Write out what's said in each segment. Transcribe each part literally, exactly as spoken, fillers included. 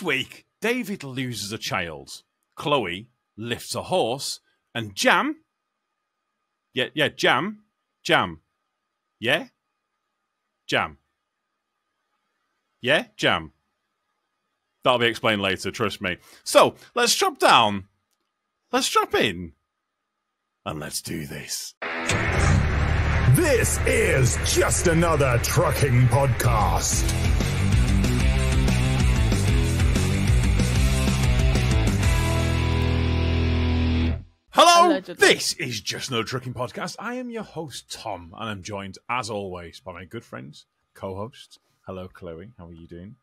This week, David loses a child, Chloe lifts a horse, and Jam... Yeah, yeah, Jam. Jam. Yeah? Jam. Yeah? Jam. That'll be explained later, trust me. So, let's drop down. Let's drop in. And let's do this. This is Just Another Trucking Podcast. Hello, allegedly. This is Just Another Trucking Podcast. I am your host, Tom, and I'm joined, as always, by my good friends, co-hosts. Hello, Chloe. How are you doing?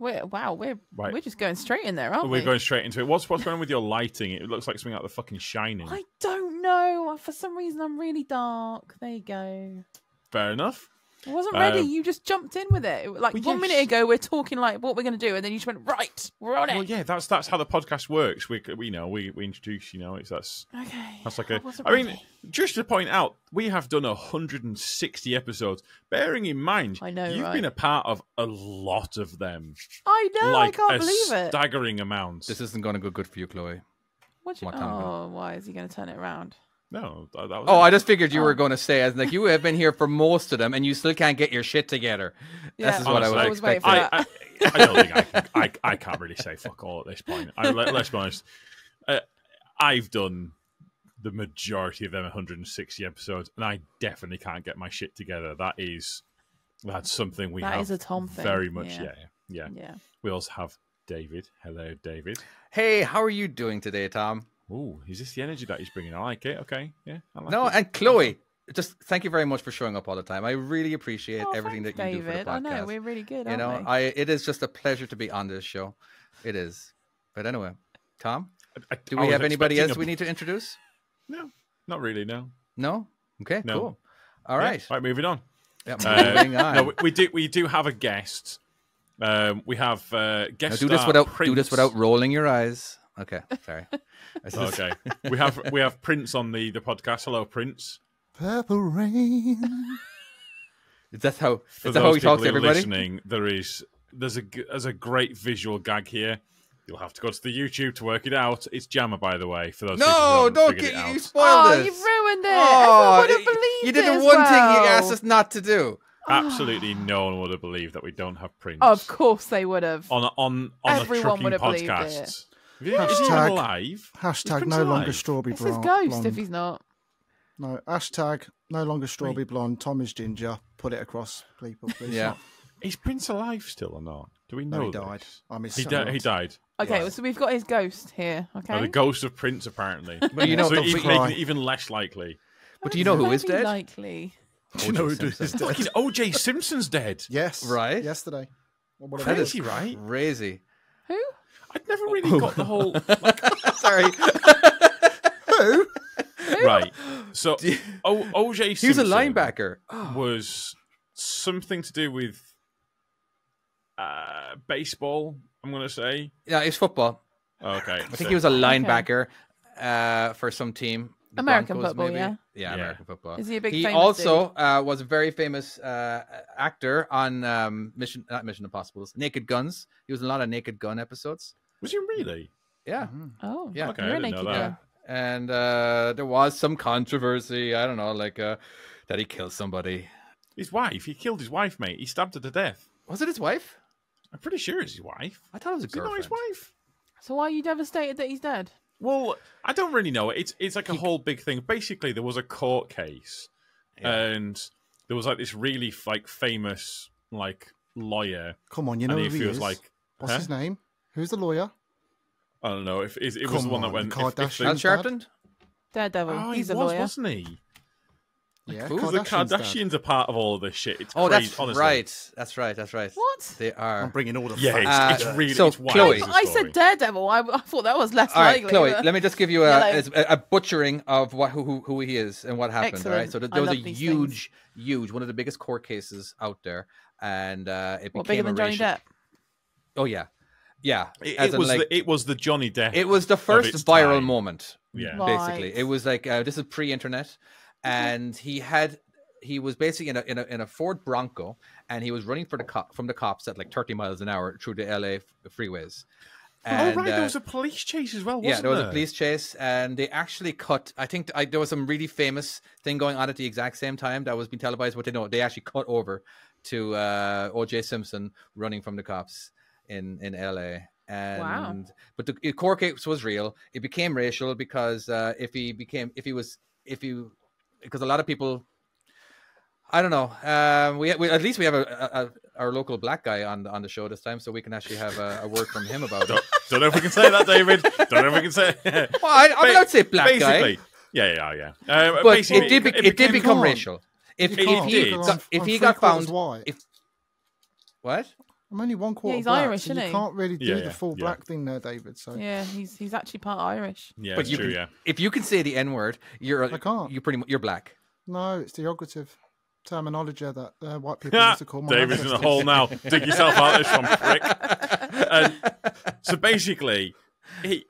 We're, wow, we're right. we're just going straight in there, aren't we're we? We're going straight into it. What's what's going on with your lighting? It looks like something out of The fucking Shining. I don't know. For some reason, I'm really dark. There you go. Fair enough. I wasn't ready. Um, you just jumped in with it. Like well, one yes. minute ago, we're talking like what we're going to do, and then you just went right. We're on it. Well, yeah, that's that's how the podcast works. We we you know we, we introduce. You know, it's that's okay. That's like a. I, I mean, just to point out, we have done one hundred sixty episodes. Bearing in mind, I know you've right? been a part of a lot of them. I know. Like I can't a believe it. Staggering amounts. This isn't going to go good for you, Chloe. What? You, oh, why is he going to turn it around? No, that was oh, it. I just figured you oh. were going to say, as like you have been here for most of them, and you still can't get your shit together. Yeah, this is honestly, what I was expecting. I, I, I don't think I can, I, I can't really say fuck all at this point. I, let, let's be honest. Uh, I've done the majority of them, one hundred sixty episodes, and I definitely can't get my shit together. That is that's something we that have is a Tom very thing. much. Yeah. Yeah, yeah, yeah. We also have David. Hello, David. Hey, how are you doing today, Tom? Oh, is this the energy that he's bringing? I like it. Okay, yeah. I like no, it. And Chloe, just thank you very much for showing up all the time. I really appreciate oh, everything thanks, that you David. do for the podcast. I know we're really good. You know, aren't we? I it is just a pleasure to be on this show. It is. But anyway, Tom, I, I, do we have anybody else a... we need to introduce? No, not really. No. No. Okay. No. Cool. All right. Yeah, all right. Moving on. Yeah. Moving uh, on. No, we, we do. We do have a guest. Um, we have uh, guest. Now do this without. Prince. Do this without rolling your eyes. Okay, sorry. Okay, we have we have Prince on the the podcast. Hello, Prince. Purple rain. Is that how? For is that how he talks to everybody? Listening, there is there's a there's a great visual gag here. You'll have to go to the YouTube to work it out. It's Jammer, by the way. For those no, don't get you, you spoiled oh, this. You ruined it. Oh, I would have believed it. You did it one well. thing you asked us not to do. Absolutely, no one would have believed that we don't have Prince. Oh, of course, they would have. On on on the trucking podcast. Yeah. Hashtag alive. Hashtag no alive. longer strawberry blonde. It's his ghost if he's not. No, hashtag no longer strawberry Wait. blonde. Tom is ginger. Put it across, people, please. Yeah. Is Prince alive still or not? Do we know? No, he this? died. I'm his he, di he died. Okay, yes. well, so we've got his ghost here. Okay. Oh, the ghost of Prince, apparently. But you know, so even, making it even less likely. But do you know who is dead? Likely. Do you know who is dead? Fucking O J Simpson's dead. Yes. Right. Yesterday. Well, that is right. Crazy. Who? I'd never really oh. got the whole. Like, sorry. Who? Right. So, O J Simpson. He was a linebacker. Oh. Was something to do with uh, baseball, I'm going to say. Yeah, it's football. Okay. I think so. He was a linebacker okay. uh, for some team. The American Broncos, football, maybe? yeah. Yeah, American yeah. football. Is he a big? He famous also uh, was a very famous uh, actor on um, Mission, not Mission Impossible, Naked Guns. He was in a lot of Naked Gun episodes. Was he really? Yeah. Oh, yeah. Okay, You're I didn't know that. And uh, there was some controversy. I don't know, like uh, that he killed somebody. His wife. He killed his wife, mate. He stabbed her to death. Was it his wife? I'm pretty sure it's his wife. I thought it was a girlfriend. Is it not his wife? So why are you devastated that he's dead? Well, I don't really know. It's it's like a whole big thing. Basically, there was a court case, yeah. and there was like this really like famous like lawyer. Come on, you know and who he, he was is? Like, what's huh? his name? Who's the lawyer? I don't know. If it, it was on, the one that went Kardashian, Sharpton, Daredevil. Oh, he's he a was, lawyer, wasn't he? Yeah, who's the Kardashians dad. are part of all of this shit? It's oh, crazy, that's honestly. right. That's right. That's right. What they are? I'm bringing all the yeah. It's, it's uh, really so it's wild. Chloe, I said Daredevil. I, I thought that was less all right, likely. Chloe, but... let me just give you a, a, a butchering of what who, who who he is and what happened. Excellent. Right. So there, there was a huge, things. huge one of the biggest court cases out there, and uh, it well, became bigger than Johnny Depp. Oh yeah, yeah. It, it was like, the, it was the Johnny Depp. It was the first viral time. moment. Yeah, basically, right. it was like uh, this is pre-internet. And he had he was basically in a, in a in a Ford Bronco, and he was running for the cop from the cops at like thirty miles an hour through the L A freeways. And, oh right, uh, there was a police chase as well, wasn't there? Yeah, there was there? a police chase, and they actually cut. I think I, there was some really famous thing going on at the exact same time that was being televised, but they know they actually cut over to uh, O J. Simpson running from the cops in in L A. And wow. But the, the court case was real. It became racial because uh, if he became, if he was, if you, because a lot of people. I don't know. Um, we, we at least we have a, a, a our local black guy on on the show this time, so we can actually have a, a word from him about don't, it. Don't know if we can say that, David. Don't know if we can say. Well, I, I mean, I'd say black basically, guy. Yeah, yeah, yeah. Uh, but it did. Be, it, it, it did become on. racial. If he if he got, if he got found white. If, what? I'm only one quarter yeah, he's black, Irish, so isn't he? You can't really do yeah, yeah, the full yeah. black thing there, David. So yeah, he's he's actually part Irish. Yeah, but you true, can, yeah. if you can say the N word, you're I can't. You pretty much you're black. No, it's derogative. Terminology that uh, white people used to call. David's in the hole now. Dig yourself out this one, prick. And so basically, he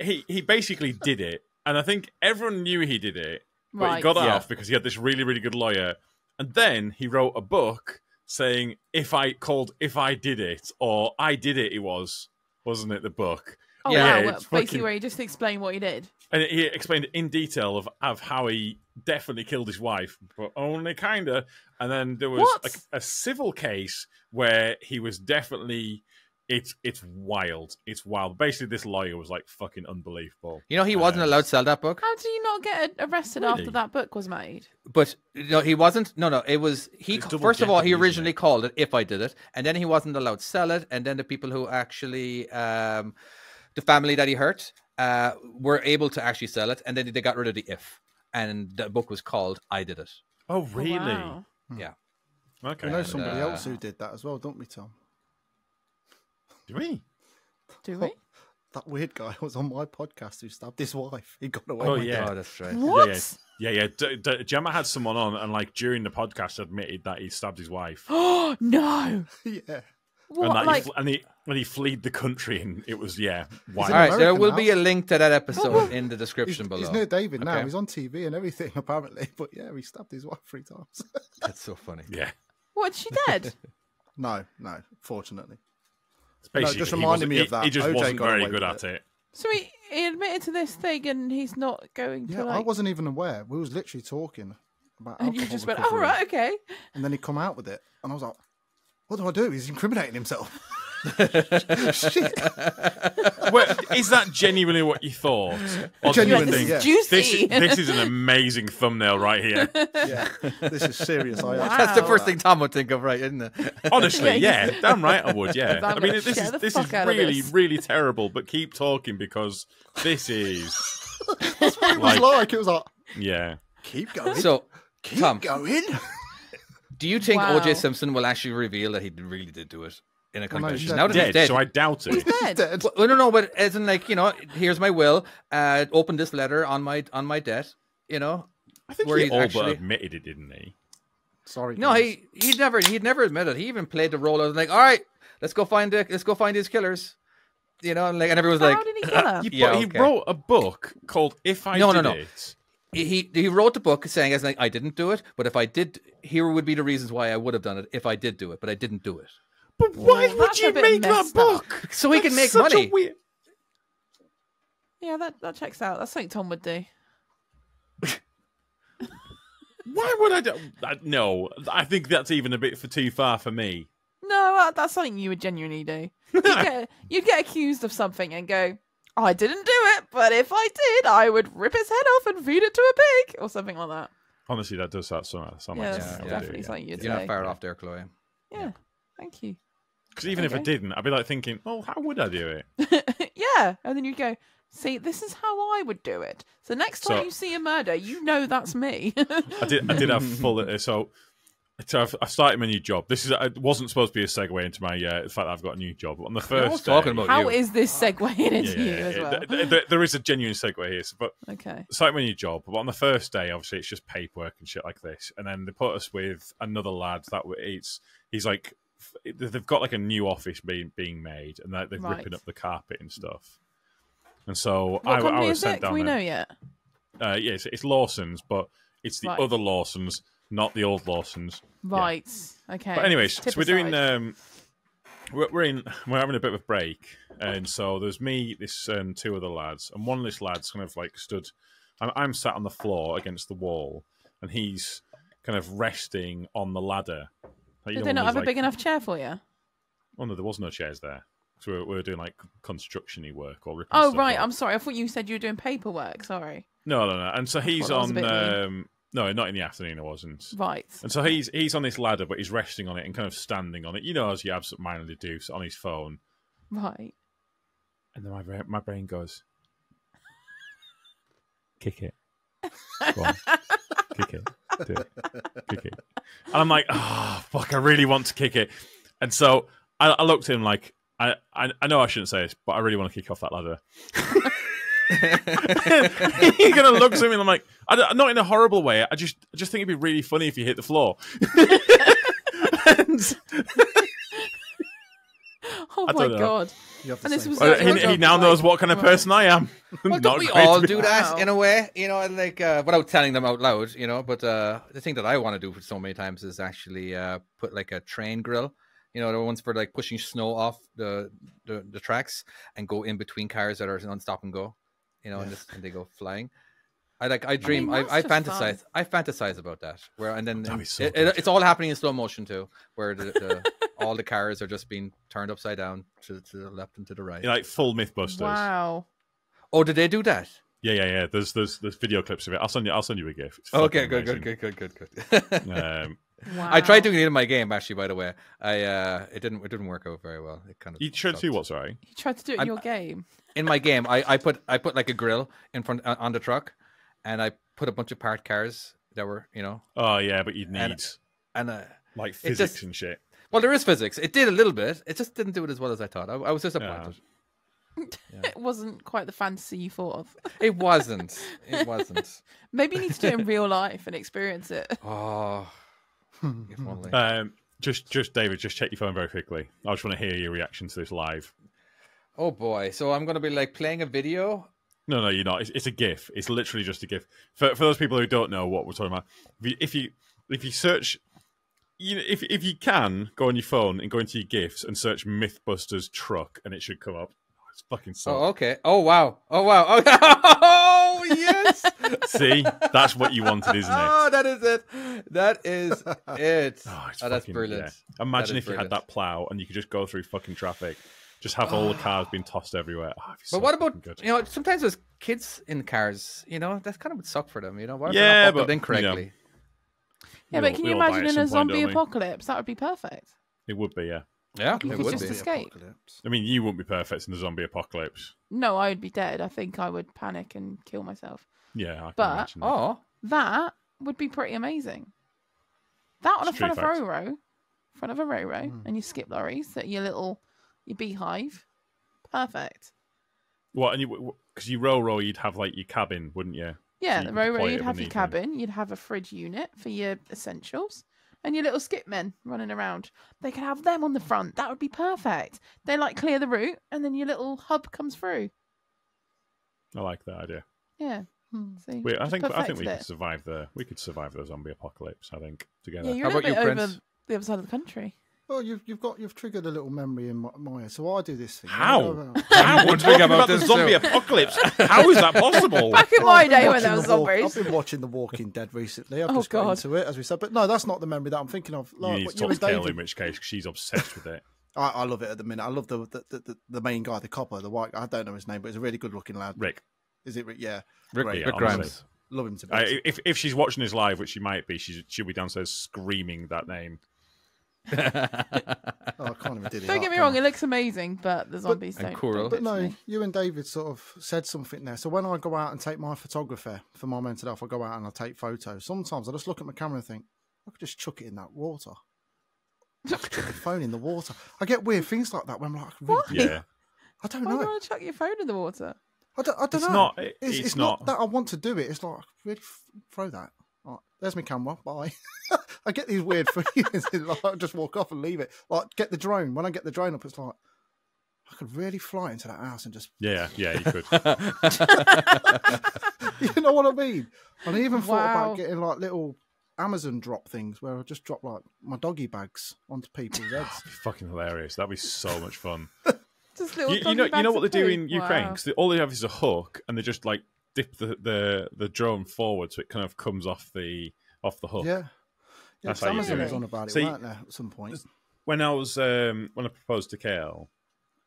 he he basically did it, and I think everyone knew he did it, but right. he got yeah. off because he had this really really good lawyer, and then he wrote a book saying if I called if I did it or I did it. It was wasn't it the book? Oh yeah, wow. Well, basically fucking... where he just explained what he did. And he explained in detail of, of how he definitely killed his wife, but only kind of. And then there was a, a civil case where he was definitely... It's it's wild. It's wild. Basically, this lawyer was like fucking unbelievable. You know, he wasn't um, allowed to sell that book. How did you not get arrested really? after that book was made? But no, he wasn't. No, no, it was he. First of all, he originally it? called it "If I Did It," and then he wasn't allowed to sell it. And then the people who actually, um, the family that he hurt. Uh, were able to actually sell it, and then they got rid of the if, and the book was called "I Did It." Oh, really? Wow. Yeah. Okay. We know somebody uh... else who did that as well, don't we, Tom? Do we? Do we? That weird guy was on my podcast who stabbed his wife. He got away. Oh with yeah, it. Oh, that's right. What? Yeah, yeah. yeah, yeah. D D Gemma had someone on, and like during the podcast, admitted that he stabbed his wife. Oh no! Yeah. What, and, that like... he and he and he fled the country, and it was yeah. Wild. All right, American there will now. be a link to that episode in the description he's, below. He's near David now. Okay. He's on T V and everything apparently, but yeah, he stabbed his wife three times. That's so funny. Yeah. What? She dead? no, no. Fortunately, it's basically, no, just reminded me of that. He, he just O J wasn't very good at it. it. So he, he admitted to this thing, and he's not going to. Yeah, like... I wasn't even aware. We was literally talking about. And you just went, "Oh right, okay." And then he come out with it, and I was like. What do I do? He's incriminating himself. Shit. Well, is that genuinely what you thought? Or genuinely, you think, yeah. Juicy. This, this is an amazing thumbnail right here. Yeah, this is serious. Wow. That's the first thing Tom would think of, right, isn't it? Honestly, yeah, yeah damn right I would, yeah. I mean, this is, this is really, this. really terrible, but keep talking because this is... That's what it was like. like. It was like... Yeah. Keep going. So, Keep Tom. going. Do you think wow. O J. Simpson will actually reveal that he really did do it in a confession? Well, no, he's, he's dead, so I doubt it. He's dead. dead. Well, no, no, but as in, like, you know, here's my will. Uh, open this letter on my on my debt. You know, I think where he all actually... but admitted it, didn't he? Sorry, no, guys. he he never he never admitted. He even played the role of like, all right, let's go find the, let's go find these killers. You know, and like, and everyone's How like, did he, kill her? yeah, okay. he wrote a book called "If I no, Did no, no. It." He he wrote the book saying, "As like I didn't do it, but if I did, here would be the reasons why I would have done it if I did do it, but I didn't do it." But why well, would you make that book up. so that's he can make money? Weird... Yeah, that that checks out. That's something Tom would do. Why would I do? I, no, I think that's even a bit for too far for me. No, that's something you would genuinely do. You'd get, you'd get accused of something and go. I didn't do it, but if I did, I would rip his head off and feed it to a pig or something like that. Honestly, that does sound, sound yeah, like that's yeah, definitely do, something yeah. you'd You're say. Not fired off there, Chloe. Yeah, yeah. Thank you. Because even okay. if I didn't, I'd be like thinking, "Well, how would I do it?" Yeah, and then you'd go, "See, this is how I would do it." So next time so, you see a murder, you know that's me. I did. I did have full. Uh, so, so I've, I've started my new job. This is. It wasn't supposed to be a segue into my uh, the fact that I've got a new job. But on the first day, talking about how you. is this segueing into yeah, you yeah, as well? There, there, there is a genuine segue here. So, but okay, started my new job. But on the first day, obviously, it's just paperwork and shit like this. And then they put us with another lad that it's he's like they've got like a new office being being made, and they're, they're right. ripping up the carpet and stuff. And so what I, I was sent it? down. Can we there, know yet? Uh, yes, yeah, it's, it's Lawson's, but it's the right. other Lawson's. not the old Lawson's. Right. Yeah. Okay. But anyways, Tip so aside. we're doing. Um, we're, we're in. We're having a bit of a break, and so there's me, this, and two other lads, and one of this lads kind of like stood. I'm, I'm sat on the floor against the wall, and he's kind of resting on the ladder. Like, Did they not have like, a big enough chair for you? Oh no, there was no chairs there. So we were, we were doing like construction-y work or ripping Oh, stuff right. Out. I'm sorry. I thought you said you were doing paperwork. Sorry. No, no, no. And so he's on. Um, no, not in the afternoon. I wasn't. Right. And so he's he's on this ladder, but he's resting on it and kind of standing on it. You know, as you absentmindedly do, so on his phone. Right. And then my brain, my brain goes, kick it. Go on. Kick it. Do it. Kick it. And I'm like, oh fuck! I really want to kick it. And so I, I looked at him like. I, I I know I shouldn't say this, but I really want to kick off that ladder. He kind of looks at me and I'm like, I not in a horrible way. I just I just think it'd be really funny if you hit the floor. and, oh my God. And this was like, he, he now like, knows what kind of person I am. Well, don't we all do that wow. in a way? You know, like uh, without telling them out loud, you know, but uh, the thing that I want to do for so many times is actually uh, put like a train grill. You know, the ones for like pushing snow off the, the the tracks and go in between cars that are on stop and go, you know, yeah. and, just, and they go flying. I like I dream, I, mean, I, I fantasize, fun. I fantasize about that. Where and then so it, it, it's all happening in slow motion too, where the, the, all the cars are just being turned upside down to, to the left and to the right. You're like full Mythbusters. Wow. Oh, did they do that? Yeah, yeah, yeah. There's there's there's video clips of it. I'll send you. I'll send you a GIF. Okay, good, good, good, good, good, good, good. um, Wow. I tried doing it in my game, actually. By the way, I uh, it didn't it didn't work out very well. It kind of you tried sucked. to do what? Sorry, you tried to do it in I'm, your game. In my game, I, I put I put like a grill in front uh, on the truck, and I put a bunch of parked cars that were you know. Oh yeah, but you'd need and, and uh, like physics just, and shit. Well, there is physics. It did a little bit. It just didn't do it as well as I thought. I, I was disappointed. Yeah. Yeah. It wasn't quite the fantasy you thought of. It wasn't. It wasn't. Maybe you need to do it in real life and experience it. Oh. If only. Um, just, just David, just check your phone very quickly. I just want to hear your reaction to this live. Oh boy! So I'm going to be like playing a video. No, no, you're not. It's, it's a GIF. It's literally just a GIF. For for those people who don't know what we're talking about, if you if you, if you search, you if if you can go on your phone and go into your GIFs and search Mythbusters truck, and it should come up. It's fucking so. Oh, okay. Oh, wow. Oh, wow. Oh, oh yes. See, that's what you wanted, isn't it? Oh, that is it. That is it. Oh, it's oh fucking, that's brilliant. Yeah. Imagine that if brilliant. you had that plow and you could just go through fucking traffic, just have oh. all the cars being tossed everywhere. Oh, but so what about, good. you know, sometimes there's kids in cars, you know, that kind of would suck for them, you know? What if yeah, but incorrectly. You know, yeah, but all, can you imagine in a point, zombie apocalypse? That would be perfect. It would be, yeah. Yeah, you could would just be. escape. Apocalypse. I mean, you wouldn't be perfect in the zombie apocalypse. No, I would be dead. I think I would panic and kill myself. Yeah, I can but, imagine. But that. that would be pretty amazing. That on a front of, row -row, front of a row row, front of a row row, and you skip lorries at your little your beehive. Perfect. What? And you because you row row, you'd have like your cabin, wouldn't you? Yeah, so the row row, you'd have your evening. cabin. You'd have a fridge unit for your essentials. And your little skip men running around. They could have them on the front. That would be perfect. They like clear the route and then your little hub comes through. I like that idea. Yeah. See, Wait, I think I think we it. could survive the we could survive the zombie apocalypse, I think, together. Yeah, you're How a about bit you, Prince? Over the other side of the country. Well, you've you've got you've triggered a little memory in Maya, so I do this thing. How? How? We're talking about the zombie apocalypse. How is that possible? Back in well, my day when there was zombies. I've been watching The Walking Dead recently. I've oh, just got into it, as we said. But no, that's not the memory that I'm thinking of. Like, you need to talk to Kale, in which case, because she's obsessed with it. I, I love it at the minute. I love the the, the the main guy, the copper, the white. I don't know his name, but he's a really good-looking lad. Rick. Is it Rick? Yeah. Rick, Rick, yeah, Rick Grimes. Love him to be. Uh, if if she's watching this live, which she might be, she she'll be downstairs screaming that name. oh, I can't even do it. Don't get me wrong, it looks amazing, but the zombies but, don't. But, but no, you and David sort of said something there. So when I go out and take my photographer for my mental health, I go out and I take photos. Sometimes I just look at my camera and think, I could just chuck it in that water. I could chuck the phone in the water. I get weird things like that when I'm like, really? Yeah. I don't know. Why do you want to chuck your phone in the water? I don't, I don't it's know. Not, it, it's, it's, it's not. It's not that I want to do it. It's like, really throw that. Right, there's my camera. Bye. I get these weird feelings. Like, I just walk off and leave it. Like, get the drone. When I get the drone up, it's like I could really fly into that house and just. Yeah, yeah, you could. You know what I mean? And I even wow. thought about getting like little Amazon drop things where I just drop like my doggy bags onto people's heads. That'd be fucking hilarious. That'd be so much fun. Just little you, you know, you know what they do in Ukraine? Wow. Cause they, all they have is a hook, and they just like dip the, the the drone forward so it kind of comes off the off the hook. Yeah, yeah. That's how Amazon you do was it. On about it, See, weren't they, at some point? When I was um, when I proposed to K L,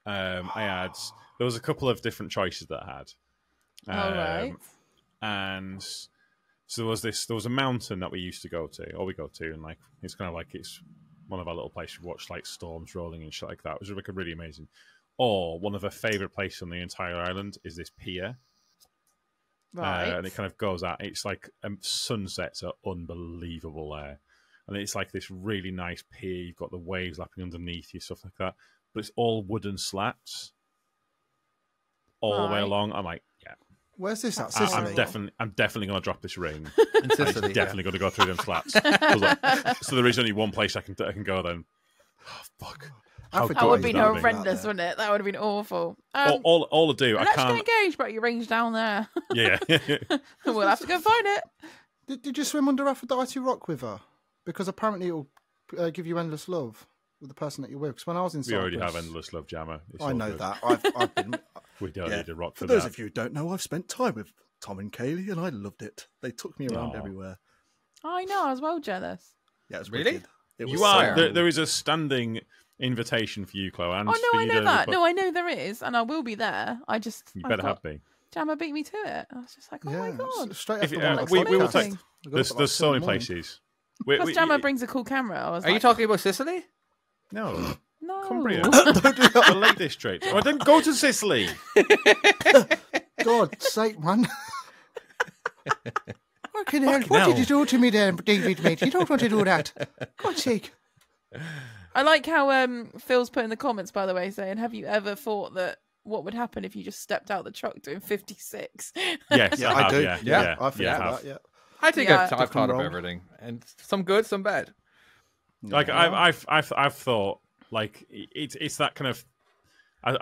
um, I had there was a couple of different choices that I had. Um, all right. And so there was this. There was a mountain that we used to go to, or we go to, and like it's kind of like it's one of our little places. We watch like storms rolling and shit like that, which was like a really amazing. Or one of her favourite places on the entire island is this pier, right. uh, and it kind of goes out. It's like um, sunsets are unbelievable there, and it's like this really nice pier. You've got the waves lapping underneath you, stuff like that. But it's all wooden slats all right. the way along. I'm like, yeah. Where's this at? Sicily? I, I'm definitely, I'm definitely going to drop this ring. In Sicily, I'm definitely yeah. going to go through them slats. Like, so there is only one place I can I can go then. Oh, fuck. How that would have been horrendous, wouldn't it? That would have been awful. Um, all, all, all I do, I can't engage, but your ring's down there. Yeah, we'll have to go find it. Did, did you swim under Aphrodite Rock with her? Because apparently it'll uh, give you endless love with the person that you're with. Because when I was in, Cyprus, we already have endless love, Jammer. It's I know good. that. I've, I've been. We don't yeah. need a rock for, for those that. Of you who don't know, I've spent time with Tom and Kaylee, and I loved it. They took me around Aww. everywhere. I know. I was well jealous. Yeah, it was really. It was you are. There, there is a standing. invitation for you, Chloe. And oh no, I know that. No, I know there is, and I will be there. I just you better have me. Jammer beat me to it. I was just like, oh yeah, my god! Straight if, uh, we, we will take. There's, there's like so many morning. places. We, Plus, we, Jammer we, brings a cool camera. I was Are like, you talking about Sicily? No, no. Cumbria. Don't do that. The Lake District. Oh, I didn't go to Sicily. God's sake, man! Fucking hell! What did you do to me there, David? Mate, you don't want to do that. God's sake. I like how um, Phil's put in the comments, by the way, saying, have you ever thought that what would happen if you just stepped out the truck doing fifty-six? Yes, yeah, I, I do. Yeah, yeah, yeah. I forget yeah, about that, yeah. I think yeah. I've, I've thought of everything, and some good, some bad. Like, yeah. I've, I've, I've, I've thought, like, it's it's that kind of,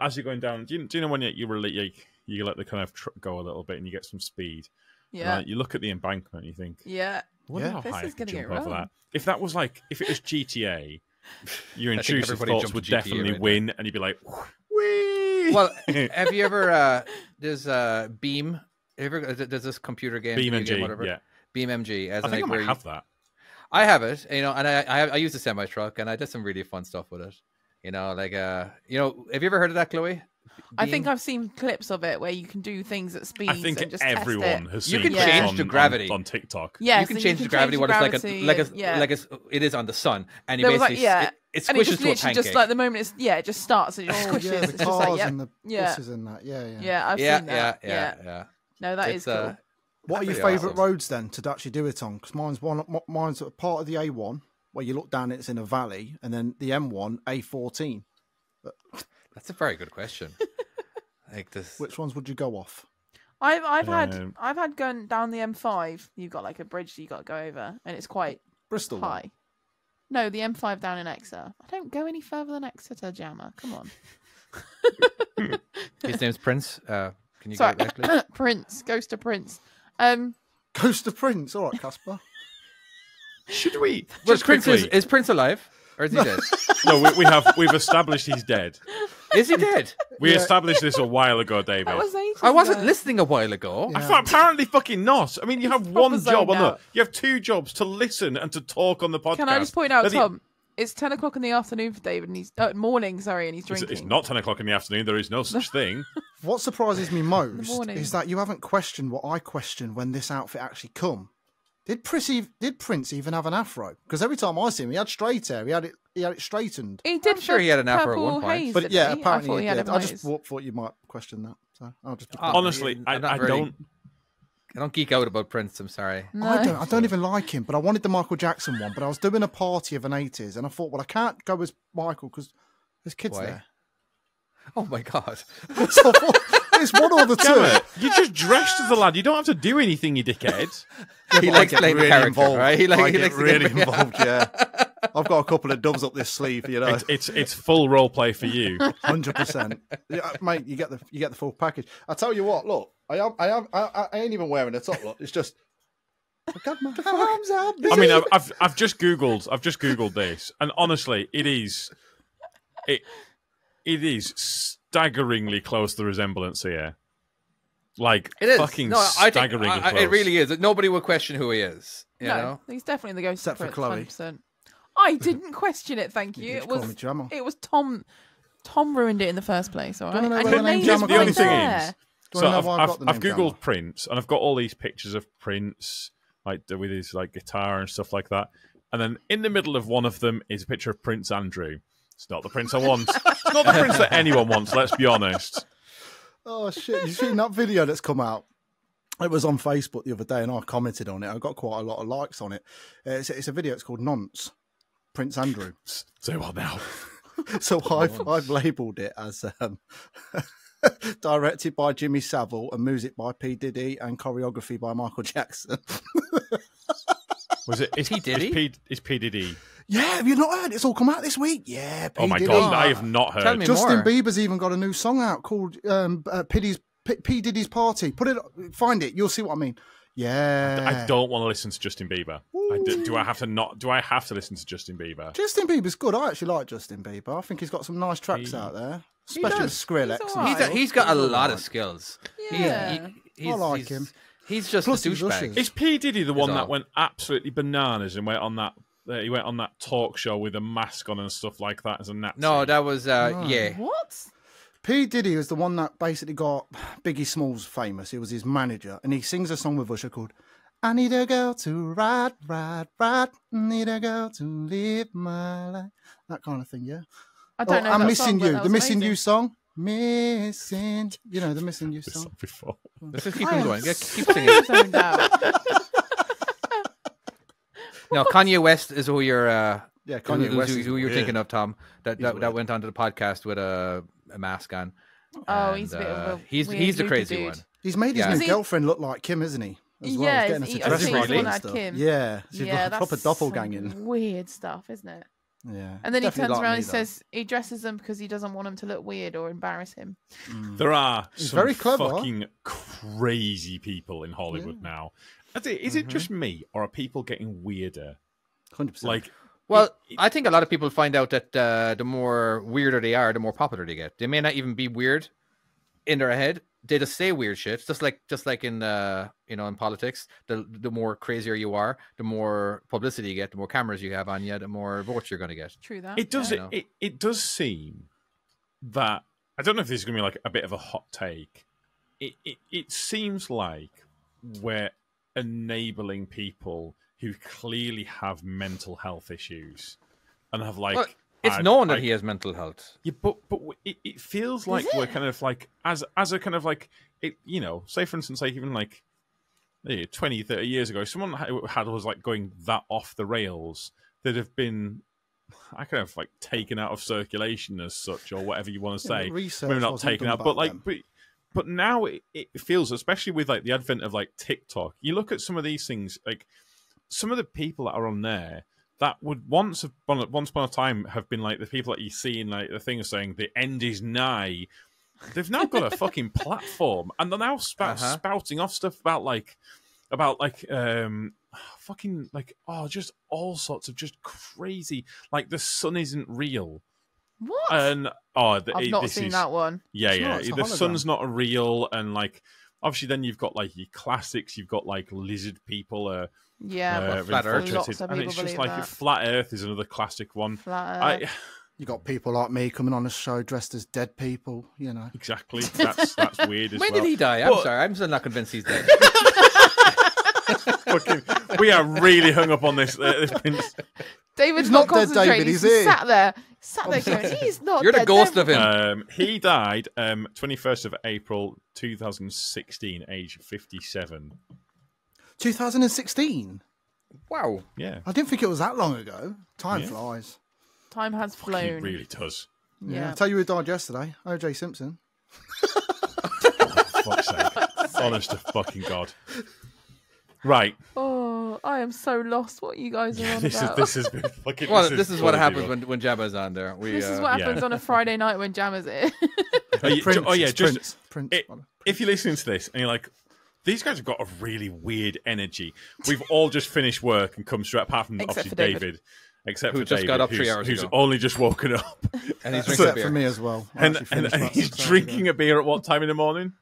as you're going down, do you, do you know when you, you, really, you, you let the kind of truck go a little bit and you get some speed? Yeah. Right? You look at the embankment and you think, yeah, what yeah. how this high is I could jump over that. If that was like, if it was G T A... Your intrusive thoughts would definitely win, and you'd be like, "Wee!" Well, have you ever? Uh, there's uh, Beam. Ever there's this computer game, BeamNG, game, whatever. Yeah, BeamNG. As I think I might have that. I have it, you know, and I I, I use a semi truck, and I did some really fun stuff with it. You know, like uh, you know, have you ever heard of that, Chloe? Beam? I think I've seen clips of it where you can do things at speeds. I think and just everyone has seen. You can change the gravity on TikTok. Yeah, you can change the gravity. What it's like, a, like, a, yeah. like a, it is on the sun, and you there basically like, yeah. it, it squishes and it just to a pancake. Just like the moment, it's, yeah, it just starts and it just squishes. Oh, yeah, the it's cars just like, yep, and the buses yeah. and that. Yeah, yeah, yeah. I've yeah, seen that. Yeah, yeah, yeah. yeah. No, that it's, is uh, cool. What are your favourite awesome. roads then to actually do it on? Because mine's one. Mine's a part of the A one where you look down, it's in a valley, and then the M one, A fourteen. That's a very good question. Like this. Which ones would you go off? I've I've um, had I've had going down the M five. You've got like a bridge that you got to go over, and it's quite Bristol high. One. No, the M five down in Exeter. I don't go any further than Exeter, Jammer. Come on. His name's Prince. Uh, can you Sorry. go directly? Prince goes to Prince. Um, goes to Prince. All right, Casper. Should we? Just Prince is, is Prince alive? Or is he no. dead? No, we, we have we've established he's dead. Is he dead? We yeah. established this a while ago, David. That was ages I wasn't ago. listening a while ago. Yeah. I thought apparently fucking not. I mean, you have it's one job. On the, you have two jobs, to listen and to talk on the podcast. Can I just point out, Does Tom, he... it's ten o'clock in the afternoon for David, and he's uh, morning, sorry, and he's drinking. It's, it's not ten o'clock in the afternoon. There is no such thing. What surprises me most is that you haven't questioned what I questioned when this outfit actually come. Did Prince, did Prince even have an afro? Because every time I see him, he had straight hair. He had it. He had it straightened. He did. I'm sure he had an afro at one point. Haze, but yeah, he? apparently I he, he did. I just thought you might question that. So I'll just honestly, I, I really, don't. I don't geek out about Prince. I'm sorry. No. I don't. I don't even like him. But I wanted the Michael Jackson one. But I was doing a party of an eighties, and I thought, well, I can't go as Michael because there's kids Why? there. Oh my god! So, it's one or the two. You just dressed as a lad. You don't have to do anything, you dickhead. Yeah, he likes playing really involved, right? He, like, I he get likes really get involved. Yeah, I've got a couple of dubs up this sleeve. You know, it's it's, it's full role play for you, hundred percent, mate. You get the you get the full package. I tell you what, look, I am I am I, I ain't even wearing a top. Look, it's just I got my arms out. I mean, I've, I've I've just googled. I've just googled this, and honestly, it is it it is staggeringly close to the resemblance here. Like it is. Fucking no, I staggeringly think, I, close. It really is. Nobody will question who he is. You no, know? He's definitely the ghost. Except for, for Chloe. one hundred percent. I didn't question it. Thank you. you it was. It was Tom. Tom ruined it in the first place. All right. And your name is right the there. Is, so I've, I've, I've, I've googled Jammer. Prince, and I've got all these pictures of Prince, like with his like guitar and stuff like that. And then in the middle of one of them is a picture of Prince Andrew. It's not the Prince I want. It's not the Prince that anyone wants. Let's be honest. Oh shit! You've seen that video that's come out. It was on Facebook the other day, and I commented on it. I got quite a lot of likes on it. It's, it's a video. It's called "Nonce Prince Andrew." So what now? So I've I've labelled it as um, directed by Jimmy Savile and music by P. Diddy and choreography by Michael Jackson. Was it? Is P. Diddy? Is P, is P. Diddy? Yeah, have you not heard? It's all come out this week. Yeah, P. Oh my Diddy. God, I have not heard. Tell me Justin more. Bieber's even got a new song out called um, uh, P. Diddy's, P, P. Diddy's Party. Put it, find it. You'll see what I mean. Yeah, I don't want to listen to Justin Bieber. I do, do I have to not? Do I have to listen to Justin Bieber? Justin Bieber's good. I actually like Justin Bieber. I think he's got some nice tracks he, out there, especially with Skrillex. He's, right. he's, a, he's got a lot of skills. Yeah, he, he, he's, I like he's, him. He's just Plus a douchebag. Is P. Diddy the one that went absolutely bananas and went on that? Uh, he went on that talk show with a mask on and stuff like that as a Nazi. No, that was uh, oh. yeah. What? P. Diddy was the one that basically got Biggie Smalls famous. He was his manager, and he sings a song with Usher called "I Need a Girl to Ride, Ride, Ride. Need a girl to live my life." That kind of thing, yeah. I don't oh, know. I'm that missing song, you. The missing amazing. you song. Missing. You know the missing you song. Before. Let's just keep going. Yeah, keep singing. No, Kanye West is who you're. Uh, yeah, Kanye who, West. Who, who you're yeah. thinking of, Tom? That that, that went onto the podcast with a. Uh, A mask on. Oh, and, he's a bit of a uh, he's weird, he's the crazy dude. one. He's made his yeah. new he... girlfriend look like Kim, isn't he? As well, yeah, he's getting he's, into really? like Kim. Yeah, she's yeah, like proper doppelganging. Weird stuff, isn't it? Yeah. And then Definitely he turns around and says he dresses them because he doesn't want them to look weird or embarrass him. Mm. There are some very clever. fucking crazy people in Hollywood yeah. now. Is it, is mm-hmm. it just me, or are people getting weirder? one hundred percent. Like. Well, I think a lot of people find out that uh, the more weirder they are, the more popular they get. They may not even be weird in their head; they just say weird shit. Just like, just like in uh, you know, in politics, the the more crazier you are, the more publicity you get, the more cameras you have on you, the more votes you're going to get. True that. It does. Yeah, it, it it does seem that I don't know if this is going to be like a bit of a hot take. It it it seems like we're enabling people who clearly have mental health issues and have like... Well, it's had, known that like, he has mental health. Yeah, but but it, it feels like it? we're kind of like, as as a kind of like, it, you know, say for instance, like even like yeah, twenty, thirty years ago, someone had was like going that off the rails that have been, I kind of like taken out of circulation as such or whatever you want to say. Yeah, Maybe not taken out, but like... But, but now it, it feels, especially with like the advent of like TikTok, you look at some of these things like... Some of the people that are on there that would once upon, once upon a time have been like the people that you see in like the thing of saying the end is nigh. They've now got a fucking platform, and they're now sp uh-huh. spouting off stuff about like about like um fucking like oh just all sorts of just crazy like the sun isn't real. What? And oh, the, I've it, not this seen is, that one. Yeah, it's yeah, not, the hologram. sun's not real, and like. Obviously, then you've got like your classics. You've got like lizard people. Uh, yeah, uh, flat earth. Lots of people and it's just like that. Flat Earth is another classic one. Flat Earth. I... You got people like me coming on a show dressed as dead people. You know exactly. That's that's weird. As when well. did he die? I'm but... sorry. I'm still not convinced he's dead. Fucking, we are really hung up on this. Uh, this David's he's not, not dead. David, he's, he's sat there. Sat there going, he's not You're dead, the ghost David. of him. Um, he died um, twenty-first of April two thousand sixteen, age fifty-seven. two thousand sixteen? Wow. Yeah. I didn't think it was that long ago. Time yeah. flies. Time has flown. It really does. Yeah. yeah. I'll tell you who died yesterday. O J Simpson. Oh, fuck's sake. Honest to fucking God. Right. Oh, I am so lost. What you guys are yeah, on this about? Is, this has been fucking. Well, this, this is, is what happens when when Jabba's on there. We, this uh, is what happens yeah. on a Friday night when Jabba's in. Oh yeah, Prince, just Prince, it, Prince. if you're listening to this and you're like, These guys have got a really weird energy. We've all just finished work and come straight, apart from obviously David. David. Except who for just David, got up three hours who's, ago. Who's only just woken up. And he's drinking a beer. For me as well. I and and, and he's drinking ago. a beer at what time in the morning?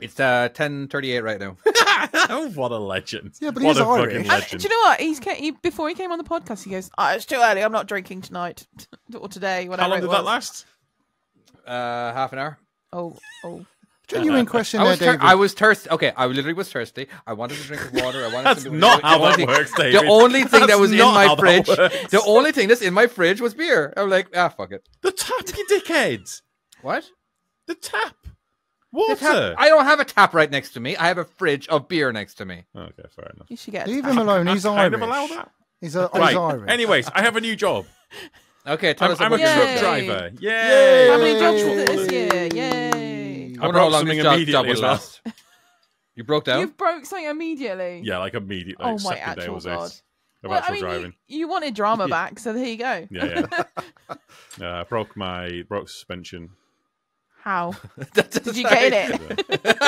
It's uh, ten thirty-eight right now. Oh, what a legend. Yeah, but what he's a Irish. fucking legend. I, do you know what? He's he, Before he came on the podcast, he goes, oh, it's too early. I'm not drinking tonight or today. Whatever. How long did was. that last? Uh, half an hour. Oh, oh. Genuine question. I was, there, David. I was thirsty. Okay, I literally was thirsty. I wanted to drink water. I wanted That's to not how that works, David. The only thing That's that was in my fridge, the only thing that's in my fridge was beer. I was like, ah, fuck it. The tap, you dickheads. What? The tap. Water. The tap. I don't have a tap right next to me. I have a fridge of beer next to me. Okay, fair enough. You should get. Leave him alone. He's Irish. That? He's, a, right. he's Irish. Anyways, I have a new job. Okay, tell I'm, us. I'm a truck driver. Yay! How many jobs this year? Yay! I, I broke something immediately last. You broke down? You broke something immediately? Yeah, like immediately. Like oh my actual day was God. It, of well, actual I mean, driving. You, you wanted drama yeah. back, so there you go. Yeah, yeah. I uh, broke my broke suspension. How? Did you get it?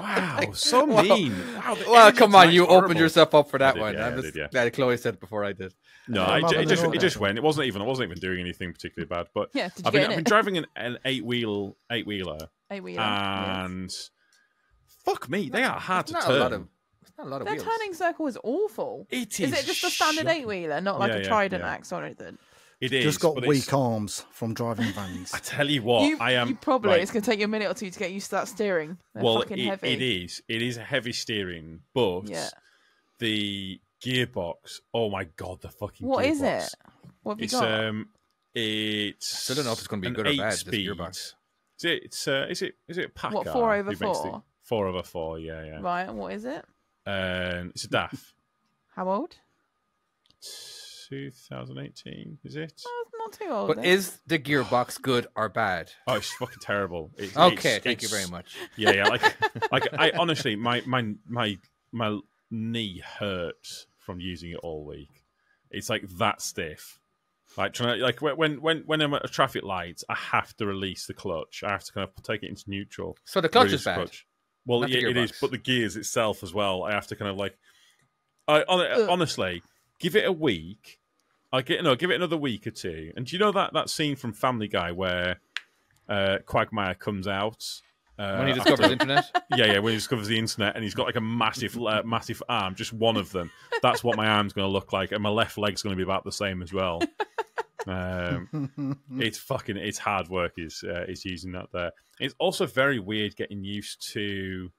Wow, so mean. Wow, well, come on, you horrible. opened yourself up for that did, one. Yeah, I'm just, did, yeah. Chloe said before I did. No, I, it, it just it just went. It wasn't even I wasn't even doing anything particularly bad. But yeah, did you I've, been, I've been driving an, an eight wheel eight wheeler. Eight wheeler. And yes. fuck me, they are hard it's to turn. A lot of, it's not a lot of Their wheels. turning circle is awful. It is. Is it just a standard eight wheeler, not like yeah, a Trident yeah, yeah. axe or anything? It is, just got weak it's... arms from driving vans. I tell you what, you, I am you probably right. it's going to take you a minute or two to get used to that steering. They're well, fucking it, heavy. it is, it is heavy steering, but yeah. the gearbox. Oh my god, the fucking what gearbox. is it? What have you it's, got? Um, it's I don't know if it's going to be good or bad. Speed. This gearbox. Is it? It's, uh, is it? Is it? Packard? What four over four? Four over four. Yeah, yeah. Right. And what is it? Um, it's a D A F. How old? two thousand eighteen, is it? Oh, it's not too old. But then. Is the gearbox good or bad? Oh, it's fucking terrible. It's, okay, it's, thank it's, you very much. Yeah, yeah. Like, like I honestly, my my my my knee hurts from using it all week. It's like that stiff. Like trying to, like when when when I'm at a traffic light, I have to release the clutch. I have to kind of take it into neutral. So the clutch is bad. Clutch. Well, yeah, it is, but the gears itself as well. I have to kind of like, I honestly give it a week. I get no, give it another week or two, and do you know that that scene from Family Guy where uh, Quagmire comes out uh, when he discovers after, the internet? Yeah, yeah, when he discovers the internet, and he's got like a massive, uh, massive arm, just one of them. That's what my arm's going to look like, and my left leg's going to be about the same as well. Um, it's fucking, it's hard work. Is uh, is using that there? It's also very weird getting used to,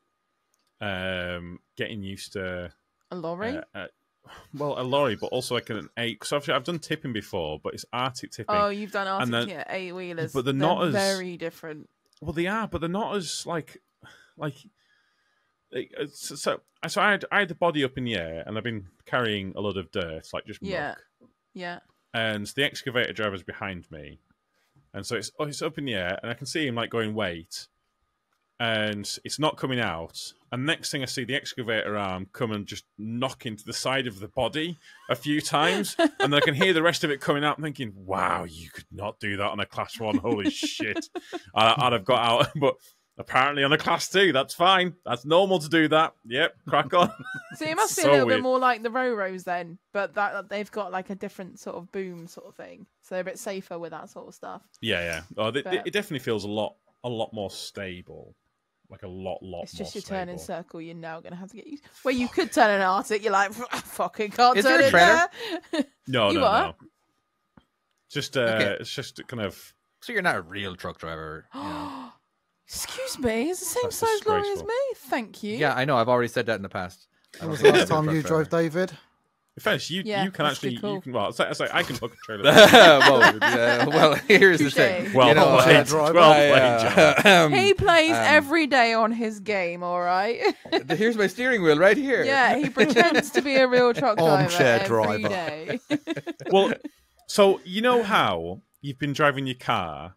um, getting used to a lorry. Uh, uh, Well, a lorry, but also like an eight. Because I've done tipping before, but it's Arctic tipping. Oh, you've done Arctic tipping, yeah, eight wheelers, but they're, they're not as very different. Well, they are, but they're not as like, like. So, so, so I had I had the body up in the air, and I've been carrying a lot of dirt, like just yeah, muck. yeah. And the excavator driver's behind me, and so it's oh, it's up in the air, and I can see him like going wait, and it's not coming out. And next thing I see, the excavator arm come and just knock into the side of the body a few times. And then I can hear the rest of it coming out. I'm thinking, wow, you could not do that on a class one. Holy shit. I, I'd have got out. But apparently on a class two, that's fine. That's normal to do that. Yep, crack on. So it must be so a little weird. bit more like the Roros then. But that they've got like a different sort of boom sort of thing. So they're a bit safer with that sort of stuff. Yeah, yeah. Oh, they, but... It definitely feels a lot, a lot more stable. Like a lot, lot It's just your turning circle. You're now going to have to get used. Where well, you could turn an Arctic, you're like, I fucking can't Is turn there a trailer? There. No, you no, are? no. Just, uh, okay. It's just kind of. So you're not a real truck driver. You know? Excuse me, it's the same That's size lorry as me. Thank you. Yeah, I know. I've already said that in the past. When was the last time you drove, David? In fact, you yeah, you can actually cool. you can well, it's like, it's like I can book a trailer. well, uh, well, here's Touché. the thing. Well, you know, well, played, well I, uh, he plays um, every day on his game. All right. Here's my steering wheel right here. Yeah, he pretends to be a real truck armchair driver every day. Well, so you know how you've been driving your car,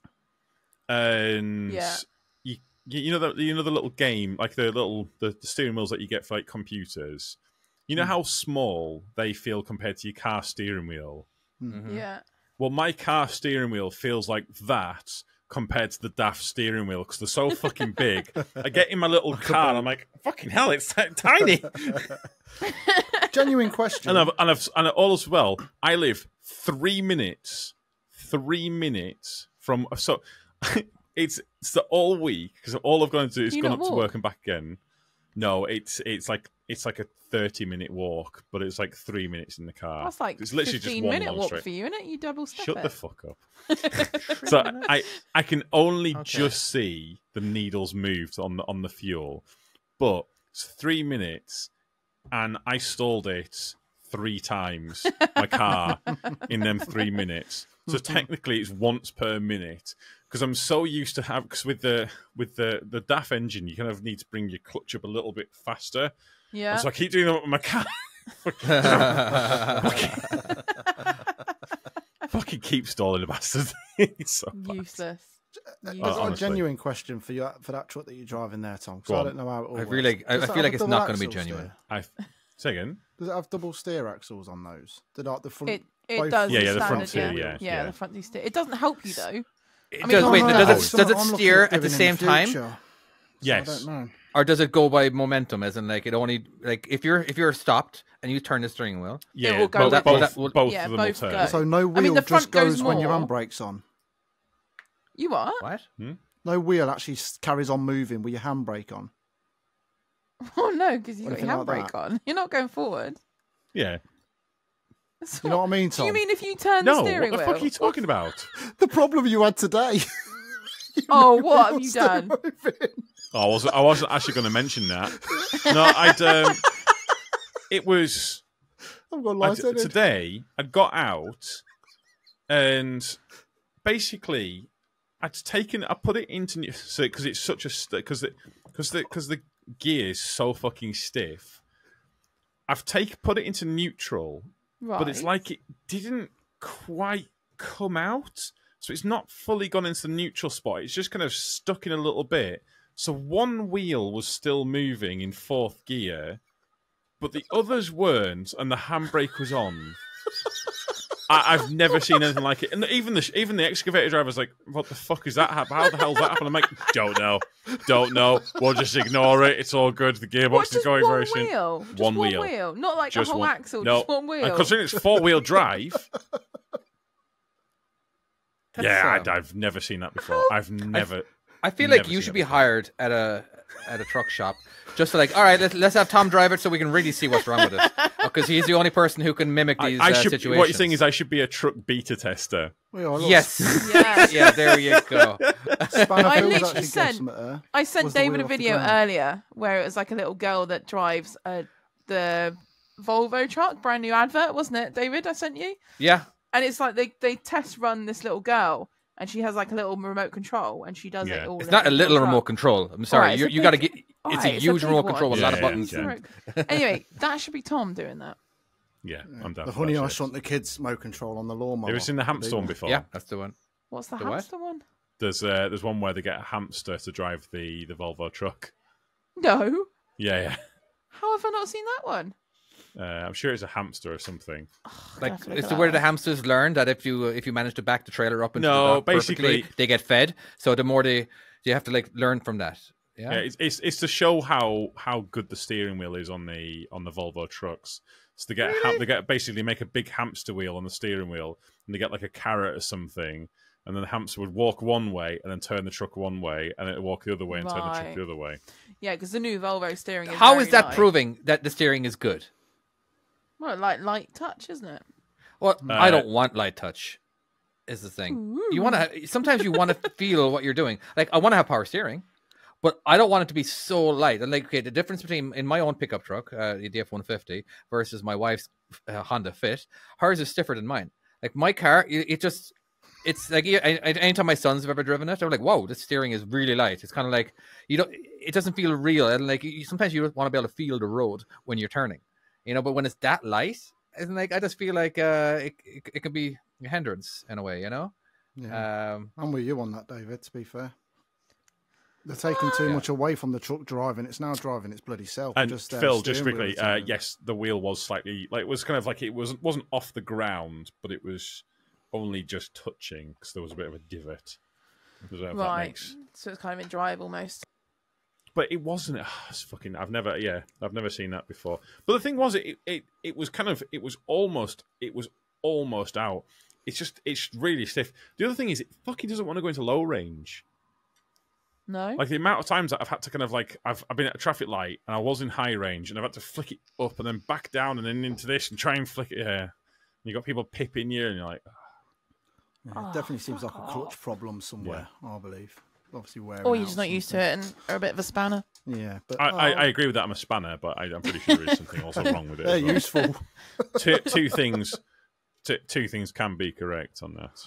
and yeah. you you know the you know the little game like the little the, the steering wheels that you get for like computers. You know how small they feel compared to your car steering wheel? Mm-hmm. Yeah. Well, my car steering wheel feels like that, compared to the D A F steering wheel because they're so fucking big. I get in my little car and I'm like, fucking hell, it's tiny. Genuine question. And I've, and I've, and all as well, I live three minutes, three minutes from, so it's, it's the all week because all I've gone to do is gone up walk? to work and back again. No, it's it's like it's like a thirty minute walk, but it's like three minutes in the car. That's like it's literally just one minute walk straight. For you, isn't it? You double step. Shut it. the fuck up. So I I can only okay. just see the needles moved on the on the fuel, but it's three minutes, and I stalled it three times my car in them three minutes. So technically, it's once per minute. Because I'm so used to have, because with the with the the D A F engine, you kind of need to bring your clutch up a little bit faster. Yeah. And so I keep doing that with my car. Fucking keep stalling the bastard. So useless. There's oh, a genuine question for you for that truck that you're driving there, Tom. So I don't know how it all I really, works. I, I feel like it's not going to be genuine. I, say again. Does it have double steer axles on those? The like the front. It, it both does. Yeah, yeah, the front steer. Yeah, yeah, yeah, the front steer. It doesn't help you though. It I mean, does, wait, know, does it, does it steer at the same the time? Yes. So I don't know. Or does it go by momentum? As in, like it only like if you're if you're stopped and you turn the steering wheel, yeah, it will go both, that, both, that will, both yeah, of them both will turn. Go. So no wheel I mean, the front just goes, goes when your handbrake's on. You are what? Hmm? No wheel actually carries on moving with your handbrake on. Oh no, because you've got your handbrake like on. You're not going forward. Yeah. So, you know what I mean, Tom? Do you mean if you turn no, the steering wheel? No, what the fuck are you talking about? The problem you had today. you oh, what have you done? Oh, I wasn't, I wasn't actually going to mention that. No, I'd... Um, it was... I've got light I'd, today, I'd got out, and basically, I'd taken... I put it into... Because so, it's such a... Because the, the, the gear is so fucking stiff. I've take, put it into neutral... Right. But it's like it didn't quite come out. So it's not fully gone into the neutral spot. It's just kind of stuck in a little bit. So one wheel was still moving in fourth gear, but the others weren't, and the handbrake was on. I I've never seen anything like it. And even the, even the excavator driver's like, what the fuck is that? How the hell that happened? I'm like, don't know. Don't know. We'll just ignore it. It's all good. The gearbox what, is going one very soon. Wheel? Just one, one wheel. wheel. Not like just the whole one. axle. No. Just one wheel. And considering it's four-wheel drive. yeah, I, I've never seen that before. I've never... I, I feel like you should be hired at a... at a truck shop just to like all right let's, let's have Tom drive it so we can really see what's wrong with it because he's the only person who can mimic these I, I should, uh, situations. What you're saying is I should be a truck beta tester. Yes. Yeah. Yeah, there you go. I literally sent I sent David a video earlier where it was like a little girl that drives uh, the Volvo truck, brand new advert, wasn't it, David? I sent you? Yeah. And it's like they, they test run this little girl. And she has like a little remote control, and she does yeah. it all. It's not a little truck. remote control. I'm sorry, right, you, you got to get. Right, it's a it's huge a remote one. control with yeah, a lot of buttons. Yeah, yeah. Anyway, that should be Tom doing that. Yeah, I'm down. The for honey that I shot the kids' remote control on the lawnmower. It was in the hamster one before. Yeah, that's the one. What's the, the hamster way? one? There's uh, there's one where they get a hamster to drive the the Volvo truck. No. Yeah, yeah. How have I not seen that one? Uh, I'm sure it's a hamster or something. Oh, like it's where the hamsters learn that if you if you manage to back the trailer up into no, the dock basically they get fed. So the more they you have to like learn from that. Yeah, yeah it's, it's it's to show how how good the steering wheel is on the on the Volvo trucks. So they get really? they get basically make a big hamster wheel on the steering wheel, and they get like a carrot or something, and then the hamster would walk one way and then turn the truck one way, and it would walk the other way and right. turn the truck the other way. Yeah, because the new Volvo steering. Is how very is that nice. proving that the steering is good? Well, like light touch, isn't it? Well, uh, I don't want light touch. Is the thing Ooh. you want to? Sometimes you want to feel what you're doing. Like I want to have power steering, but I don't want it to be so light. And like, okay, the difference between in my own pickup truck, uh, the D F one fifty, versus my wife's uh, Honda Fit, hers is stiffer than mine. Like my car, it, it just, it's like I, I, anytime my sons have ever driven it, they're like, "Whoa, this steering is really light." It's kind of like you don't. It doesn't feel real. And like you, sometimes you want to be able to feel the road when you're turning. You know, but when it's that light, isn't like I just feel like uh, it, it it can be a hindrance in a way, you know. Yeah. Um, I'm with you on that, David. To be fair, they're taking too yeah. much away from the truck driving. It's now driving its bloody self. And just, uh, Phil, just quickly, uh, yes, the wheel was slightly like it was kind of like it wasn't wasn't off the ground, but it was only just touching because there was a bit of a divot. I don't know if right. that makes... So it's kind of in drive almost. But it wasn't. Oh, it's fucking. I've never. Yeah, I've never seen that before. But the thing was, it, it it was kind of. It was almost. It was almost out. It's just. It's really stiff. The other thing is, it fucking doesn't want to go into low range. No. Like the amount of times that I've had to kind of like I've I've been at a traffic light and I was in high range and I've had to flick it up and then back down and then into this and try and flick it. Yeah. And you got people pipping you and you're like. Oh. Yeah, it oh, definitely seems like off. a clutch problem somewhere. Yeah. I believe. Obviously wearing or you're just not used to it and are a bit of a spanner. Yeah, but I, oh. I, I agree with that. I'm a spanner, but I, I'm pretty sure there is something also wrong with it. They're well. useful. two, two things, two, two things can be correct on that.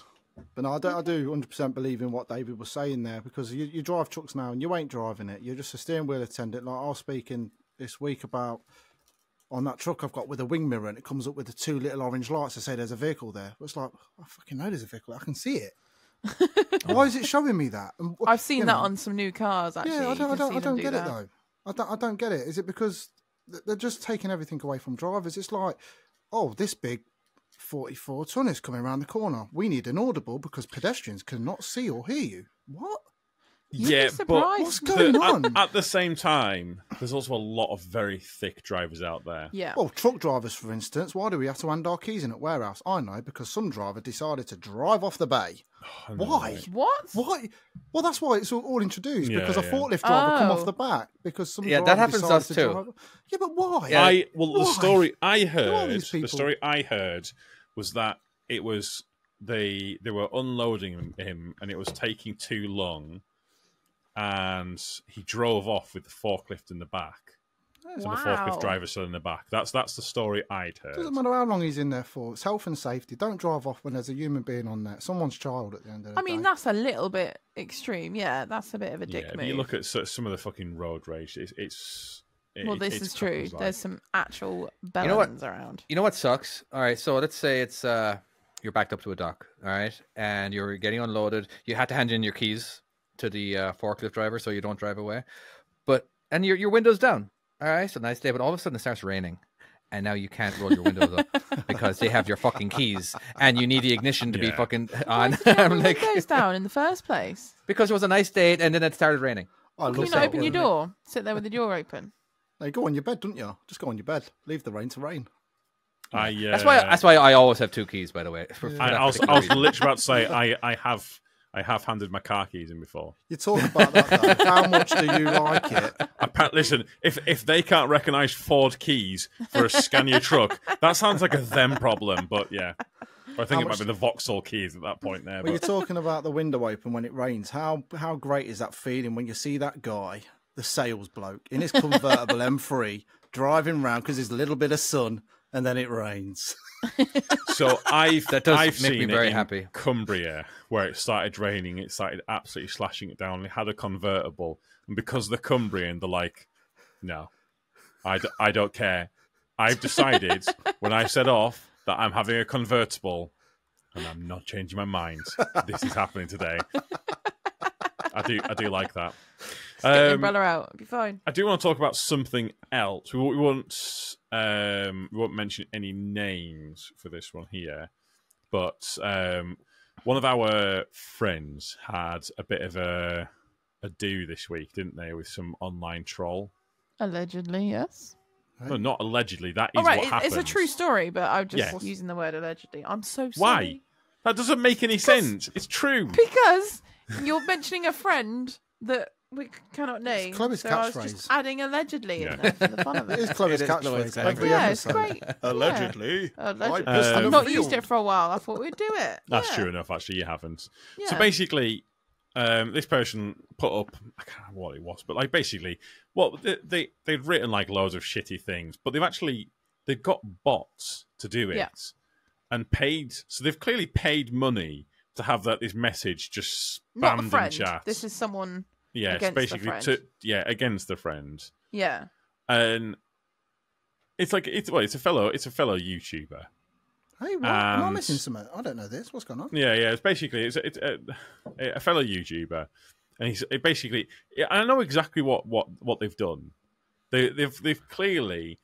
But no, I do, I do one hundred percent believe in what David was saying there, because you, you drive trucks now and you ain't driving it. You're just a steering wheel attendant. Like I was speaking this week about on that truck I've got with a wing mirror, and it comes up with the two little orange lights to say there's a vehicle there. But it's like I fucking know there's a vehicle. I can see it. Why is it showing me that? And, I've seen you know, that on some new cars. Actually, yeah, I don't, I don't, I don't do get that. it though. I don't, I don't get it. Is it because they're just taking everything away from drivers? It's like, oh, this big forty-four ton is coming around the corner. We need an audible because pedestrians cannot see or hear you. What? You're yeah, but what's going the, on? At, at the same time, there's also a lot of very thick drivers out there. Yeah. Well, truck drivers, for instance. Why do we have to hand our keys in at warehouse? I know, because some driver decided to drive off the bay. Oh, why? Right. What? Why? Well, that's why it's all, all introduced yeah, because yeah. a forklift driver oh. come off the back because some. Yeah, that happens to us too. Drive... Yeah, but why? Yeah. I well, why? the story I heard. The story I heard was that it was they they were unloading him and it was taking too long. And he drove off with the forklift in the back. Oh, so wow. the forklift driver's still in the back. That's that's the story I'd heard. Doesn't matter how long he's in there for. It's health and safety. Don't drive off when there's a human being on there. Someone's child at the end of the I day. I mean, that's a little bit extreme. Yeah, that's a bit of a dick yeah, move. You look at some of the fucking road rage. It's... it's it, well, this it's is true. Like... There's some actual bellends you know around. You know what sucks? All right, so let's say it's... Uh, you're backed up to a dock, all right? And you're getting unloaded. You had to hand in your keys to the uh, forklift driver so you don't drive away, but and your your window's down, all right, so nice day, but all of a sudden it starts raining and now you can't roll your windows up because they have your fucking keys and you need the ignition to yeah. be fucking on. I'm like, windows down in the first place because it was a nice day and then it started raining. Oh, can you not open your door? Sit there with the door open. They go on your bed, don't you? Just go on your bed, leave the rain to rain. I uh... that's why that's why I always have two keys, by the way. For, for I, I was, I was literally about to say I I have. I have handed my car keys in before. You talk about that, though. How much do you like it? I, listen, if if they can't recognise Ford keys for a Scania truck, that sounds like a them problem, but yeah. I think how it much... might be the Vauxhall keys at that point there. Well, but... you're talking about the window open when it rains. How how great is that feeling when you see that guy, the sales bloke, in his convertible M three, driving round because there's a little bit of sun and then it rains? So I've that does I've make seen me very it in happy. Cumbria, where it started raining, it started absolutely slashing it down. They had a convertible, and because they're Cumbrian, they're like, "No, I, d I don't care. I've decided when I set off that I'm having a convertible, and I'm not changing my mind. This is happening today." I do, I do like that. Just um, get the umbrella out, it'll be fine. I do want to talk about something else. We, we won't, um, we won't mention any names for this one here, but um, one of our friends had a bit of a a do this week, didn't they, with some online troll? Allegedly, yes. No, not allegedly. That is oh, right. what it, happened. It's a true story, but I'm just yes. using the word allegedly. I'm so sorry. Why? That doesn't make any because, sense. It's true because. You're mentioning a friend that we cannot name. It's Chloe's so catchphrase. I was phrase. just adding allegedly yeah. in there for the fun of it. It is Chloe's catchphrase. Exactly. Yeah, it's great. Allegedly. Yeah. allegedly. Uh, I've not used it for a while. I thought we'd do it. That's yeah. true enough, actually. You haven't. Yeah. So basically, um, this person put up, I can't remember what it was, but like basically, well, they, they, they've written like loads of shitty things, but they've actually, they've got bots to do it yeah. and paid. So they've clearly paid money to have that this message just spammed in chat. This is someone yeah, against it's basically the friend. To, yeah, against the friend. Yeah. And it's like it's well, it's a fellow it's a fellow YouTuber. Hey, what? Am I missing something? I don't know this. What's going on? Yeah, yeah, it's basically it's it's a, a fellow YouTuber. And he's it basically I know exactly what what what they've done. They they've they've clearly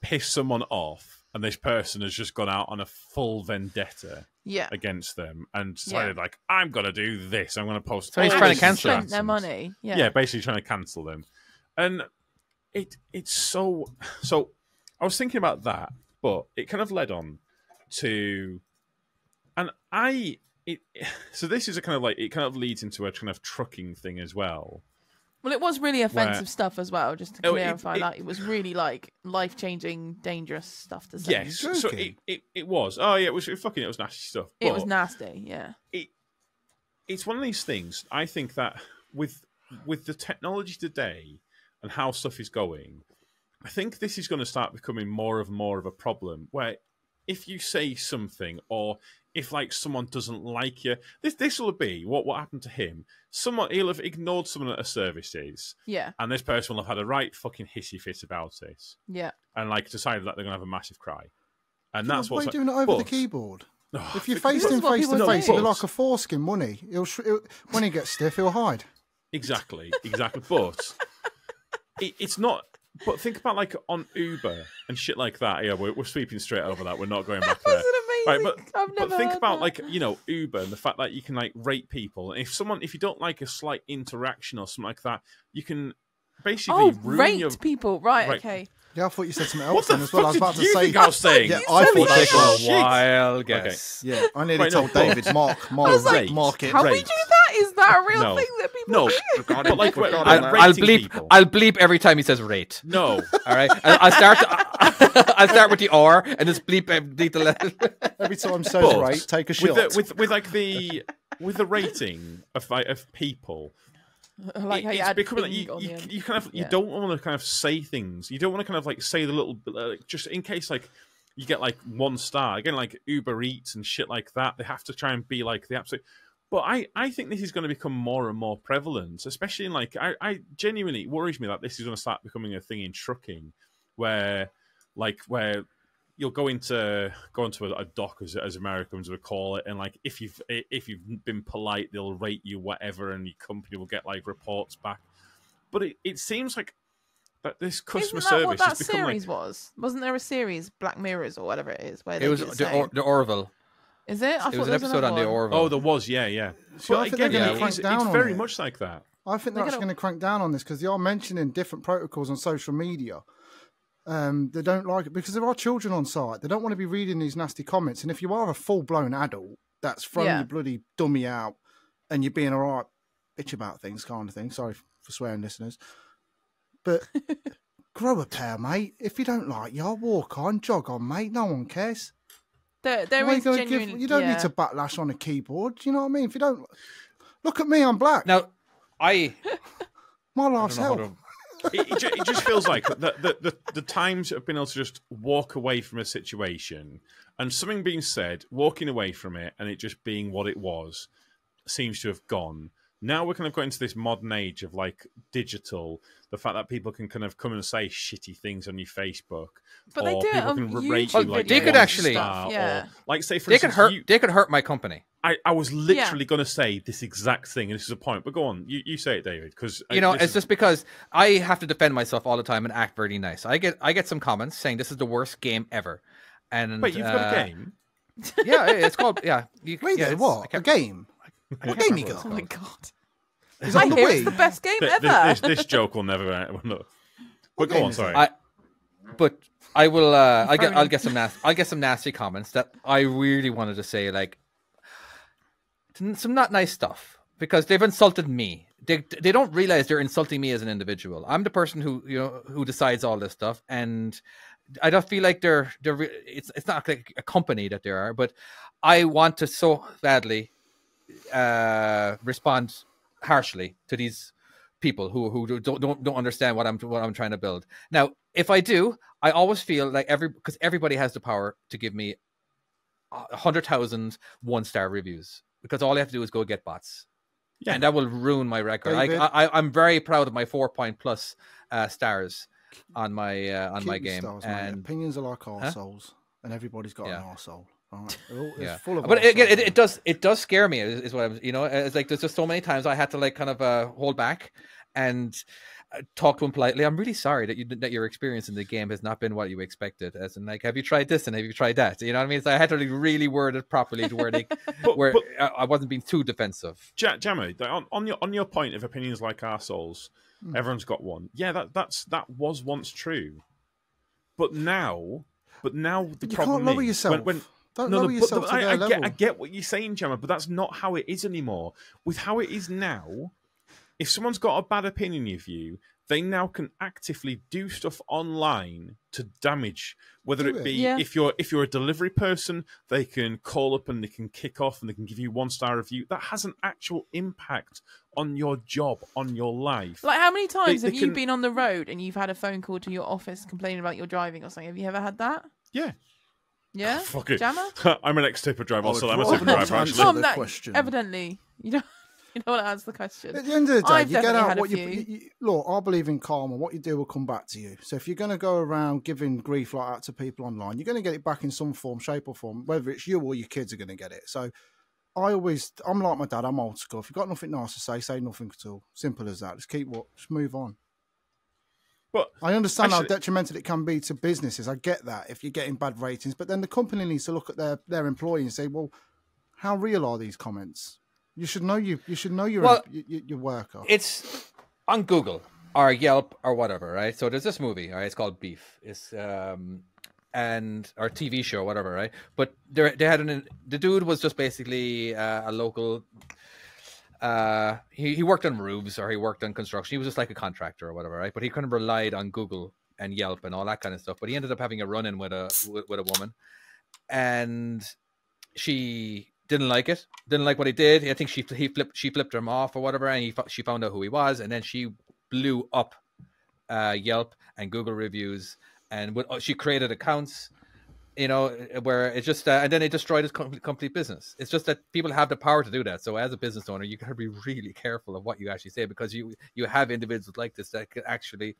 pissed someone off and this person has just gone out on a full vendetta yeah. against them and decided, yeah. like, I'm going to do this. I'm going to post. So he's trying to cancel them. Their money. Yeah. yeah, basically trying to cancel them. And it it's so... So I was thinking about that, but it kind of led on to... And I... It, so this is a kind of like... It kind of leads into a kind of trucking thing as well. Well, it was really offensive where, stuff as well, just to clarify that. It, it, it was really, like, life-changing, dangerous stuff to say. Yes, so it, it, it was. Oh, yeah, it was it, fucking, it was nasty stuff. But it was nasty, yeah. It It's one of these things, I think, that with with the technology today and how stuff is going, I think this is going to start becoming more and more of a problem, where if you say something or... If like someone doesn't like you, this this will be what what happened to him. Someone he'll have ignored someone at a services, yeah, and this person will have had a right fucking hissy fit about it, yeah, and like decided that they're gonna have a massive cry, and yeah, that's why you're doing it over but, the keyboard. Oh, if you faced him face to face, it'll like a foreskin, won't he? He'll, he'll when he gets stiff, he'll hide. Exactly, exactly. But it, it's not. But think about like on Uber and shit like that. Yeah, we're, we're sweeping straight over that. We're not going back there. Right, but, I've never but think about that. Like, you know, Uber and the fact that you can like rate people. If someone, if you don't like a slight interaction or something like that, you can basically oh, ruin rate your... people. Right, right, okay. Yeah, I thought you said something else then as well. I was about to say. Think I was saying. Yeah, I thought that was a wild guess. Okay. Yeah, I nearly right, told no, David Mark, Mark, like, Mark it. How rate. We do that? Is that a real no. thing that people? No, do? But like, we're, we're I'll, I'll bleep. People. I'll bleep every time he says rate. No, all right. I'll start. I'll start with the R and just bleep the every time. So rate, take a shot with the, with, with like the with the rating of like, of people. Like it, it's becoming like you, you, you kind of you yeah. don't want to kind of say things. You don't want to kind of like say the little uh, just in case like you get like one star again, like Uber Eats and shit like that. They have to try and be like the absolute. But I, I think this is going to become more and more prevalent, especially in like I, I genuinely it worries me that this is going to start becoming a thing in trucking, where like where you'll go into go into a, a dock as as Americans would call it, and like if you've if you've been polite, they'll rate you whatever, and your company will get like reports back. But it, it seems like that this customer Isn't that service what that has become series like, was wasn't there a series Black Mirrors or whatever it is where they it was the, the, or, the Orville. Is it? I it was an episode on the Orville. Oh, there was, yeah, yeah. So but I think again, they're going to crank it's, down it's on very it. much like that. I think they're, they're actually going to crank down on this because they are mentioning different protocols on social media. Um, they don't like it because there are children on site. They don't want to be reading these nasty comments. And if you are a full-blown adult that's throwing yeah. your bloody dummy out and you're being all right bitch about things kind of thing. Sorry for swearing, listeners. But grow a pair, mate. If you don't like y'all, walk on, jog on, mate. No one cares. There, there is genuine, give, you don't yeah. need to backlash on a keyboard. Do you know what I mean? If you don't look at me, I'm black. No, I. My life's I hell. it, it, it just feels like the, the the the times I've been able to just walk away from a situation and something being said, walking away from it, and it just being what it was, seems to have gone. Now we're kind of going into this modern age of like digital, the fact that people can kind of come and say shitty things on your Facebook, but or they do people it can rate you like they could actually, star, yeah. or, like say for they instance, could hurt, you, they could hurt my company. I, I was literally yeah. going to say this exact thing, and this is a point. But go on, you, you say it, David, because you I, know it's is... just because I have to defend myself all the time and act very nice. I get I get some comments saying this is the worst game ever, and wait, you've uh, got a game? Yeah, it's called yeah. You, wait, yeah, what a game. What game you got? Oh my god! It's on the Wii. It's the best game ever. This, this, this joke will never end. But go on, sorry. I, but I will. Uh, I get. I'll get some nasty. I'll get some nasty comments that I really wanted to say, like some not nice stuff, because they've insulted me. They they don't realize they're insulting me as an individual. I'm the person who you know who decides all this stuff, and I don't feel like they're they're. It's it's not like a company that they are, but I want to so badly. Uh, respond harshly to these people who who don't don't don't understand what I'm what I'm trying to build. Now, if I do, I always feel like every because everybody has the power to give me a hundred thousand one star reviews because all I have to do is go get bots, yeah. and that will ruin my record. I, I I'm very proud of my four point plus uh, stars on my uh, on Cute my game. Stars, and mate. Opinions are like arseholes, huh? and everybody's got yeah. an arsehole. Right. It's yeah. full of but again, it, it, it does it does scare me. Is, is what I'm, you know. It's like there's just so many times I had to like kind of uh, hold back, and talk to him politely. I'm really sorry that you that your experience in the game has not been what you expected. As in, like, have you tried this and have you tried that? You know what I mean? So I had to really word it properly to where they, but, where but, I wasn't being too defensive. Jamie, on, on your on your point of opinions like arseholes, mm. everyone's got one. Yeah, that that's that was once true, but now, but now the you problem can't lower is yourself. when. when Don't no, no, yourself but, to I, I, get, I get what you're saying, Gemma, but that's not how it is anymore. With how it is now, if someone's got a bad opinion of you, they now can actively do stuff online to damage. Whether it be yeah. if you're if you're a delivery person, they can call up and they can kick off and they can give you one star review. That has an actual impact on your job, on your life. Like, how many times they, have they you can... been on the road and you've had a phone call to your office complaining about your driving or something? Have you ever had that? Yeah. Yeah, oh, fuck it. I'm an ex-tipper driver, oh, so I'm a tipper driver. Actually, Tom, that, question. Evidently, you don't, you don't want to answer the question. At the end of the day, I've you get out what you, you, you. Look, I believe in karma. What you do will come back to you. So if you're going to go around giving grief like that to people online, you're going to get it back in some form, shape, or form. Whether it's you or your kids are going to get it. So I always, I'm like my dad. I'm old school. If you've got nothing nice to say, say nothing at all. Simple as that. Just keep what, just move on. But I understand actually, how detrimental it can be to businesses. I get that if you're getting bad ratings, but then the company needs to look at their their employee and say, "Well, how real are these comments? You should know you you should know your well, your, your worker." It's on Google or Yelp or whatever, right? So there's this movie, right? It's called Beef. It's um and or T V show, whatever, right? But they they had an the dude was just basically uh, a local. Uh, he, he worked on roofs or he worked on construction. He was just like a contractor or whatever, right? But he kind of relied on Google and Yelp and all that kind of stuff. But he ended up having a run-in with a with, with a woman, and she didn't like it. Didn't like what he did. I think she he flipped she flipped him off or whatever, and he she found out who he was, and then she blew up uh, Yelp and Google reviews, and with, she created accounts. You know, where it's just, uh, and then it destroyed his com complete business. It's just that people have the power to do that. So as a business owner, you got to be really careful of what you actually say, because you you have individuals like this that could actually,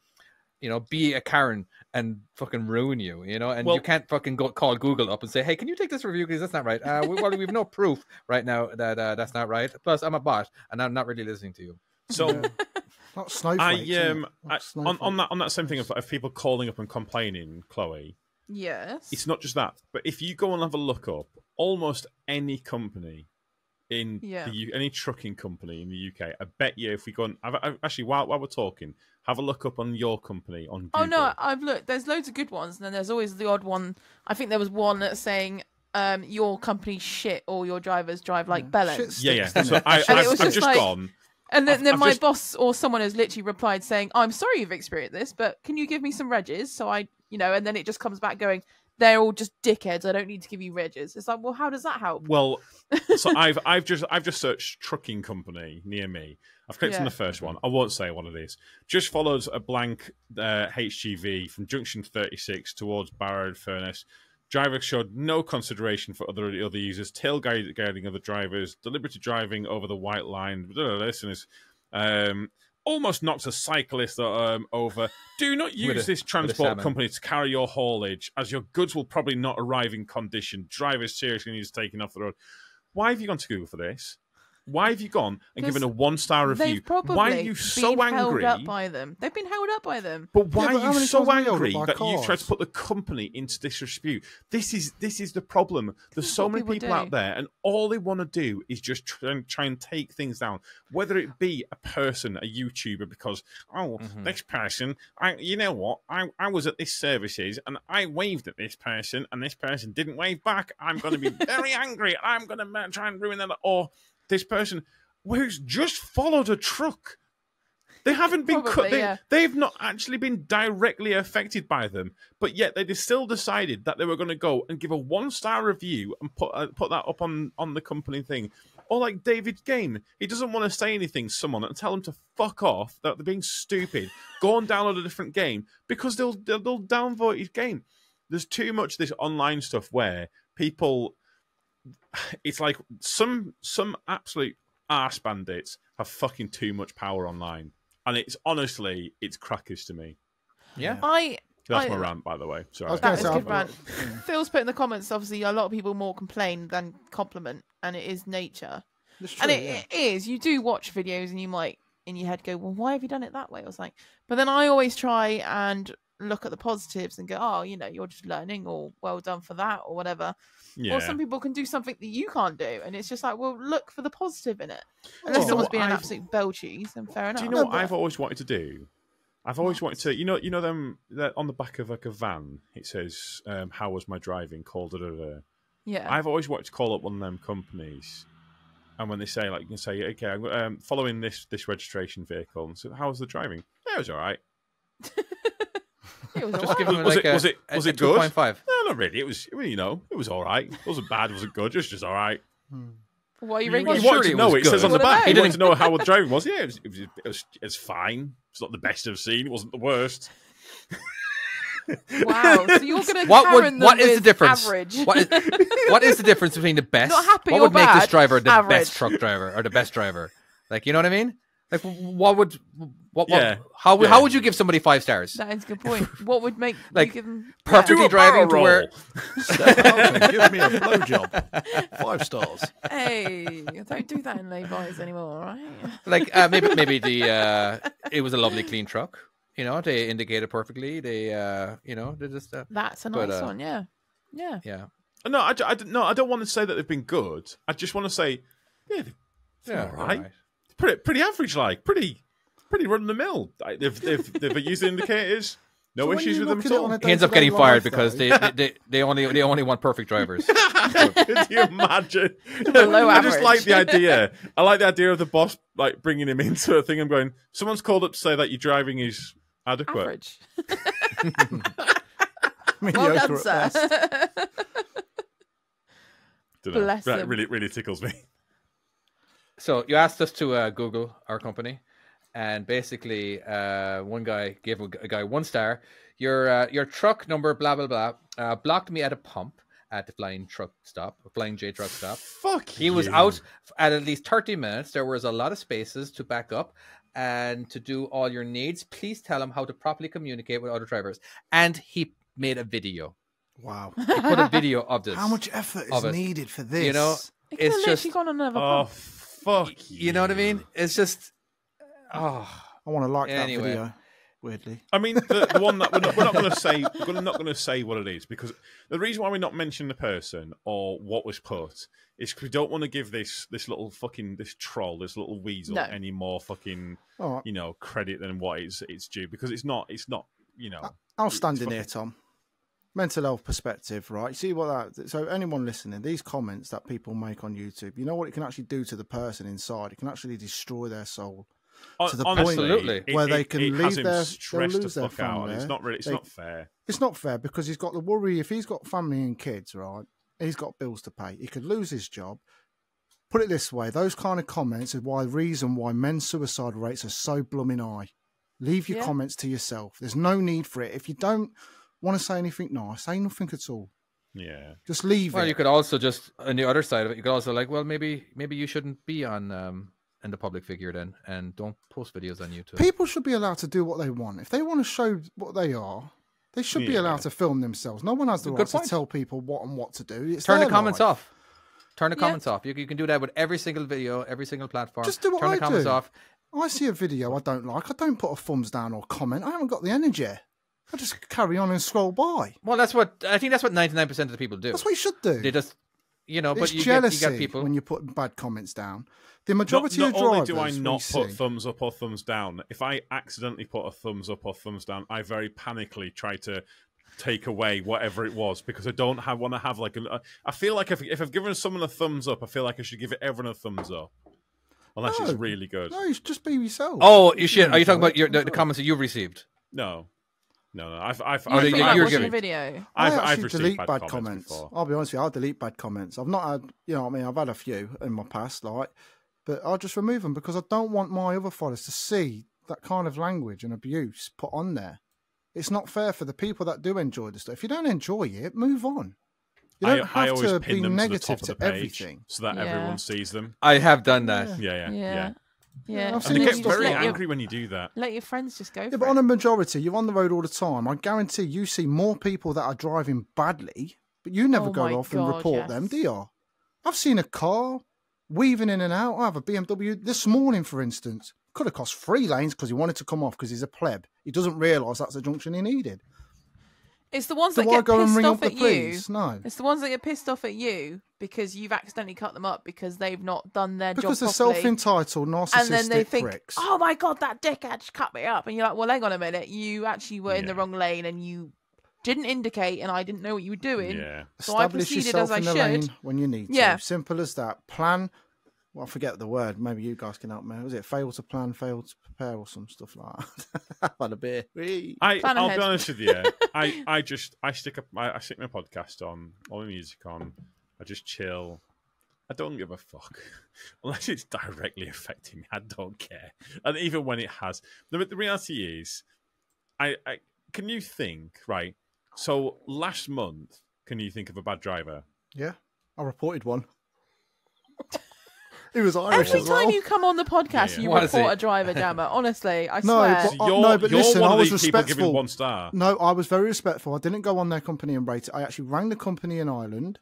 you know, be a Karen and fucking ruin you. You know, and well, you can't fucking go call Google up and say, "Hey, can you take this review because that's not right." Uh, we, well, we've no proof right now that uh, that's not right. Plus, I'm a bot and I'm not really listening to you. So. Yeah. Not snowflakes, I um not I, snowflake. on on that on that same thing of, of people calling up and complaining, Chloe. Yes. It's not just that, but if you go and have a look up, almost any company in yeah. the, any trucking company in the U K, I bet you if we go and I've, I've, actually while while we're talking, have a look up on your company on Google. Oh no, I've looked. There's loads of good ones, and then there's always the odd one. I think there was one that's saying um, your company's shit or your drivers drive like yeah. bellends. Yeah, yeah. So I, I've, I've just, just like, gone. And then, I've, then I've my just... boss or someone has literally replied saying, "I'm sorry you've experienced this, but can you give me some regs?" So I. You know, and then it just comes back going, they're all just dickheads. I don't need to give you regs. It's like, well, how does that help? Well, so I've I've just I've just searched trucking company near me. I've clicked yeah. on the first one. I won't say what it is. Just follows a blank uh, H G V from junction thirty-six towards Barrow Furness. Driver showed no consideration for other other users. Tail guiding other drivers. Deliberate driving over the white line. Listeners. Um, Almost knocks a cyclist um, over. Do not use a, this transport company to carry your haulage, as your goods will probably not arrive in condition. Drivers seriously need to be taken off the road. Why have you gone to Google for this? Why have you gone and given a one-star review? Why are you so angry? They've been held up by them. They've been held up by them. But why yeah, but are you so angry that cars? you tried to put the company into disrepute? This is this is the problem. There's so many people, people out there, and all they want to do is just try and, try and take things down. Whether it be a person, a YouTuber, because oh, mm-hmm. this person, I you know what, I I was at this services and I waved at this person, and this person didn't wave back. I'm going to be very angry. I'm going to try and ruin them. Or this person who's just followed a truck. They haven't been Probably, cut. They, yeah. They've not actually been directly affected by them, but yet they still decided that they were going to go and give a one-star review and put uh, put that up on, on the company thing. Or like David Game. He doesn't want to say anything to someone and tell them to fuck off, that they're being stupid. Go and download a different game, because they'll, they'll, they'll downvote his game. There's too much of this online stuff where people... It's like some some absolute arse bandits have fucking too much power online, and it's honestly it's crackers to me. Yeah, I. That's I, my rant, by the way. Sorry, that is good rant. Phil's put in the comments. Obviously, a lot of people more complain than compliment, and it is nature. That's true, and it, yeah. it is. You do watch videos, and you might in your head go, well, why have you done it that way? I was like, but then I always try and look at the positives and go, oh, you know, you're just learning, or well done for that, or whatever. Yeah. Or some people can do something that you can't do, and it's just like, well, look for the positive in it. Unless someone's being an absolute bell cheese, and fair enough. Do you know what I've always wanted to do? I've always wanted to, you know, you know them on the back of like a van. It says, um, "How was my driving?" Call da da da. Yeah. I've always wanted to call up one of them companies, and when they say like, you can say, "Okay, I'm um, following this this registration vehicle," and so, "How was the driving?" Yeah, it was all right. It was just give them was like it, a, was it was a, it good? two point five. No, not really. It was, you know, it was all right. It wasn't bad. It wasn't good. It was just all right. Hmm. Why are you ringing? He wanted to know. It says on the back. He wanted to know how the driving was. Yeah, it was, it was, it was, it was fine. It's not the best I've seen. It wasn't the worst. Wow. So you're going to compare them with average. What is, what is the difference between the best? Not happy what or would bad, make this driver the average. Best truck driver or the best driver? Like, you know what I mean? Like, what would, what, yeah. what how would, yeah. how would you give somebody five stars? That is a good point. What would make like give them, perfectly yeah. driving to where? Step up and give me a blowjob. Five stars. Hey, don't do that in lay-bys anymore, all right? Like uh, maybe maybe the uh, it was a lovely clean truck. You know, they indicated perfectly. They uh, you know, they just uh, that's a nice but, uh, one. Yeah, yeah, yeah. No, I, I no, I don't want to say that they've been good. I just want to say, yeah, they're yeah, all right. All right. Pretty, pretty average, like pretty, pretty run of the mill. They've, they've, they've used the indicators. No so issues with them at all. He ends up getting fired though. Because they, they, they, they only, they only want perfect drivers. Could you imagine? Below I average. Just like the idea. I like the idea of the boss like bringing him into a thing. I'm going. Someone's called up to say that your driving is adequate. Average. Well done, sir. Bless him. That really, really tickles me. So you asked us to uh, Google our company, and basically uh, one guy gave a guy one star. Your uh, your truck number blah blah blah uh, blocked me at a pump at the flying truck stop, flying J truck stop. Fuck. He you. was out at at least thirty minutes. There was a lot of spaces to back up and to do all your needs. Please tell him how to properly communicate with other drivers. And he made a video. Wow. He put a video of this. How much effort is it. needed for this? You know, it it's just gone another pump. Oh, fuck you. You know what I mean? It's just, oh, I want to like anyway. that video. Weirdly, I mean the, the one that we're not, we're not going to say. We're not going to say what it is, because the reason why we're not mentioning the person or what was put is because we don't want to give this this little fucking this troll, this little weasel, no. any more fucking right. you know credit than what it's it's due, because it's not it's not you know. I'll stand in fucking... here, Tom. Mental health perspective, right? See what that. So anyone listening, these comments that people make on YouTube, you know what it can actually do to the person inside. It can actually destroy their soul o to the Honestly, point where it, they can it, it leave their, lose the their family. Out. It's not really. It's they, not fair. It's not fair because he's got the worry. If he's got family and kids, right? He's got bills to pay. He could lose his job. Put it this way: those kind of comments is why reason why men's suicide rates are so blooming high. Leave your yeah. comments to yourself. There's no need for it. If you don't want to say anything nice, say nothing at all. Yeah. Just leave well, it. Well, you could also just, on the other side of it, you could also like, well, maybe maybe you shouldn't be on um, in the public figure then, and don't post videos on YouTube. People should be allowed to do what they want. If they want to show what they are, they should yeah. be allowed to film themselves. No one has the right to tell people what and what to do. It's Turn the comments life. off. Turn the yeah. comments off. You, you can do that with every single video, every single platform. Just do what Turn I the comments do. off. I see a video I don't like. I don't put a thumbs down or comment. I haven't got the energy. I just carry on and scroll by. Well, that's what I think. That's what ninety-nine percent of the people do. That's what you should do. They just, you know, it's but you jealousy get, you get people when you put bad comments down. The majority not, not of drivers. Not only do I not put see... thumbs up or thumbs down, if I accidentally put a thumbs up or thumbs down, I very panically try to take away whatever it was, because I don't have want to have like. A, I feel like if if I've given someone a thumbs up, I feel like I should give everyone a thumbs up. Unless no, it's really good. No, you should just be yourself. Oh, you should. Are you talking about your, the, the comments that you've received? No. No, no, I've, I've, I've, I've, I've, watching a video. I've, I I've delete bad, bad comments. comments I'll be honest with you, I delete bad comments. I've not had, you know, what I mean, I've had a few in my past, like, but I'll just remove them because I don't want my other followers to see that kind of language and abuse put on there. It's not fair for the people that do enjoy the stuff. If you don't enjoy it, move on. You don't I, have I always to pin be them negative to, the top to of the page everything, so that yeah. everyone sees them. I have done that. Yeah, yeah, yeah. yeah. yeah. Yeah, yeah, and they get very angry your, when you do that. Let your friends just go. Yeah, for but it. on a majority, you're on the road all the time. I guarantee you see more people that are driving badly, but you never oh go off God, and report yes. them, do you? I've seen a car weaving in and out. I have a B M W this morning, for instance. could have cost three lanes because he wanted to come off because he's a pleb. He doesn't realise that's the junction he needed. It's the ones so that get pissed off at you. No. It's the ones that get pissed off at you because you've accidentally cut them up because they've not done their because job Because they're properly. self-entitled, narcissistic And then they think, pricks. oh my God, that dickhead just cut me up. And you're like, well, hang on a minute. You actually were yeah. in the wrong lane and you didn't indicate and I didn't know what you were doing. Yeah. So Establish I proceeded as I in the should. Lane when you need to. Yeah. Simple as that. Plan. Well, I forget the word. Maybe you guys can help me. Was it fail to plan, fail to prepare, or some stuff like that? I've had a beer. I, I'll be honest with you. I, I just I stick a, I, I stick my podcast on, all my music on. I just chill. I don't give a fuck unless it's directly affecting me. I don't care. And even when it has, the, the reality is, I, I can you think right? So last month, can you think of a bad driver? Yeah, I reported one. It was Irish Every as time well. you come on the podcast, yeah, yeah. you Why report a driver jammer. Honestly, I no, swear. But, uh, you're, no, but you're listen, one I was respectful. One star. No, I was very respectful. I didn't go on their company and rate it. I actually rang the company in Ireland.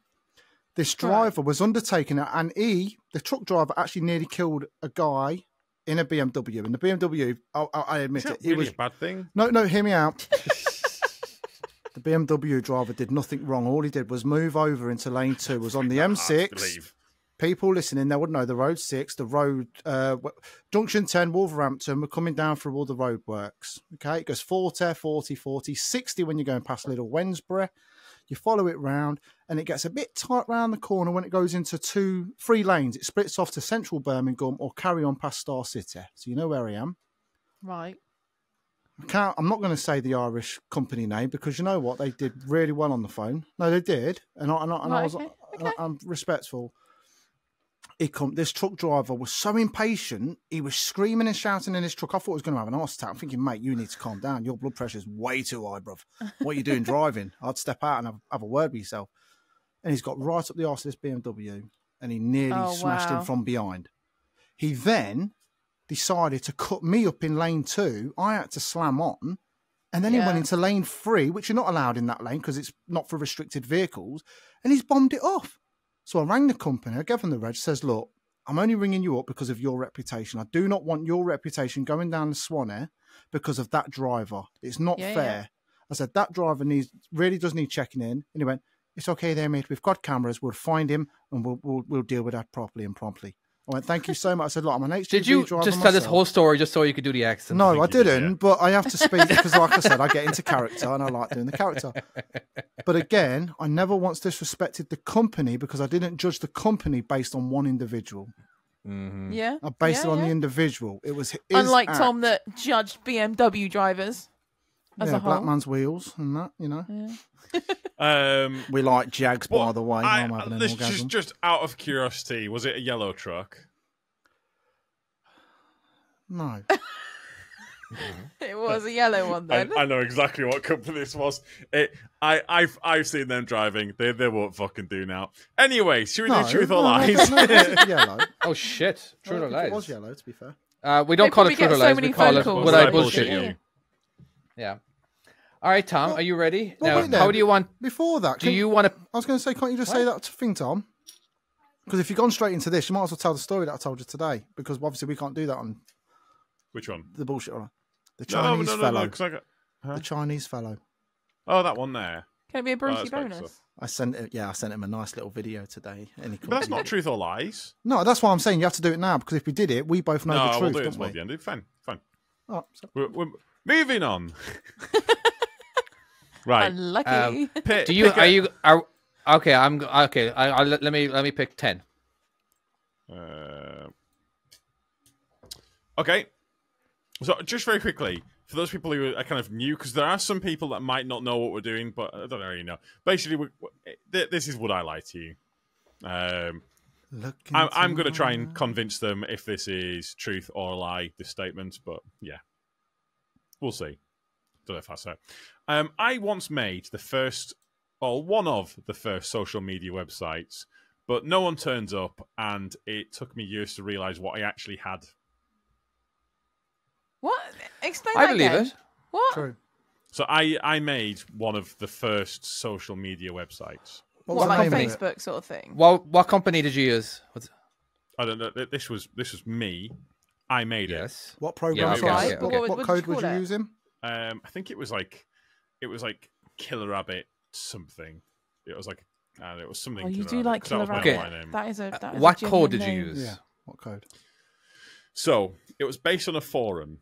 This driver right. was undertaking it, and he, the truck driver, actually nearly killed a guy in a B M W. And the B M W, I, I, I admit Is it, it really was a bad thing. No, no, hear me out. The B M W driver did nothing wrong. All he did was move over into lane two. Was on the M six. People listening, they would know the road six, the road, uh, junction ten, Wolverhampton. We're coming down through all the roadworks. Okay, it goes forty, forty, forty, sixty when you're going past Little Wensbury. You follow it round, and it gets a bit tight round the corner when it goes into two, three lanes. It splits off to central Birmingham or carry on past Star City. So you know where I am. Right. I can't, I'm not going to say the Irish company name because you know what? They did really well on the phone. No, they did. And, I, and, I, and right, I was, okay. Okay. I, I'm respectful. He come, this truck driver was so impatient, he was screaming and shouting in his truck. I thought he was going to have an heart attack. I'm thinking, mate, you need to calm down. Your blood pressure's way too high, bruv. What are you doing driving? I'd step out and have, have a word with yourself. And he's got right up the arse of this B M W, and he nearly oh, smashed wow. him from behind. He then decided to cut me up in lane two. I had to slam on, and then yeah. he went into lane three, which you're not allowed in that lane because it's not for restricted vehicles, and he's bombed it off. So I rang the company, I gave them the reg, says, look, I'm only ringing you up because of your reputation. I do not want your reputation going down the Swanee because of that driver. It's not yeah, fair. Yeah. I said, that driver needs really does need checking in. And he went, it's okay there, mate. We've got cameras. We'll find him and we'll we'll, we'll deal with that properly and promptly. I went, thank you so much. I said, look, I'm an H G V Did you driver just tell myself. this whole story just so you could do the accent? No, I, I didn't, did, yeah. but I have to speak because, like I said, I get into character and I like doing the character. But again, I never once disrespected the company because I didn't judge the company based on one individual. Mm-hmm. Yeah. I based yeah, it on yeah. the individual. It was his Unlike act. Tom that judged B M W drivers as yeah, a whole. Black man's wheels and that, you know. Yeah. Um, we like Jags, by well, the way. I, no, I'm this just, just out of curiosity, was it a yellow truck? No. It was a yellow one, then. I, I know exactly what company this was. It, I, I've, I've seen them driving. They, they won't fucking do now. Anyway, should we no, do truth no, or lies? No, no, yellow. Oh shit! Truth or lies? It was yellow, to be fair. Uh, we don't they call it truth or lies. So we call it would I bullshit you? Yeah. yeah. All right, Tom, well, are you ready? Well, now, how do you want? Before that, do can, you want to? I was going to say, can't you just what? say that thing, Tom? Because if you've gone straight into this, you might as well tell the story that I told you today. Because obviously we can't do that on which one? The bullshit one. The Chinese no, no, no, fellow. No, no, got... huh? The Chinese fellow. Oh, that one there. Can it be a Brucey oh, bonus? I sent it. Yeah, I sent him a nice little video today. And he but that's not it. truth or lies. No, that's why I'm saying you have to do it now because if we did it, we both know no, the truth. We'll do it at the end. Fine, fine. Oh, we're, we're moving on. Right. Unlucky. Um, pick, do you? Are a... you? Are okay? I'm okay. I, I let me let me pick ten. Uh, okay. So just very quickly, for those people who are kind of new, because there are some people that might not know what we're doing, but I don't really know. Basically, we, we, this is Would I Lie to You. Um, I, I'm going to try and convince them if this is truth or lie, this statement, but yeah. We'll see. Don't know if that's right. Um, I once made the first, or one of the first social media websites, but no one turns up, and it took me years to realise what I actually had. What? Explain I that believe again. it. What? True. So I, I made one of the first social media websites. What, what like Facebook sort of thing? Well, what company did you use? What's... I don't know. This was this was me. I made yes. it. What program? Yeah, okay. Okay. What, what, what, what code would you, you use him? Um, I think it was like, it was like Killer Rabbit something. It was like, uh, it was something. Oh, you Killer do Rabbit, like Killer Rabbit. That, okay. that is a. That uh, is what a code did you name. use? Yeah. What code? So it was based on a forum,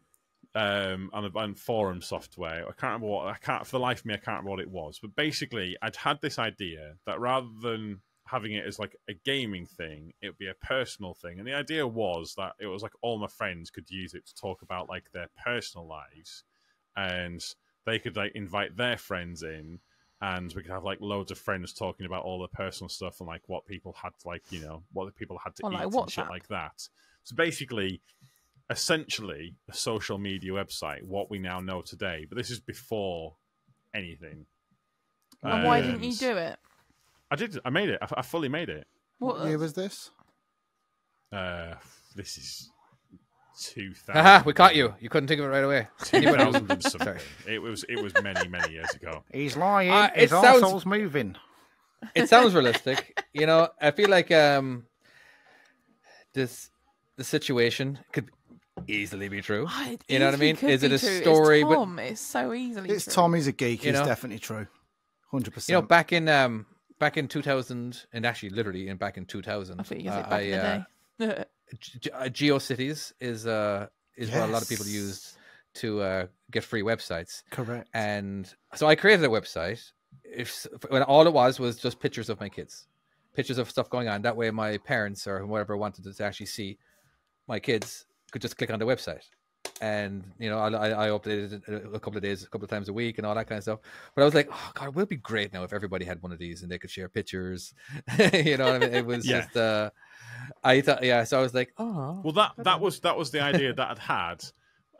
um, and, a, and forum software. I can't remember what. I can't for the life of me. I can't remember what it was. But basically, I'd had this idea that rather than having it as like a gaming thing, it would be a personal thing. And the idea was that it was like all my friends could use it to talk about like their personal lives, and they could like invite their friends in, and we could have like loads of friends talking about all the personal stuff and like what people had to, like, you know, what the people had to well, eat like, and shit that? like that. So basically, essentially a social media website, what we now know today, but this is before anything. And um, why didn't you do it? I did. I made it. I, I fully made it. What, what year was this? Uh, this is two thousand. Haha, we caught you. You couldn't think of it right away. two thousand and something. It was, it was many, many years ago. He's lying. Uh, His arsehole's moving. It sounds realistic. You know, I feel like um, this the situation could easily be true. I, you know what I mean? Is it a true. story? It's Tom. But it's so easily it's true. Tom. He's a geek. You it's know? definitely true. one hundred percent. You know, back in... Um, Back in two thousand, and actually literally in back in two thousand, I, uh, I, uh, in Ge GeoCities is uh, is yes. what a lot of people used to uh, get free websites. Correct. And so I created a website. If when all it was was just pictures of my kids, pictures of stuff going on. That way, my parents or whoever wanted to actually see my kids could just click on the website. And you know, I, I updated it a couple of days, a couple of times a week, and all that kind of stuff. But I was like, oh god, it would be great now if everybody had one of these and they could share pictures. You know, what I mean? It was yeah. just, uh, I thought, yeah. So I was like, oh, well, that that was that was the idea that I'd had,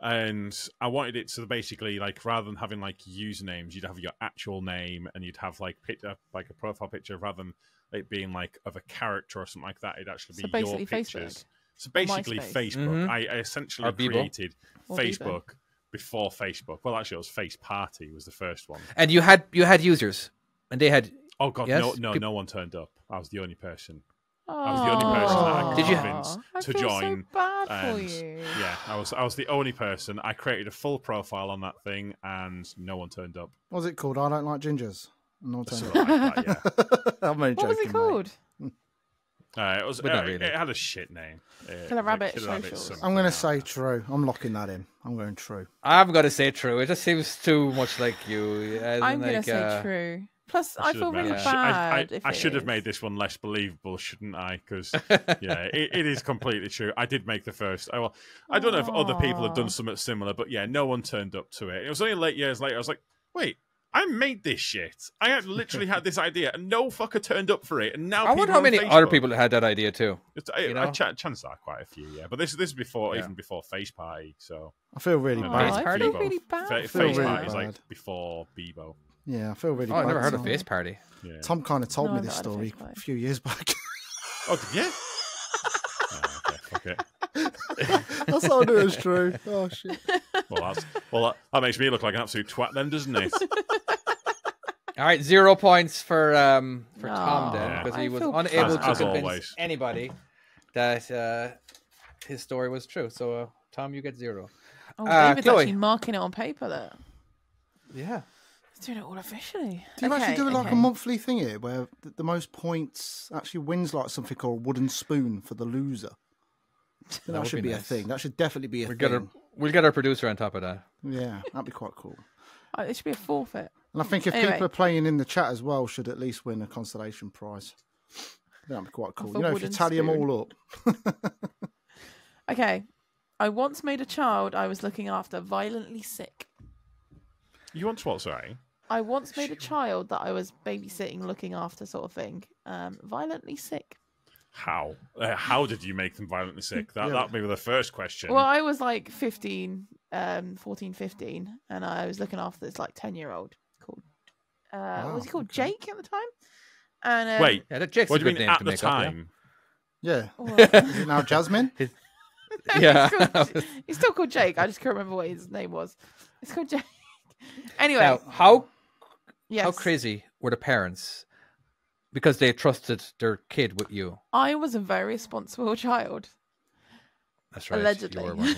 and I wanted it to basically like rather than having like usernames, you'd have your actual name, and you'd have like picture, like a profile picture, rather than it being like of a character or something like that. It'd actually be so your pictures. Facebook. So basically, Facebook. Mm -hmm. I, I essentially created or Facebook Bebo. before Facebook. Well, actually, it was Face Party was the first one. And you had you had users, and they had. Oh God, yes? no, no, no one turned up. I was the only person. Aww. I was the only person that I could Did convince you? to I feel join. So bad and, for you. Yeah, I was. I was the only person. I created a full profile on that thing, and no one turned up. What was it called? I don't like gingers. No one turned up. Like that, yeah. I'm only joking, what was it called? Mate. Uh, it was. Uh, really. It had a shit name. It, Killer Rabbit Socials. I'm going to say true. I'm locking that in. I'm going true. I'm going to say true. It just seems too much like you. I'm like, going to uh... say true. Plus, I, I feel really bad. I, I, I should is. have made this one less believable, shouldn't I? Because yeah, it, it is completely true. I did make the first. I, well, I don't Aww. know if other people have done something similar, but yeah, no one turned up to it. It was only late years later. I was like, wait. I made this shit. I had literally had this idea, and no fucker turned up for it. And now I wonder how many Facebook. other people had that idea too. I, you know? I ch chances are quite a few, yeah. But this this is before yeah. even before Face Party, so I feel really oh, bad. I feel really bad. Fa face really Party is like before Bebo. Yeah, I feel really. Oh, bad. I've never heard of Face Party. Yeah. Tom kind of told no, me this story a, a few years back. Oh yeah. Oh, okay. Okay. That's how I knew it was true. Oh shit. Well, that's, well that, that makes me look like an absolute twat then, doesn't it? All right, zero points for um, for no, Tom then, because yeah. he was unable as, to as convince always. anybody that uh, his story was true. So, uh, Tom, you get zero. Oh, uh, David's Chloe. actually marking it on paper there. Yeah. He's doing it all officially. Do you okay, actually do it like okay. a monthly thing here, where the, the most points actually wins like something called wooden spoon for the loser? That, that should be, be nice. a thing. That should definitely be a We're thing. Gonna... We'll get our producer on top of that. Yeah, that'd be quite cool. Oh, it should be a forfeit. And I think if anyway. people are playing in the chat as well, should at least win a consolation prize. That'd be quite cool. You know, if you tally spoon. them all up. Okay. I once made a child I was looking after violently sick. You once what, sorry? I once made a child that I was babysitting, looking after, sort of thing. Um, violently sick. How? Uh, how did you make them violently sick? That yeah. that would be the first question. Well, I was like fifteen, um, fourteen, fifteen, and I was looking after this like ten-year-old called, uh, oh, was he called okay. Jake at the time? And um, wait, yeah, Jake's what do you mean at the time? Up, yeah. yeah. Well, is it now Jasmine? His... yeah. He's, called... he's still called Jake. I just can't remember what his name was. It's called Jake. Anyway. Now, how, yes. how crazy were the parents? Because they trusted their kid with you. I was a very responsible child. That's right. Allegedly. One, yeah.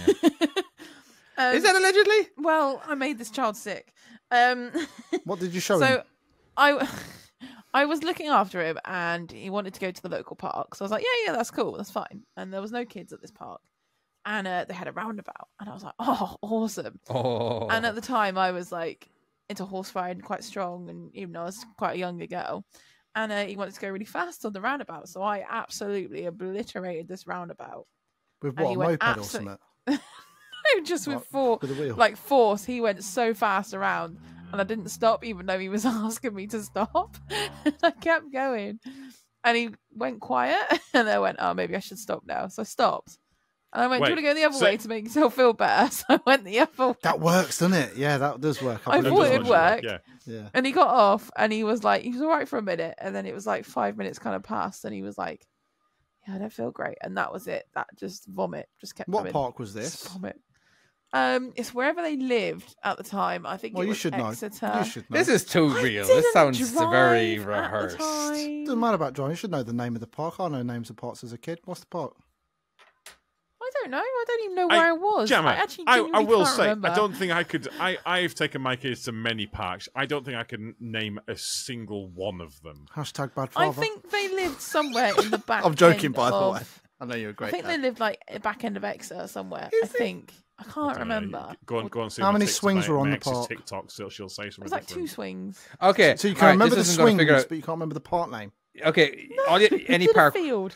um, Is that allegedly? Well, I made this child sick. Um, what did you show so him? So I, I was looking after him and he wanted to go to the local park. So I was like, yeah, yeah, that's cool. That's fine. And there was no kids at this park. And uh, they had a roundabout. And I was like, oh, awesome. Oh. And at the time I was like into horse riding quite strong. And even though I was quite a younger girl. And uh, he wanted to go really fast on the roundabout. So I absolutely obliterated this roundabout. With what, a moped or something? No, just with four, like force. He went so fast around and I didn't stop even though he was asking me to stop. I kept going. And he went quiet and I went, oh, maybe I should stop now. So I stopped. And I went, Wait, do you want to go the other so... way to make yourself feel better? So I went the other way. That works, doesn't it? Yeah, that does work. I, I thought it would work. Yeah. Yeah. And he got off and he was like, he was all right for a minute. And then it was like five minutes kind of passed and he was like, yeah, I don't feel great. And that was it. That just vomit. Just kept What coming. Park was this? Vomit. Um, it's wherever they lived at the time. I think well, it was you should Exeter. Know. You should know. This is too I real. This sounds very rehearsed. Doesn't matter about driving. You should know the name of the park. I know names of parks as a kid. What's the park? I don't know. I don't even know where I, I was. Gemma, I actually I, I will can't say, remember. I don't think I could. I, I've taken my kids to many parks. I don't think I can name a single one of them. Hashtag bad father. I think they lived somewhere in the back. I'm joking, end by the way. I know you're a great. I think dad. They lived like the back end of Exeter somewhere. Is I it? Think. I can't I remember. Know. Go on, go on. See how many swings were on the park? TikTok, so she'll say something. It was like different. Two swings. Okay, so you can right, remember the swings, out... but you can't remember the park name. Okay, no, you, any park field.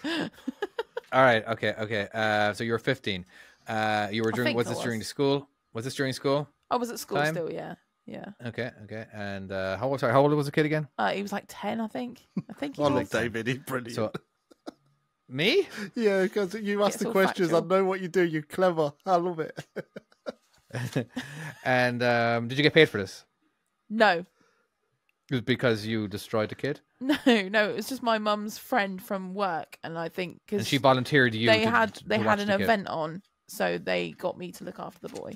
All right. Okay. Okay. Uh, so you were fifteen. Uh, you were during. Was this was. during school? Was this during school? I was at school time? still. Yeah. Yeah. Okay. Okay. And uh, how old? Sorry, how old was the kid again? Uh, he was like ten, I think. I think. He oh, look, David, he's brilliant. So, me? Yeah, because you ask yeah, the questions. Factual. I know what you do. You're clever. I love it. And um, did you get paid for this? No. It was because you destroyed the kid? No, no, it was just my mum's friend from work, and I think because and she volunteered you. They to, had they to had an the event kid. on, so they got me to look after the boy.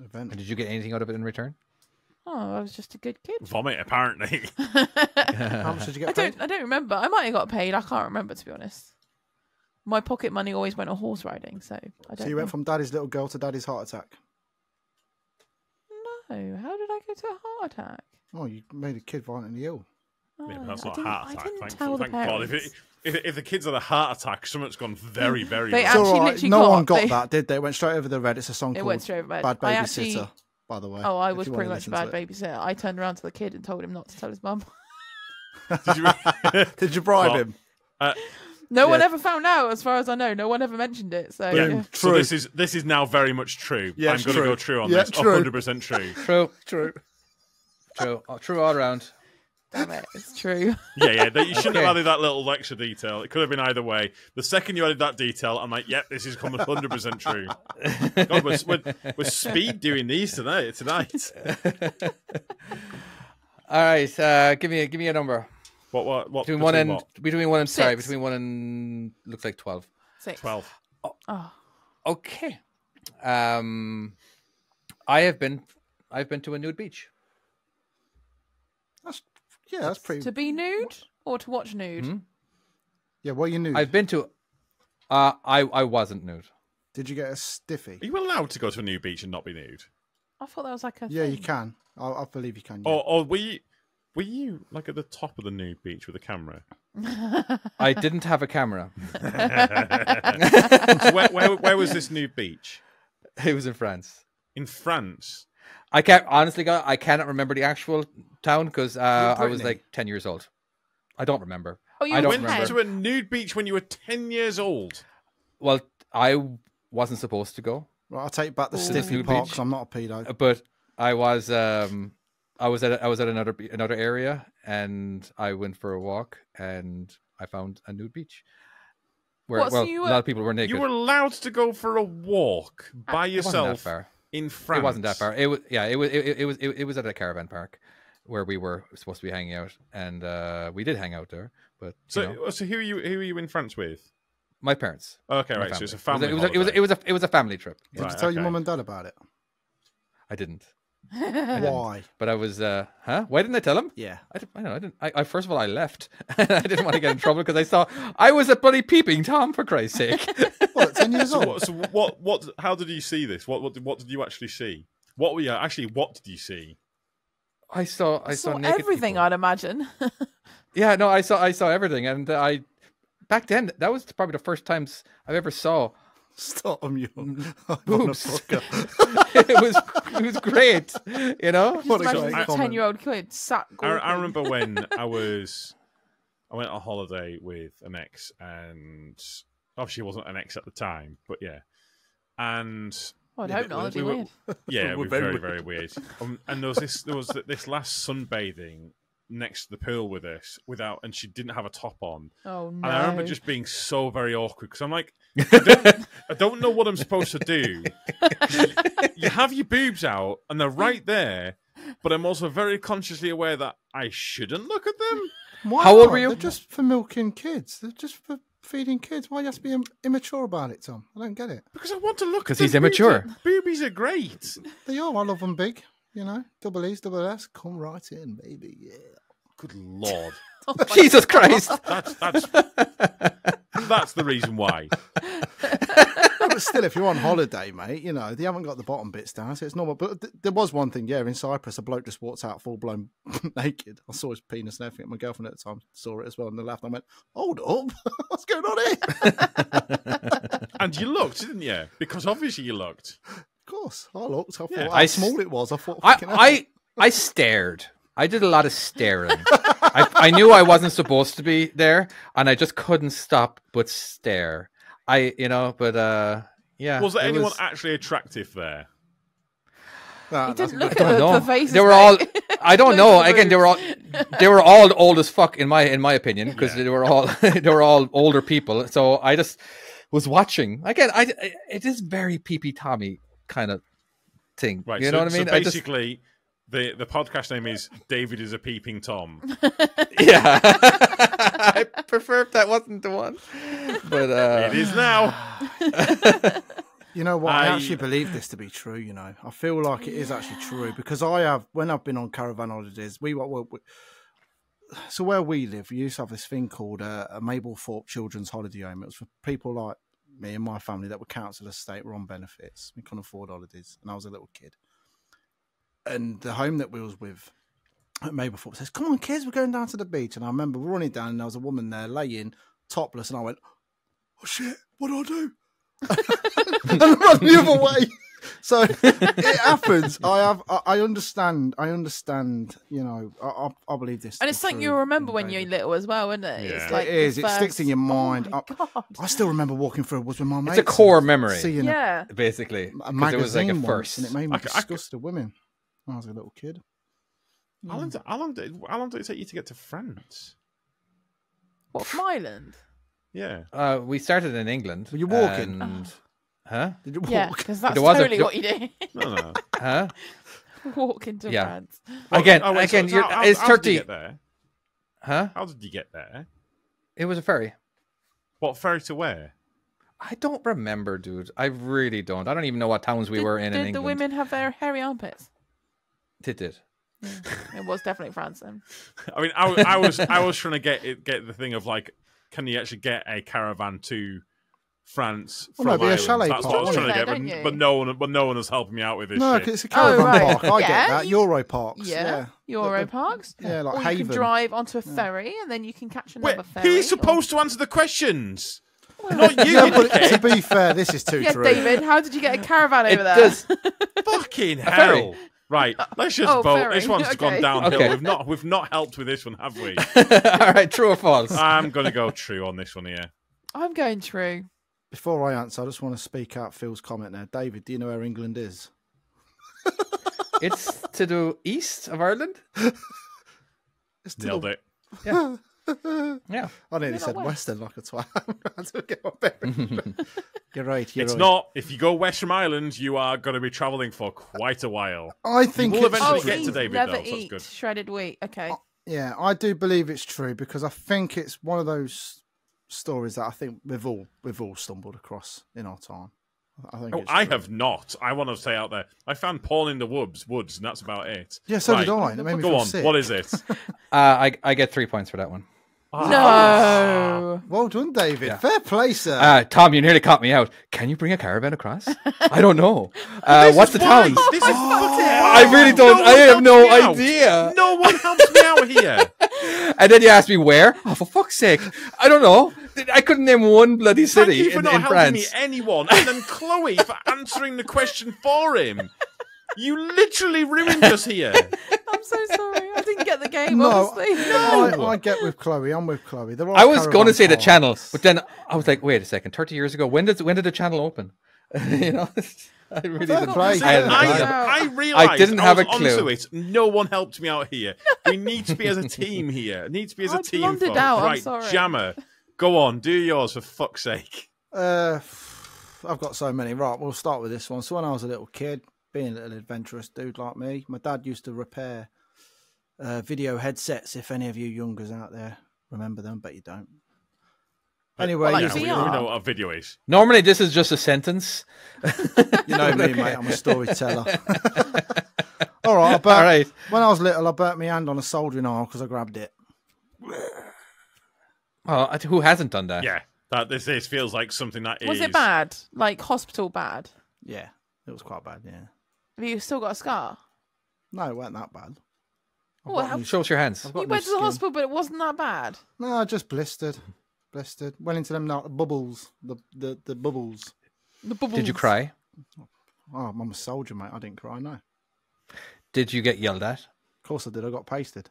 Event. And did you get anything out of it in return? Oh, I was just a good kid. Vomit, apparently. How much did you get? I paid? don't, I don't remember. I might have got paid. I can't remember, to be honest. My pocket money always went on horse riding, so I don't. So you know. Went from daddy's little girl to daddy's heart attack. No, how did I go to a heart attack? Oh, you made a kid violently ill. Oh, yeah, but that's not a heart attack. Thank God. If, it, if, if the kids had a heart attack, someone's gone very, very they actually right. literally No got, one got they... that, did they? It went straight over the red. It's a song it called Bad Babysitter, actually... by the way. Oh, I was pretty much a bad babysitter. I turned around to the kid and told him not to tell his mum. Did you, did you bribe well, him? Uh, No yeah. one ever found out, as far as I know. No one ever mentioned it. So, yeah. Yeah. so this is this is now very much true. Yeah, I'm going to go true on yeah, this. one hundred percent true. True. True. True. Oh, true all around. Damn it, it's true. Yeah, yeah. They, you okay. shouldn't have added that little extra detail. It could have been either way. The second you added that detail, I'm like, yep, this is one hundred percent true. God, we're, we're, we're speed doing these tonight. Tonight. All right, uh, give me a, give me a number. What, what, what, between, between one and what? between one and Six. sorry between one and looks like twelve. Six. Twelve. Oh. Oh. Okay. Um, I have been, I've been to a nude beach. That's yeah, that's pretty. To be nude or to watch nude? Hmm? Yeah, what well, you nude? I've been to. Uh, I I wasn't nude. Did you get a stiffy? Are you allowed to go to a nude beach and not be nude? I thought that was like a. Yeah, thing. you can. I, I believe you can. Yeah. Or, or we. Were you like at the top of the nude beach with a camera? I didn't have a camera. So where, where, where was this nude beach? It was in France. In France? I can't honestly, God, I cannot remember the actual town because uh, I was like ten years old. I don't remember. Oh, you I don't went remember. to a nude beach when you were ten years old? Well, I wasn't supposed to go. Well, I'll take back the stiffy part because I'm not a pedo. But I was. Um, I was at I was at another another area, and I went for a walk, and I found a nude beach. Where what, well, so you were, a lot of people were naked. You were allowed to go for a walk by yourself in France. It wasn't that far. It was yeah. It was it, it was it, it was at a caravan park where we were supposed to be hanging out, and uh, we did hang out there. But so you know, so who are you who are you in France with? My parents. Okay, right. Family. So it's a family. It was a, it was a, it was a, it was a, it was a family trip. Did right, you tell okay. your mum and dad about it? I didn't. Why? But I was, uh, huh? Why didn't I tell him? Yeah, I, I don't know. I didn't. I, I first of all, I left. I didn't want to get in trouble because I saw I was a bloody peeping Tom, for Christ's sake. Well, ten years old. So what, so what? What? How did you see this? What? What? What did you actually see? What were you actually? What did you see? I saw. I, I saw, saw naked everything. People. I'd imagine. Yeah. No. I saw. I saw everything, and I. Back then, that was probably the first times I've ever saw. Stop them, you boobs. It was, it was great, you know. What a ten-year-old kid sat. I, I remember when I was, I went on holiday with an ex, and obviously it wasn't an ex at the time, but yeah, and well, I'd hope not. That'd be weird. Yeah, we're very, very weird. Um, and there was this, there was this last sunbathing next to the pool with us, without, and she didn't have a top on. Oh no! And I remember just being so very awkward because I'm like, I don't, I don't know what I'm supposed to do. You have your boobs out and they're right there, but I'm also very consciously aware that I shouldn't look at them. Why? How old were you? They're just for milking kids. They're just for feeding kids. Why do you have to be immature about it, Tom? I don't get it. Because I want to look. Because he's immature. Boobies. Boobies are great. They are. I love them big. You know, double E's, double S, come right in, baby. Yeah. Good Lord. Oh, Jesus Christ. That's, that's, that's the reason why. But still, if you're on holiday, mate, you know, they haven't got the bottom bits down, so it's normal. But th there was one thing, yeah, in Cyprus, a bloke just walked out full-blown naked. I saw his penis and everything. My girlfriend at the time saw it as well, and they laughed. And I went, hold up, what's going on here? And you looked, didn't you? Because obviously you looked. Of course, I looked. I thought yeah, how I small it was. I thought I I, I stared. I did a lot of staring. I, I knew I wasn't supposed to be there, and I just couldn't stop but stare. I, you know, but uh, yeah. Was there anyone was... actually attractive there? No, you didn't look at the faces. They were all. I don't know. Again, they were all. They were all old as fuck in my in my opinion because yeah. they were all they were all older people. So I just was watching again. I it is very peepee Tommy kind of thing, right? You know so, what I mean? So basically, I just... the the podcast name is David is a Peeping Tom. Yeah, I prefer if that wasn't the one, but uh... it is now. You know what? I... I actually believe this to be true. You know, I feel like it is actually true because I have when I've been on caravan holidays, we what we, we so where we live, we used to have this thing called uh, a Mablethorpe Children's Holiday Home. It was for people like me and my family that were council estate, were on benefits. We couldn't afford holidays, and I was a little kid. And the home that we was with at Mablethorpe says, "Come on, kids, we're going down to the beach." And I remember running down, and there was a woman there laying topless, and I went, "Oh shit, what do I do?" And I ran the other way. So it happens. I have. I, I understand. I understand. You know. I. I, I believe this. And it's something you remember when you're little as well, isn't it? Yeah. It's like it is. First... It sticks in your mind. Oh I, I still remember walking through a woods with my mates. It's a core memory. Seeing yeah. A, basically, because it was like a first, and it made me I, disgust I, I, the women when I was a little kid. How long? How long did? How long did it take you to get to France? What from Ireland? Yeah. Uh, we started in England. Were you walking? And... Oh. Huh? Did you walk? Yeah, because that's totally a... what you do. No, no. Huh? Walk into yeah. France. Again, oh, wait, again, so, so you're, how, it's how thirty. Did you get there? Huh? How did you get there? It was a ferry. What ferry to where? I don't remember, dude. I really don't. I don't even know what towns we did, were in did in England. Did the women have their hairy armpits? They did. Yeah. It was definitely France then. I mean, I, I was I was trying to get it, get the thing of like, can you actually get a caravan to France from well, no, Ireland. Chalet that's park. What I was trying to get, but, but, but no one, but no one has helped me out with this. No, shit. It's a caravan oh, right. park. I yeah. get that Euro parks. Yeah, yeah. Euro the, the, parks. Yeah, like or Haven. You can drive onto a ferry yeah. and then you can catch another Wait, ferry. Who's or... supposed to answer the questions? Well, not you. No, but to be fair, this is too yeah, true. David, how did you get a caravan over it there? Does... Fucking hell! Right, let's just oh, vote. Ferry. This one's okay. gone downhill. Okay. We've not, we've not helped with this one, have we? All right, true or false? I'm gonna go true on this one here. I'm going true. Before I answer, I just want to speak out Phil's comment now. David, do you know where England is? It's to the east of Ireland. It's to Nailed the... it. Yeah. Yeah. I nearly said western like a twat. You're right. You're it's right. not. If you go west from Ireland, you are going to be travelling for quite a while. I think we'll eventually oh, get to David, never though. Eat so that's good. Shredded wheat. Okay. Uh, yeah, I do believe it's true because I think it's one of those stories that I think we've all we've all stumbled across in our time. I think. Oh, I true. have not. I want to say out there, I found Paul in the Woods, woods, and that's about it. Yeah, so right. did I. It made me Go feel on. Sick. What is it? uh, I I get three points for that one. Oh. No. Well done, David. Yeah. Fair play, sir. Uh, Tom, you nearly caught me out. Can you bring a caravan across? I don't know. Uh, what's the towns? This is oh, I really don't. No I have no idea. Out. No one helps me out here. And then you asked me where? Oh, for fuck's sake. I don't know. I couldn't name one bloody city Thank you for in, not in helping France. Me anyone. And then Chloe for answering the question for him. You literally ruined us here. I'm so sorry. I didn't get the game, no, honestly. No, I, I get with Chloe. I'm with Chloe. I was going to say cars. the channel, but then I was like, wait a second, thirty years ago, when did when did the channel open? You know, I really didn't. Play. I, I, I realized I didn't have I was a clue. Onto it. No one helped me out here. We need to be as a team here. It needs to be as I a team. Out, right, I'm sorry. Jammer, go on, do yours for fuck's sake. Uh, I've got so many. Right, we'll start with this one. So when I was a little kid, being a little adventurous dude like me, my dad used to repair uh, video headsets. If any of you youngers out there remember them, but you don't. Anyway, well, yeah, we, we know what a video is. Normally, this is just a sentence. You know me, mate. I'm a storyteller. All right. I burnt, All right. When I was little, I burnt my hand on a soldering iron because I grabbed it. Oh, who hasn't done that? Yeah, that this this feels like something that was is. Was it bad? Like hospital bad? Yeah. It was quite bad, yeah. Have you still got a scar? No, it wasn't that bad. Well, show us your hands. You went to the hospital, but it wasn't that bad. No, just blistered, blistered. Went into them not bubbles, the the the bubbles. The bubbles. Did you cry? Oh, I'm a soldier, mate. I didn't cry. No. Did you get yelled at? Of course I did. I got pasted.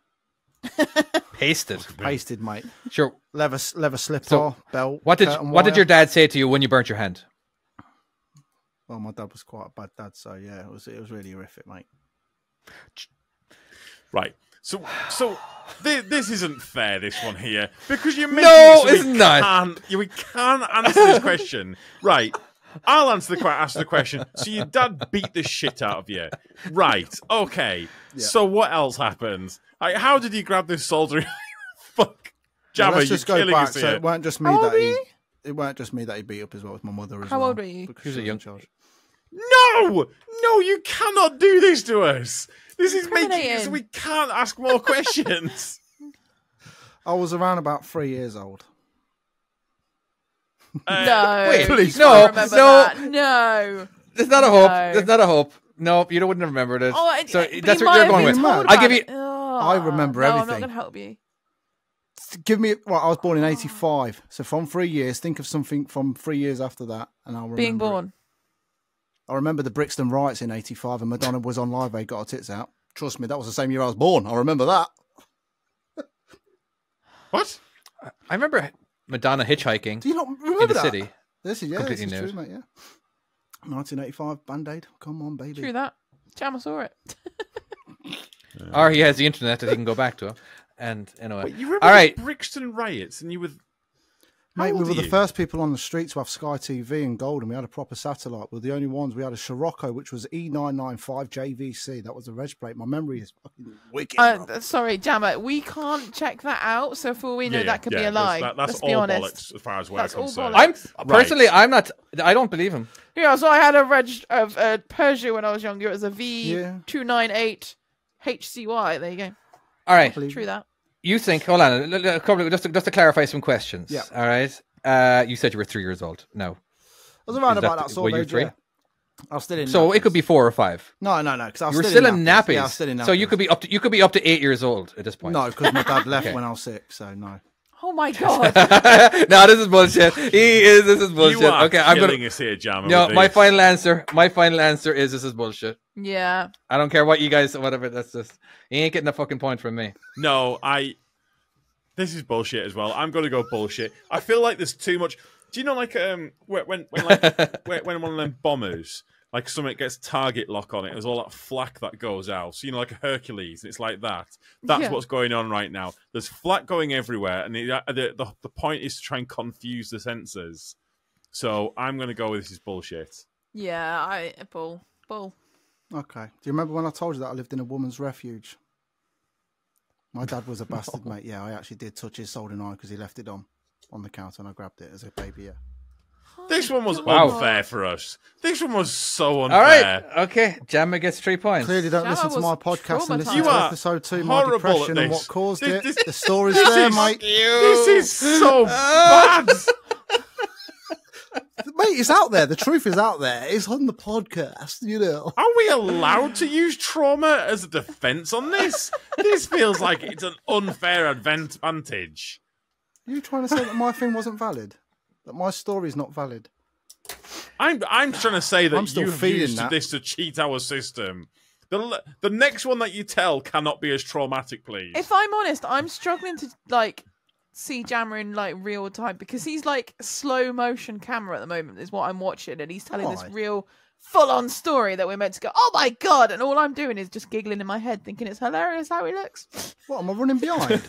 Pasted, pasted, mate. Sure. Leather, leather slipper, so belt. What did What did your dad say to you when you burnt your hand? Well, my dad was quite a bad dad, so yeah, it was it was really horrific, mate. Right, so so th this isn't fair, this one here, because you're making no, it so we can't we can't answer this question. Right, I'll answer the ask the question. So your dad beat the shit out of you, right? Okay, yeah. So what else happens? Like, how did he grab this soldier? Fuck, Jammer, well, let's just you're go killing back. Us so here. It weren't just me How that he. It weren't just me that he beat up as well, it was my mother as How well. How old were you? Because she was a young child. No! No, you cannot do this to us! This is making it so we can't ask more questions! I was around about three years old. Uh, no! Wait, please, no! No! That. No! There's not a hope. No. There's not a hope. Nope, you wouldn't remember this. Oh, I, so I, that's what you're going with. I'll give you... Oh, I remember no, everything. I'm not going to help you. Give me. Well, I was born in eighty-five, so from three years. Think of something from three years after that, and I'll remember. Being born. It. I remember the Brixton riots in eighty-five, and Madonna was on Live Aid, got her tits out. Trust me, that was the same year I was born. I remember that. What? I remember Madonna hitchhiking. Do you not remember in the that? City? This is yeah, completely this is true, mate. Yeah. nineteen eighty-five, Band-Aid. Come on, baby. True that. Jammer saw it. Yeah. Or he has the internet that he can go back to. And anyway, Wait, you remember all right. Brixton riots, and you were, How mate. We were the you? first people on the street to have Sky T V and gold, and we had a proper satellite. We were the only ones. We had a Scirocco, which was E nine nine five J V C. That was the reg plate. My memory is fucking wicked. Uh, sorry, Jammer, we can't check that out. So for all we know, yeah, that could yeah, be a lie. That's, that, that's Let's all be honest. Bollocks, as far as we're concerned. I'm right. personally, I'm not. I don't believe him. Yeah, so I had a reg of uh, Peugeot when I was younger. It was a V two nine eight H C Y. There you go. All right. True that. You think, hold on, just to, just to clarify some questions. Yeah. All right. Uh, you said you were three years old. No. I was around about that sort of age. Yeah. I was still in. So nappies. It could be four or five. No, no, no. Because I was still, still in nappies. nappies. Yeah, I was still in nappies. So you could be up to you could be up to eight years old at this point. No, because my dad left okay. when I was six. So no. Oh my god. No, this is bullshit. He is. This is bullshit. You are okay, I'm gonna. Us here, Jammer, no, my these. final answer. My final answer is this is bullshit. Yeah. I don't care what you guys, whatever. That's just. You ain't getting a fucking point from me. No, I. This is bullshit as well. I'm gonna go bullshit. I feel like there's too much. Do you know like um when when like when one of them bombers like something gets target lock on it, there's all that flak that goes out. So you know like a Hercules, and it's like that. That's yeah. what's going on right now. There's flak going everywhere, and the, the the the point is to try and confuse the sensors. So I'm gonna go with this is bullshit. Yeah, I bull bull. Okay. Do you remember when I told you that I lived in a woman's refuge? My dad was a bastard, no. mate. Yeah, I actually did touch his soldering iron because he left it on on the counter, and I grabbed it as a baby. Yeah. This one was wow. unfair for us. This one was so unfair. All right, okay. Jammer gets three points. Clearly don't Jammer listen to my podcast and listen to episode two, my depression and what caused this, this, it. The story's there, is, mate. This is so bad. Mate, it's out there. The truth is out there. It's on the podcast, you know. Are we allowed to use trauma as a defense on this? This feels like it's an unfair advantage. Are you trying to say that my thing wasn't valid? That my story's not valid? I'm I'm trying to say that I'm still you've used that. this to cheat our system. The the next one that you tell cannot be as traumatic, please. If I'm honest, I'm struggling to like see Jammer in like real time because he's like slow motion camera at the moment is what I'm watching, and he's telling Why? this real full on story that we're meant to go, oh my god, and all I'm doing is just giggling in my head thinking it's hilarious how he looks. What am I running behind?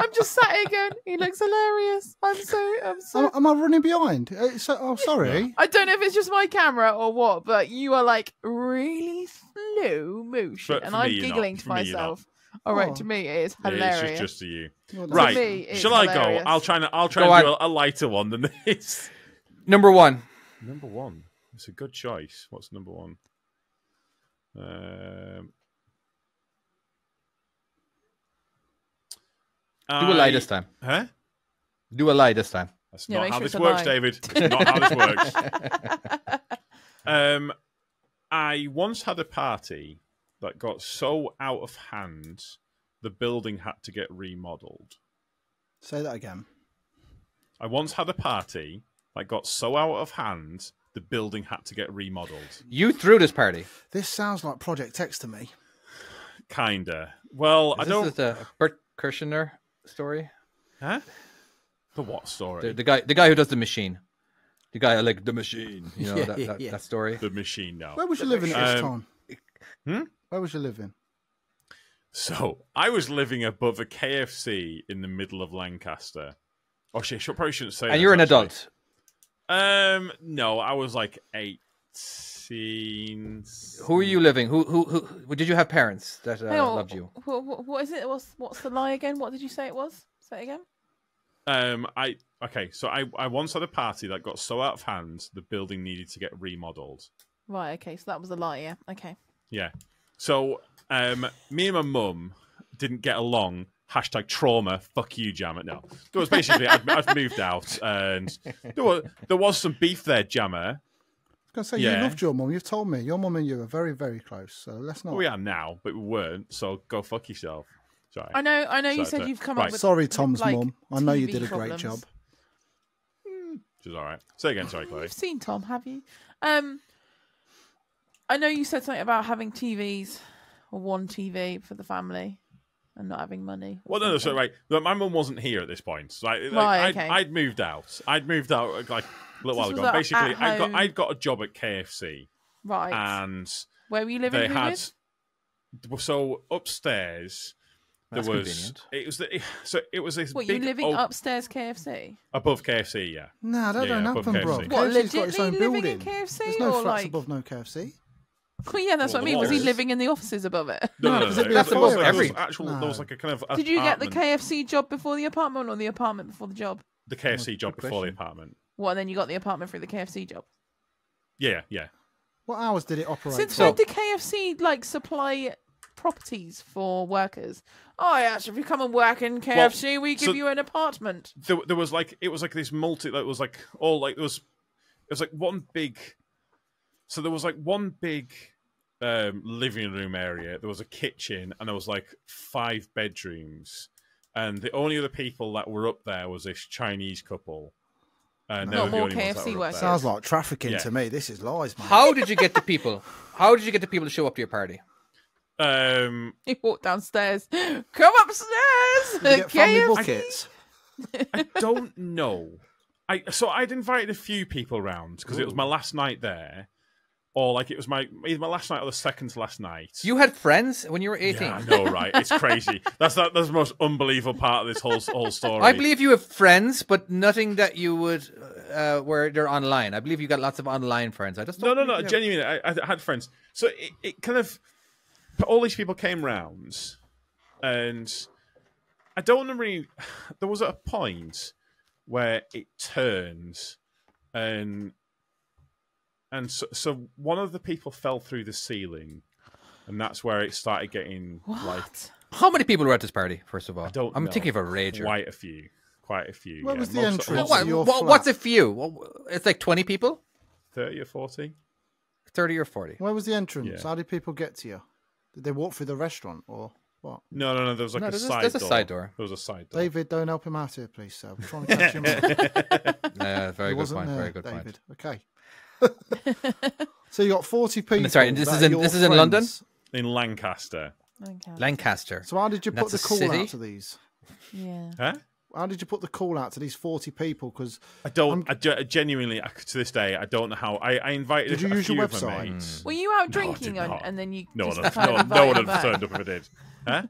I'm just sat here going, he looks hilarious. I'm so I'm so Am, am I running behind? Uh, so, oh sorry. I don't know if it's just my camera or what, but you are like really slow motion and I'm giggling to myself. All right, oh. to me it is hilarious. Yeah, it's just, just to you. Well, right. To me, Shall hilarious. I go? I'll try and I'll try go and do a, a lighter one than this. Number one. Number one. It's a good choice. What's number one? Um, do a lie this time. Huh? Do a lie this time. That's yeah, not how sure this works, lie. David. That's not how this works. um, I once had a party that got so out of hand, the building had to get remodeled. Say that again. I once had a party that got so out of hand, the building had to get remodeled. You threw this party. This sounds like Project X to me. Kinda. Well, Is I don't. This is a Bert Kirshner story. Huh? The what story? The, the guy, the guy who does the machine. The guy I like the machine. You know yeah, that, yeah, that, yeah. that story. The machine. Now. Where was you living at this time? Hmm? Where was you living? So, I was living above a K F C in the middle of Lancaster. Oh, she probably shouldn't say that. And you're an adult? Um, no, I was like eighteen. Who were you living? Who, who, who? Did you have parents that uh, loved you? What, what is it? What's, what's the lie again? What did you say it was? Say it again. Um, I, okay, so I, I once had a party that got so out of hand, the building needed to get remodeled. Right, okay, so that was a lie, yeah, okay. Yeah. So, um, me and my mum didn't get along. Hashtag trauma. Fuck you, Jammer. No. There was basically, I'd, I'd moved out and there was, there was some beef there, Jammer. I was going to say, yeah. You loved your mum. You've told me. Your mum and you are very, very close. So let's not. We are now, but we weren't. So go fuck yourself. Sorry. I know, I know Sorry. you said you've come right. up with. Sorry, Tom's like, mum. I know T V you did a problems. great job. She's all right. Say again. Sorry, Chloe. You've seen Tom, have you? Um, I know you said something about having T Vs or one T V for the family and not having money. Well, no, no, so right. Look, my mum wasn't here at this point. So I, like, right, okay. I'd, I'd moved out. I'd moved out like a little while ago. Like Basically, I got I got a job at K F C. Right. And where were you living? They had with? so upstairs. There That's was convenient. it was the, so it was this. What big you living old, upstairs K F C? Above K F C, yeah. Nah, that yeah, don't yeah, happen, bro. What K F C's got its own living building. in K F C? There's no or flats like... above no K F C. Well, yeah, that's well, what I mean. Walls. Was he living in the offices above it? No, no, no, no. That's above like, every. Actual, no. There was like a kind of. Did you apartment. get the K F C job before the apartment, or the apartment before the job? The K F C oh, job before the apartment. Well, and then you got the apartment through the K F C job. Yeah, yeah. What hours did it operate? Since when did K F C like supply properties for workers? Oh yes, if you come and work in K F C, well, we give so you an apartment. There, there was like it was like this multi. That was like all like it was. It was like one big. So there was like one big um, living room area. There was a kitchen, and there was like five bedrooms. And the only other people that were up there was this Chinese couple. And Not more the K F C workers. Sounds like trafficking yeah. to me. This is lies, man. How did you get the people? How did you get the people to show up to your party? Um, you walked downstairs. Come upstairs. Did you get family buckets? I, I don't know. I so I'd invited a few people round because it was my last night there. Or like it was my either my last night or the second to last night. You had friends when you were eighteen. Yeah, I know, right? It's crazy. That's that. That's the most unbelievable part of this whole whole story. I believe you have friends, but nothing that you would uh, where they're online. I believe you got lots of online friends. I just don't no, no, no. Genuinely, I, I had friends. So it, it kind of all these people came round, and I don't really. There was a point where it turned and and so, so one of the people fell through the ceiling, and that's where it started getting what? like. How many people were at this party? First of all, I don't I'm know. thinking of a rager. Quite a few. Quite a few. What yeah. was the most, entrance? What, what, what's a few? It's like twenty people. Thirty or forty. Thirty or forty. Where was the entrance? Yeah. How did people get to you? Did they walk through the restaurant or what? No, no, no. There was like no, a, there's side a, there's door. a side door. There was a side door. David, don't help him out here, please. So I'm trying to catch him up. Yeah, very good point. There, very good David. point. Okay. So you got forty people. I'm sorry, and this is in this is in London. In Lancaster. Lancaster. Lancaster. So how did you and put the call city? out to these? Yeah. Huh? How did you put the call out to these forty people? Because I don't, I genuinely, to this day, I don't know how. I, I invited did you a, a use few your website? of my mates. Mm. Were you out drinking no, and, and then you no just one, no, no one would have turned up if I did. Huh?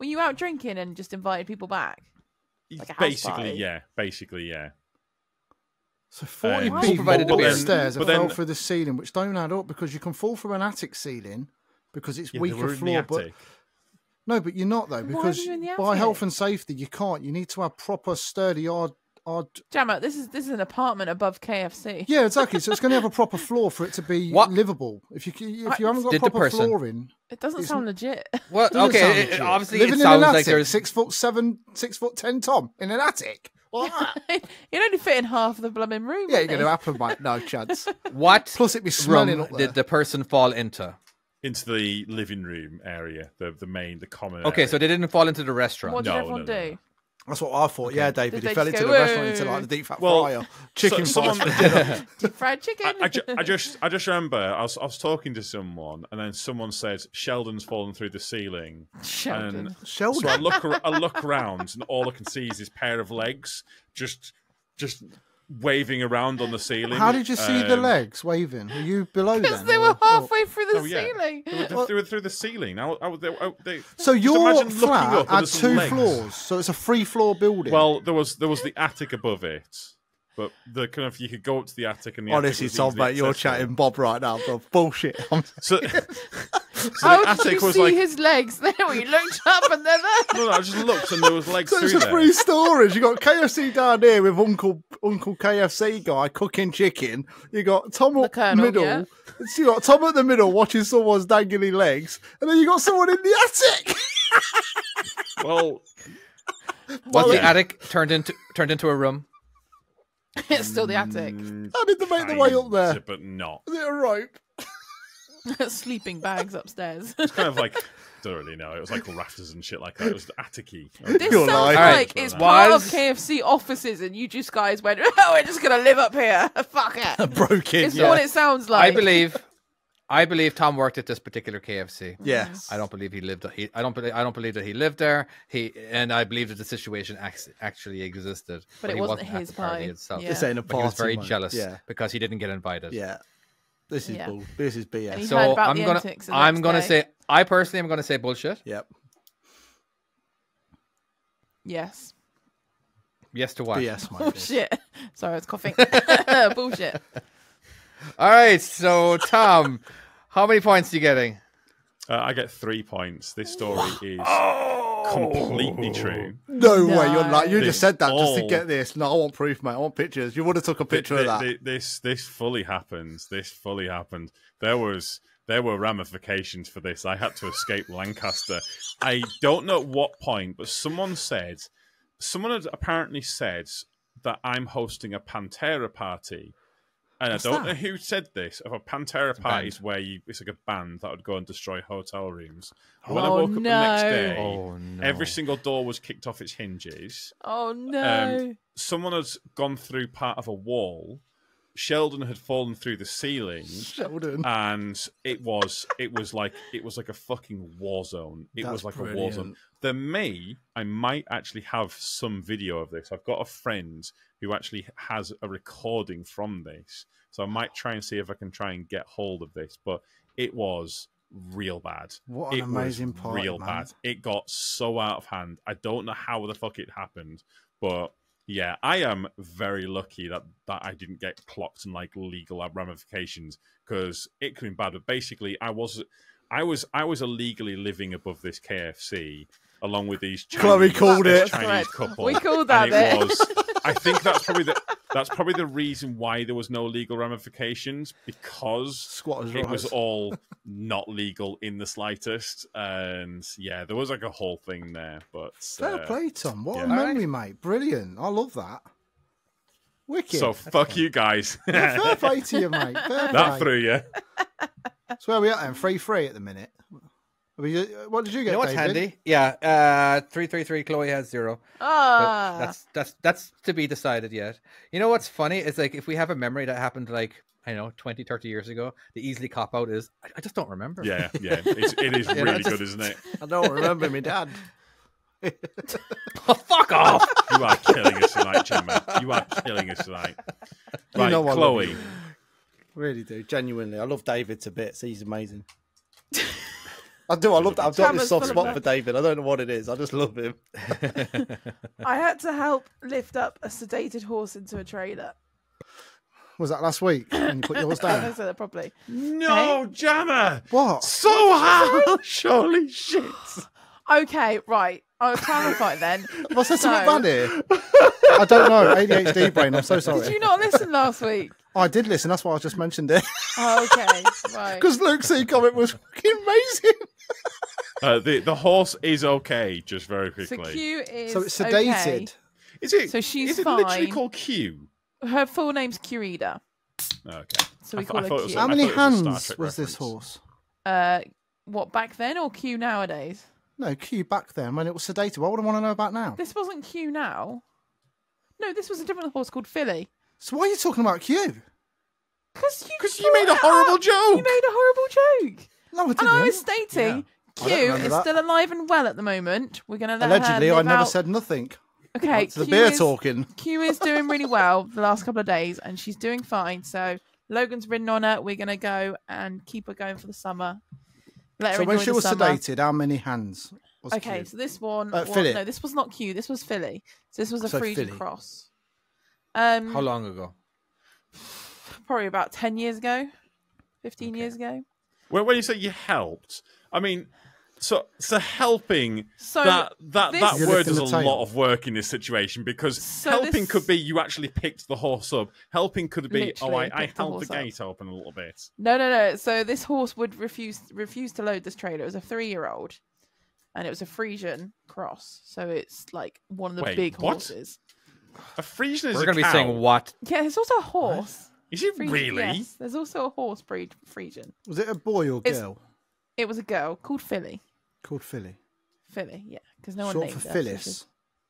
Were you out drinking and just invited people back? Like basically, party? yeah. Basically, yeah. So forty um, people provided a beer stairs and fell through the ceiling, which don't add up because you can fall from an attic ceiling because it's yeah, weaker floor, but. No, but you're not, though, because by health and safety, you can't. You need to have proper, sturdy, hard... hard... Damn it, this is, this is an apartment above K F C. Yeah, exactly. So it's going to have a proper floor for it to be what? livable. If you if you haven't got Did proper flooring... It doesn't sound legit. What? Doesn't okay, legit. It, obviously Living it sounds in an like there's... Six foot seven, six foot ten Tom in an attic. You'd only fit in half of the blooming room. Yeah, you're going to happen, mate. No chance. What Plus it'd be smelling room up there. did the person fall into? Into the living room area, the the main, the common. Okay, area. so they didn't fall into the restaurant. What did no, everyone no, no, no. do? That's what I thought. Okay. Yeah, David, he fell into go, the restaurant into like the deep fat well, fryer, chicken, so, someone, deep fried chicken. I, I, I just, I just remember I was, I was talking to someone, and then someone said Sheldon's fallen through the ceiling. Sheldon. And Sheldon. So I look, I look around, and all I can see is his pair of legs, just, just. waving around on the ceiling. How did you see um, the legs waving? Were you below them? Because they were halfway through the oh, yeah. ceiling. They were, well, they were through the ceiling. I, I, they, I, they, so your flat had two legs. floors, so it's a three-floor building. Well, there was there was the attic above it, but the kind of you could go up to the attic and the honestly, attic Tom, mate, you're chatting Bob right now, bro. Bullshit. So, So How the attic you was see like... his legs? There we looked up and they're there. No, no, I just looked and there was legs so through there. It's a free storage. You got K F C down here with Uncle Uncle K F C guy cooking chicken. You got Tom the up Colonel, middle. Yeah. You got Tom at the middle watching someone's dangly legs, and then you got someone in the attic. Well, well, the attic turned into turned into a room. It's still the attic. How did they make their way up there? But not. Is it a rope? Sleeping bags upstairs. It's kind of like, don't really know. It was like rafters and shit like that. It was attic-y. This You're sounds lying. like right. it's part was... of K F C offices, and you just guys went, "Oh, we're just gonna live up here. Fuck it." Broke in. It's yeah. what it sounds like. I believe. I believe Tom worked at this particular K F C. Yes. I don't believe he lived. He, I don't. I don't believe that he lived there. He and I believe that the situation actually existed. But, but it he wasn't, wasn't his at the party itself. Yeah. This ain't a party. He was very jealous yeah. because he didn't get invited. Yeah. This is yeah. bull. This is B S. So I'm gonna, I'm gonna day. say, I personally am gonna say bullshit. Yep. Yes. Yes to what? B S, my bullshit. Sorry, I was coughing. Bullshit. All right, so Tom, how many points are you getting? Uh, I get three points. This story is oh! completely true. No, no way! You're like you this just said that all... just to get this. No, I want proof, mate. I want pictures. You would have took a picture the, the, of that. The, this, this fully happened. This fully happened. There was, there were ramifications for this. I had to escape Lancaster. I don't know at what point, but someone said, someone had apparently said that I'm hosting a Pantera party. And What's I don't that? know who said this. Of a Pantera parties where you, it's like a band that would go and destroy hotel rooms. But when oh, I woke no. up the next day, oh, no. every single door was kicked off its hinges. Oh no! Um, someone had gone through part of a wall. Sheldon had fallen through the ceiling. Sheldon, and it was it was like it was like a fucking war zone. It That's was like brilliant. a war zone. There may I might actually have some video of this. I've got a friend who actually has a recording from this. So I might try and see if I can try and get hold of this. But it was real bad. What an it amazing part, real man. bad. It got so out of hand. I don't know how the fuck it happened. But yeah, I am very lucky that, that I didn't get clocked and like legal ramifications because it could be bad. But basically I was I was I was illegally living above this K F C along with these Chinese, Chloe called it. Chinese couple. We called that and it was, I think that's probably the That's probably the reason why there was no legal ramifications, because squatters it was all not legal in the slightest. And yeah, there was like a whole thing there. But fair uh, play, Tom. What yeah. a memory, mate. Brilliant. I love that. Wicked. So fuck okay. you guys. Yeah, fair play to you, mate. Fair that play. Threw you. So where are we at then? three three at the minute. What did you get, you know what's David? Handy? Yeah, uh, three three three. Chloe has zero. Ah, but that's that's that's to be decided yet. You know what's funny is, like, if we have a memory that happened like I know twenty, thirty years ago, the easily cop out is I, I just don't remember. Yeah, yeah, it's, it is really know, just, good, isn't it? I don't remember my dad. Oh, fuck off! You are killing us tonight, Gemma. You are killing us tonight. Right, you know I Chloe. Love you. Really do, genuinely. I love David to bits. He's amazing. I do. I love that. I've got this soft spot for David. I don't know what it is. I just love him. I had to help lift up a sedated horse into a trailer. Was that last week? And you put your horse down? I said that probably. No, hey? Jammer. What? So harsh. Holy shit. Okay, right. I'll clarify then. What's this so... about here? I don't know. A D H D brain. I'm so sorry. Did you not listen last week? Oh, I did listen. That's why I just mentioned it. Oh, okay, right. Because Luke's e-comment was fucking amazing. uh, the the horse is okay, just very quickly. So Q is so it's sedated. Okay. Is it? So she's is it fine. Literally called Q? Her full name's Qrida. Okay. So we I call th her Q. Was, How many hands was, was this horse? Uh, what back then or Q nowadays? No, Q back then when it was sedated. What would I want to know about now? This wasn't Q now. No, this was a different horse called Philly. So why are you talking about Q? Because you, you made a horrible up. joke. You made a horrible joke. No, I didn't. And I was stating yeah. Q is that. still alive and well at the moment. We're going to let Allegedly, her live I never out. said nothing. Okay, Q the beer is, talking. Q is doing really well the last couple of days, and she's doing fine. So Logan's ridden on her. We're going to go and keep her going for the summer. Let her so when she was summer. sedated, how many hands? Was okay, Q? so this one. Uh, was, no, this was not Q. This was Philly. So this was a so Friesian cross. Um, How long ago? Probably about ten years ago, fifteen okay. years ago. Well, when you say you helped, I mean, so so helping. So that that, that word does a lot of work in this situation, because so helping this... could be you actually picked the horse up. Helping could be Literally oh I, I held the, the gate up. open a little bit. No no no. So this horse would refuse refuse to load this trailer. It was a three year old, and it was a Friesian cross. So it's like one of the Wait, big what? horses. A Friesian is We're a We're going to be saying what? Yeah, there's also a horse. What? Is it Friesian, really? Yes, there's also a horse breed Friesian. Was it a boy or girl? It's, it was a girl called Philly. Called Philly? Philly, yeah. Because no Short one named for her. Phyllis? So she,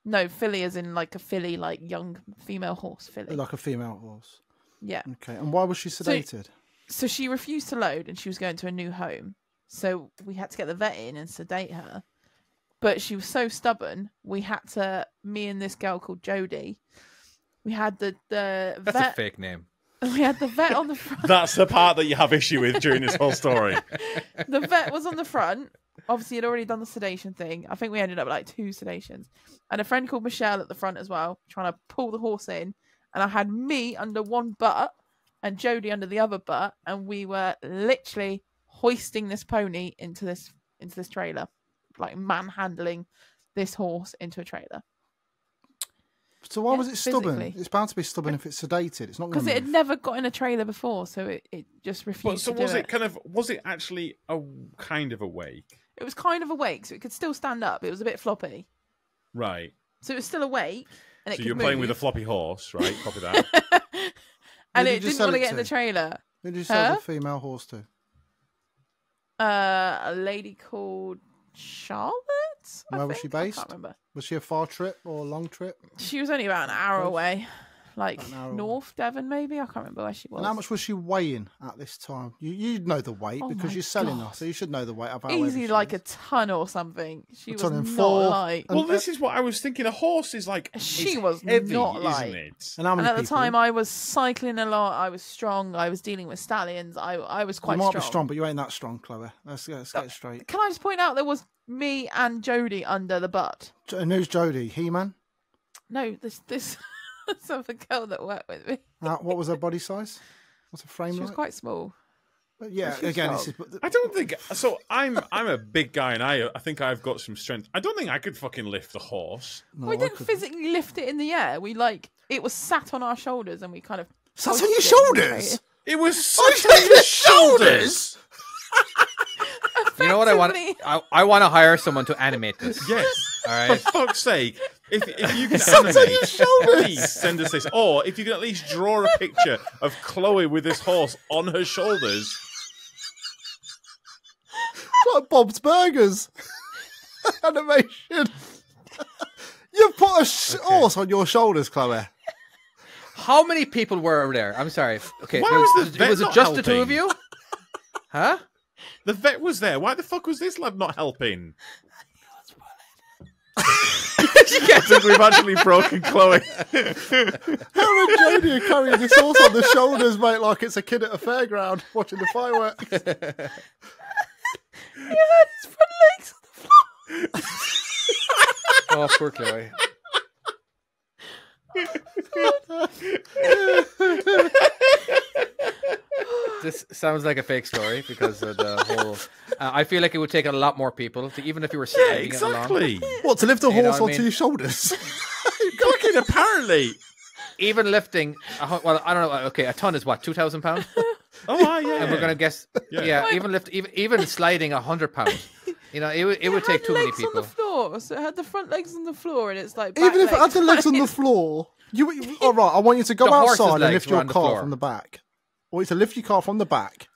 no, Philly is in like a Philly, like young female horse, Philly. Like a female horse. Yeah. Okay, and why was she sedated? So, so she refused to load and she was going to a new home. So we had to get the vet in and sedate her. But she was so stubborn, we had to, me and this girl called Jodie, we had the, the vet. That's a fake name. We had the vet on the front. That's the part that you have issue with during this whole story. The vet was on the front. Obviously, he'd already done the sedation thing. I think we ended up with like two sedations. And a friend called Michelle at the front as well, trying to pull the horse in. And I had me under one butt and Jodie under the other butt. And we were literally hoisting this pony into this into this trailer. Like manhandling this horse into a trailer. So why yeah, was it stubborn? Physically. It's bound to be stubborn if it's sedated. It's not because it had never got in a trailer before, so it, it just refused. Well, so to was do it, it kind of was it actually a kind of awake? It was kind of awake, so it could still stand up. It was a bit floppy, right? So it was still awake, and it so you're move. playing with a floppy horse, right? Copy that. And it didn't want to get to? in the trailer. Who did you sell huh? the female horse to? Uh, a lady called Charlotte. Where I was think? she based? I can't remember. Was she a far trip or a long trip? She was only about an hour away, like hour North away. Devon, maybe. I can't remember where she was. And how much was she weighing at this time? You you know the weight oh because you're selling God. her, so you should know the weight. Of Easy, like is. a ton or something. She a was not four. light. Well, and this is what I was thinking. A horse is like she was heavy, not light. Isn't it? And, how many and at people? the time, I was cycling a lot. I was strong. I was dealing with stallions. I I was quite. You might strong. be strong, but you ain't that strong, Chloe. Let's, let's get it straight. Can I just point out there was me and Jodie under the butt. And who's Jodie? He-Man? No, this this some girl that worked with me. Uh, what was her body size? What's her frame like? She was quite small. But yeah, again, how... this is... I don't think so. I'm I'm a big guy, and I I think I've got some strength. I don't think I could fucking lift the horse. No, we didn't physically lift it in the air. We like it was sat on our shoulders, and we kind of sat on your shoulders. It was sat on your shoulders. You know what I want? I I want to hire someone to animate this. Yes. All right. For fuck's sake. If, if you can animate, please send us this. Or if you can at least draw a picture of Chloe with this horse on her shoulders. It's like Bob's Burgers. Animation. You've put a sh okay. horse on your shoulders, Chloe. How many people were over there? I'm sorry. Okay, Why there was, was, the was it just helping? the two of you? Huh? The vet was there. Why the fuck was this lad not helping? I think we've actually broken Chloe. How and Jodie are carrying this horse on their shoulders, mate, like it's a kid at a fairground watching the fireworks. You had his front legs on the floor. Oh, poor Chloe. This sounds like a fake story because of the whole. Uh, I feel like it would take a lot more people, to, even if you were sliding yeah, exactly. it along. What to lift a horse onto I mean? your shoulders? Fucking apparently, even lifting. A, well, I don't know. Okay, a ton is what two thousand pounds. Oh yeah. And we're gonna guess. Yeah, yeah even lift, even even sliding a hundred pounds. You know, it, it, it would take too many people. It had legs on the floor, so it had the front legs on the floor, and it's like back even if it had the legs on the floor, you all oh, right? I want you to go the outside and lift your car from the back. I want you to lift your car from the back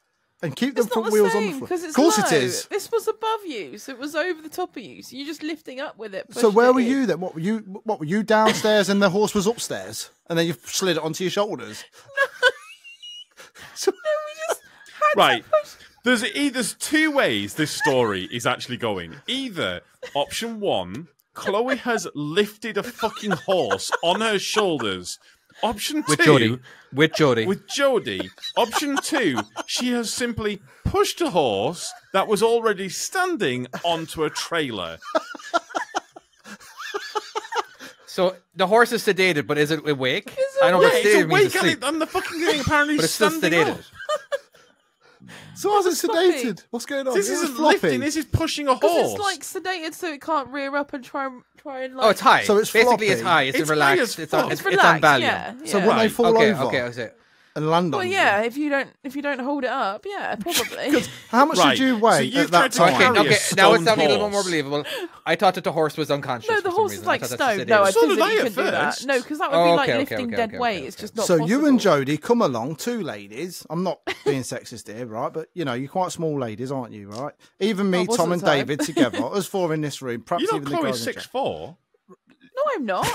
and keep the front wheels on the floor. Of course it is. This was above you, so it was over the top of you. So you're just lifting up with it. So where were you then? What were you? What were you downstairs, and the horse was upstairs, and then you slid it onto your shoulders? No, so, no we just had right. to push. There's either two ways this story is actually going. Either option one, Chloe has lifted a fucking horse on her shoulders. Option two, with Jodie. With Jodie. With Jodie. Option two, she has simply pushed a horse that was already standing onto a trailer. So the horse is sedated, but is it awake? Is it I don't know yeah, it's awake means it, and the fucking thing apparently is standing up. So was it sedated? What's going on? This isn't lifting. This is pushing a horse. It's like sedated, so it can't rear up and try and try and. Like... Oh, it's high. So it's basically floppy. it's high. It's, it's relaxed. It's on. It's, it's on value. Yeah, yeah. So when right. they fall okay, over, okay, that's it. And land well, on. Well, yeah. Them. If you don't, if you don't hold it up, yeah, probably. How much right. did you weigh so you at that time? Okay, okay. Now it's sounding a little more believable. I thought that the horse was unconscious. No, the horse is like stone. No, I didn't think do that. No, because that would be like lifting dead weight. It's just not. So you and Jodie come along, two ladies. I'm not being sexist here, right? But you know, you're quite small ladies, aren't you? Right? Even me, Tom, and David together, us four in this room. Perhaps even the girls. You're not six four. No, I'm not.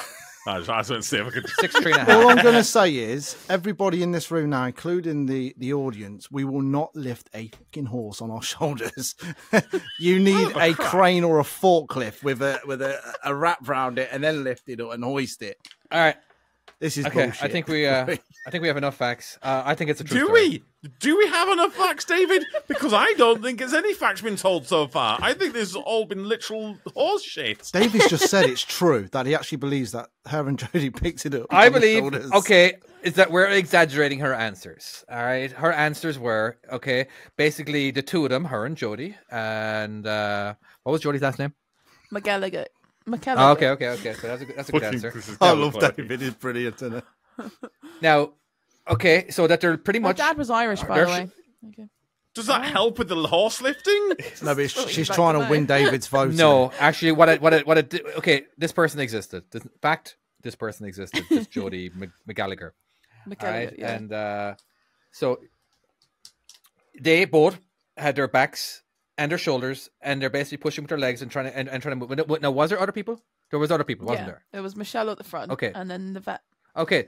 I was, I was going to see if I could... Six, three and a half. All I'm going to say is, everybody in this room now, including the, the audience, we will not lift a fucking horse on our shoulders. You need a, a crane or a forklift with a with a, a wrap round it and then lift it or and hoist it. All right, this is okay. Bullshit. I think we uh, I think we have enough facts. Uh, I think it's a true. Do story. we? Do we have enough facts, David? Because I don't think there's any facts been told so far. I think this has all been literal horse shit. David's just said it's true, that he actually believes that her and Jodie picked it up. I believe, okay, is that we're exaggerating her answers, all right? Her answers were, okay, basically the two of them, her and Jodie, and uh, what was Jodie's last name? McGallagher. Oh, okay, okay, okay. So that's a, that's a good answer. I love David. He's brilliant, isn't it? Now... Okay, so that they're pretty My much... My dad was Irish, by the way. Okay. Does that help with the horse lifting? No, but she's trying to win David's vote. No, actually, what it, what it, what it, okay, this person existed. In fact, this person existed. It's Jodie McGallagher. McGallagher, right? Yeah. And uh, so they both had their backs and their shoulders, and they're basically pushing with their legs and trying to, and, and trying to move. Now, was there other people? There was other people, wasn't yeah, there? There was Michelle at the front. Okay. And then the vet. Okay.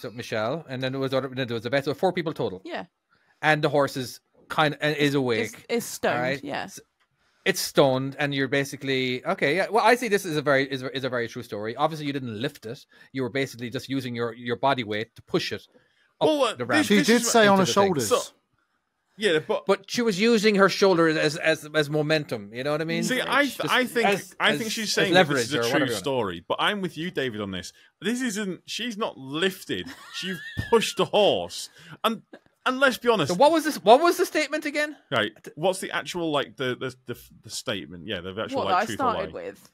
So Michelle, and then there was other, then there was the best. So four people total. Yeah, and the horse is kind of is awake. It's, it's stoned. Right? Yeah, it's, it's stoned, and you're basically okay. Yeah. Well, I see this is a very is is a very true story. Obviously, you didn't lift it. You were basically just using your your body weight to push it. Up well, uh, the ramp. She did say on her shoulders. So, yeah, but but she was using her shoulder as as as momentum. You know what I mean? See, I just, I think as, I think as, she's saying that this is a true story. But I'm with you, David, on this. This isn't. She's not lifted. She's pushed a horse, and And let's be honest. So what was this? What was the statement again? Right. What's the actual like the the the, the statement? Yeah, the actual what, like truth or lie. What I started with.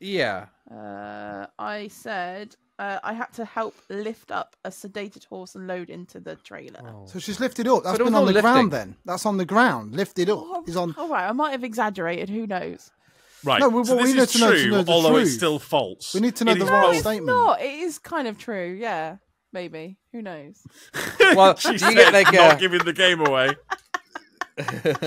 Yeah. Uh, I said uh, I had to help lift up a sedated horse and load into the trailer. Oh. So she's lifted up. That's so been on the lifting. ground then. That's on the ground. Lifted up. Oh, is on. All right. I might have exaggerated. Who knows? Right. No, well, so we this is true, to know the although truth. it's still false. We need to know it the wrong statement. No, it's not. It is kind of true. Yeah. Maybe. Who knows? Well, she said, get like not a... giving the game away.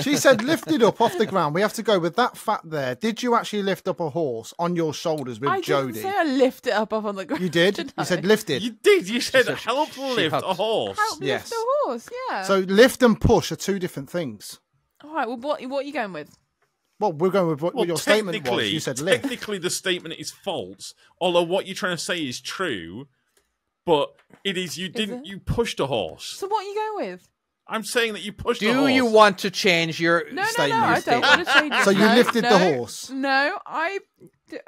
She said, lifted up off the ground. We have to go with that fact there. Did you actually lift up a horse on your shoulders with I Jodie? I didn't say I lift it up off on the ground. You did? You I? said lifted. You did. You said, said help lift helped. a horse. Help yes. lift a horse, yeah. So lift and push are two different things. All right. Well, what, what are you going with? Well, we're going with what well, your statement was. You said lift. Technically, the statement is false, although what you're trying to say is true. But it is you didn't is you pushed a horse. So what are you going with? I'm saying that you pushed Do a horse. Do you want to change your no, statement? No, no, I don't want to change it. So you no, lifted no, the horse. No, I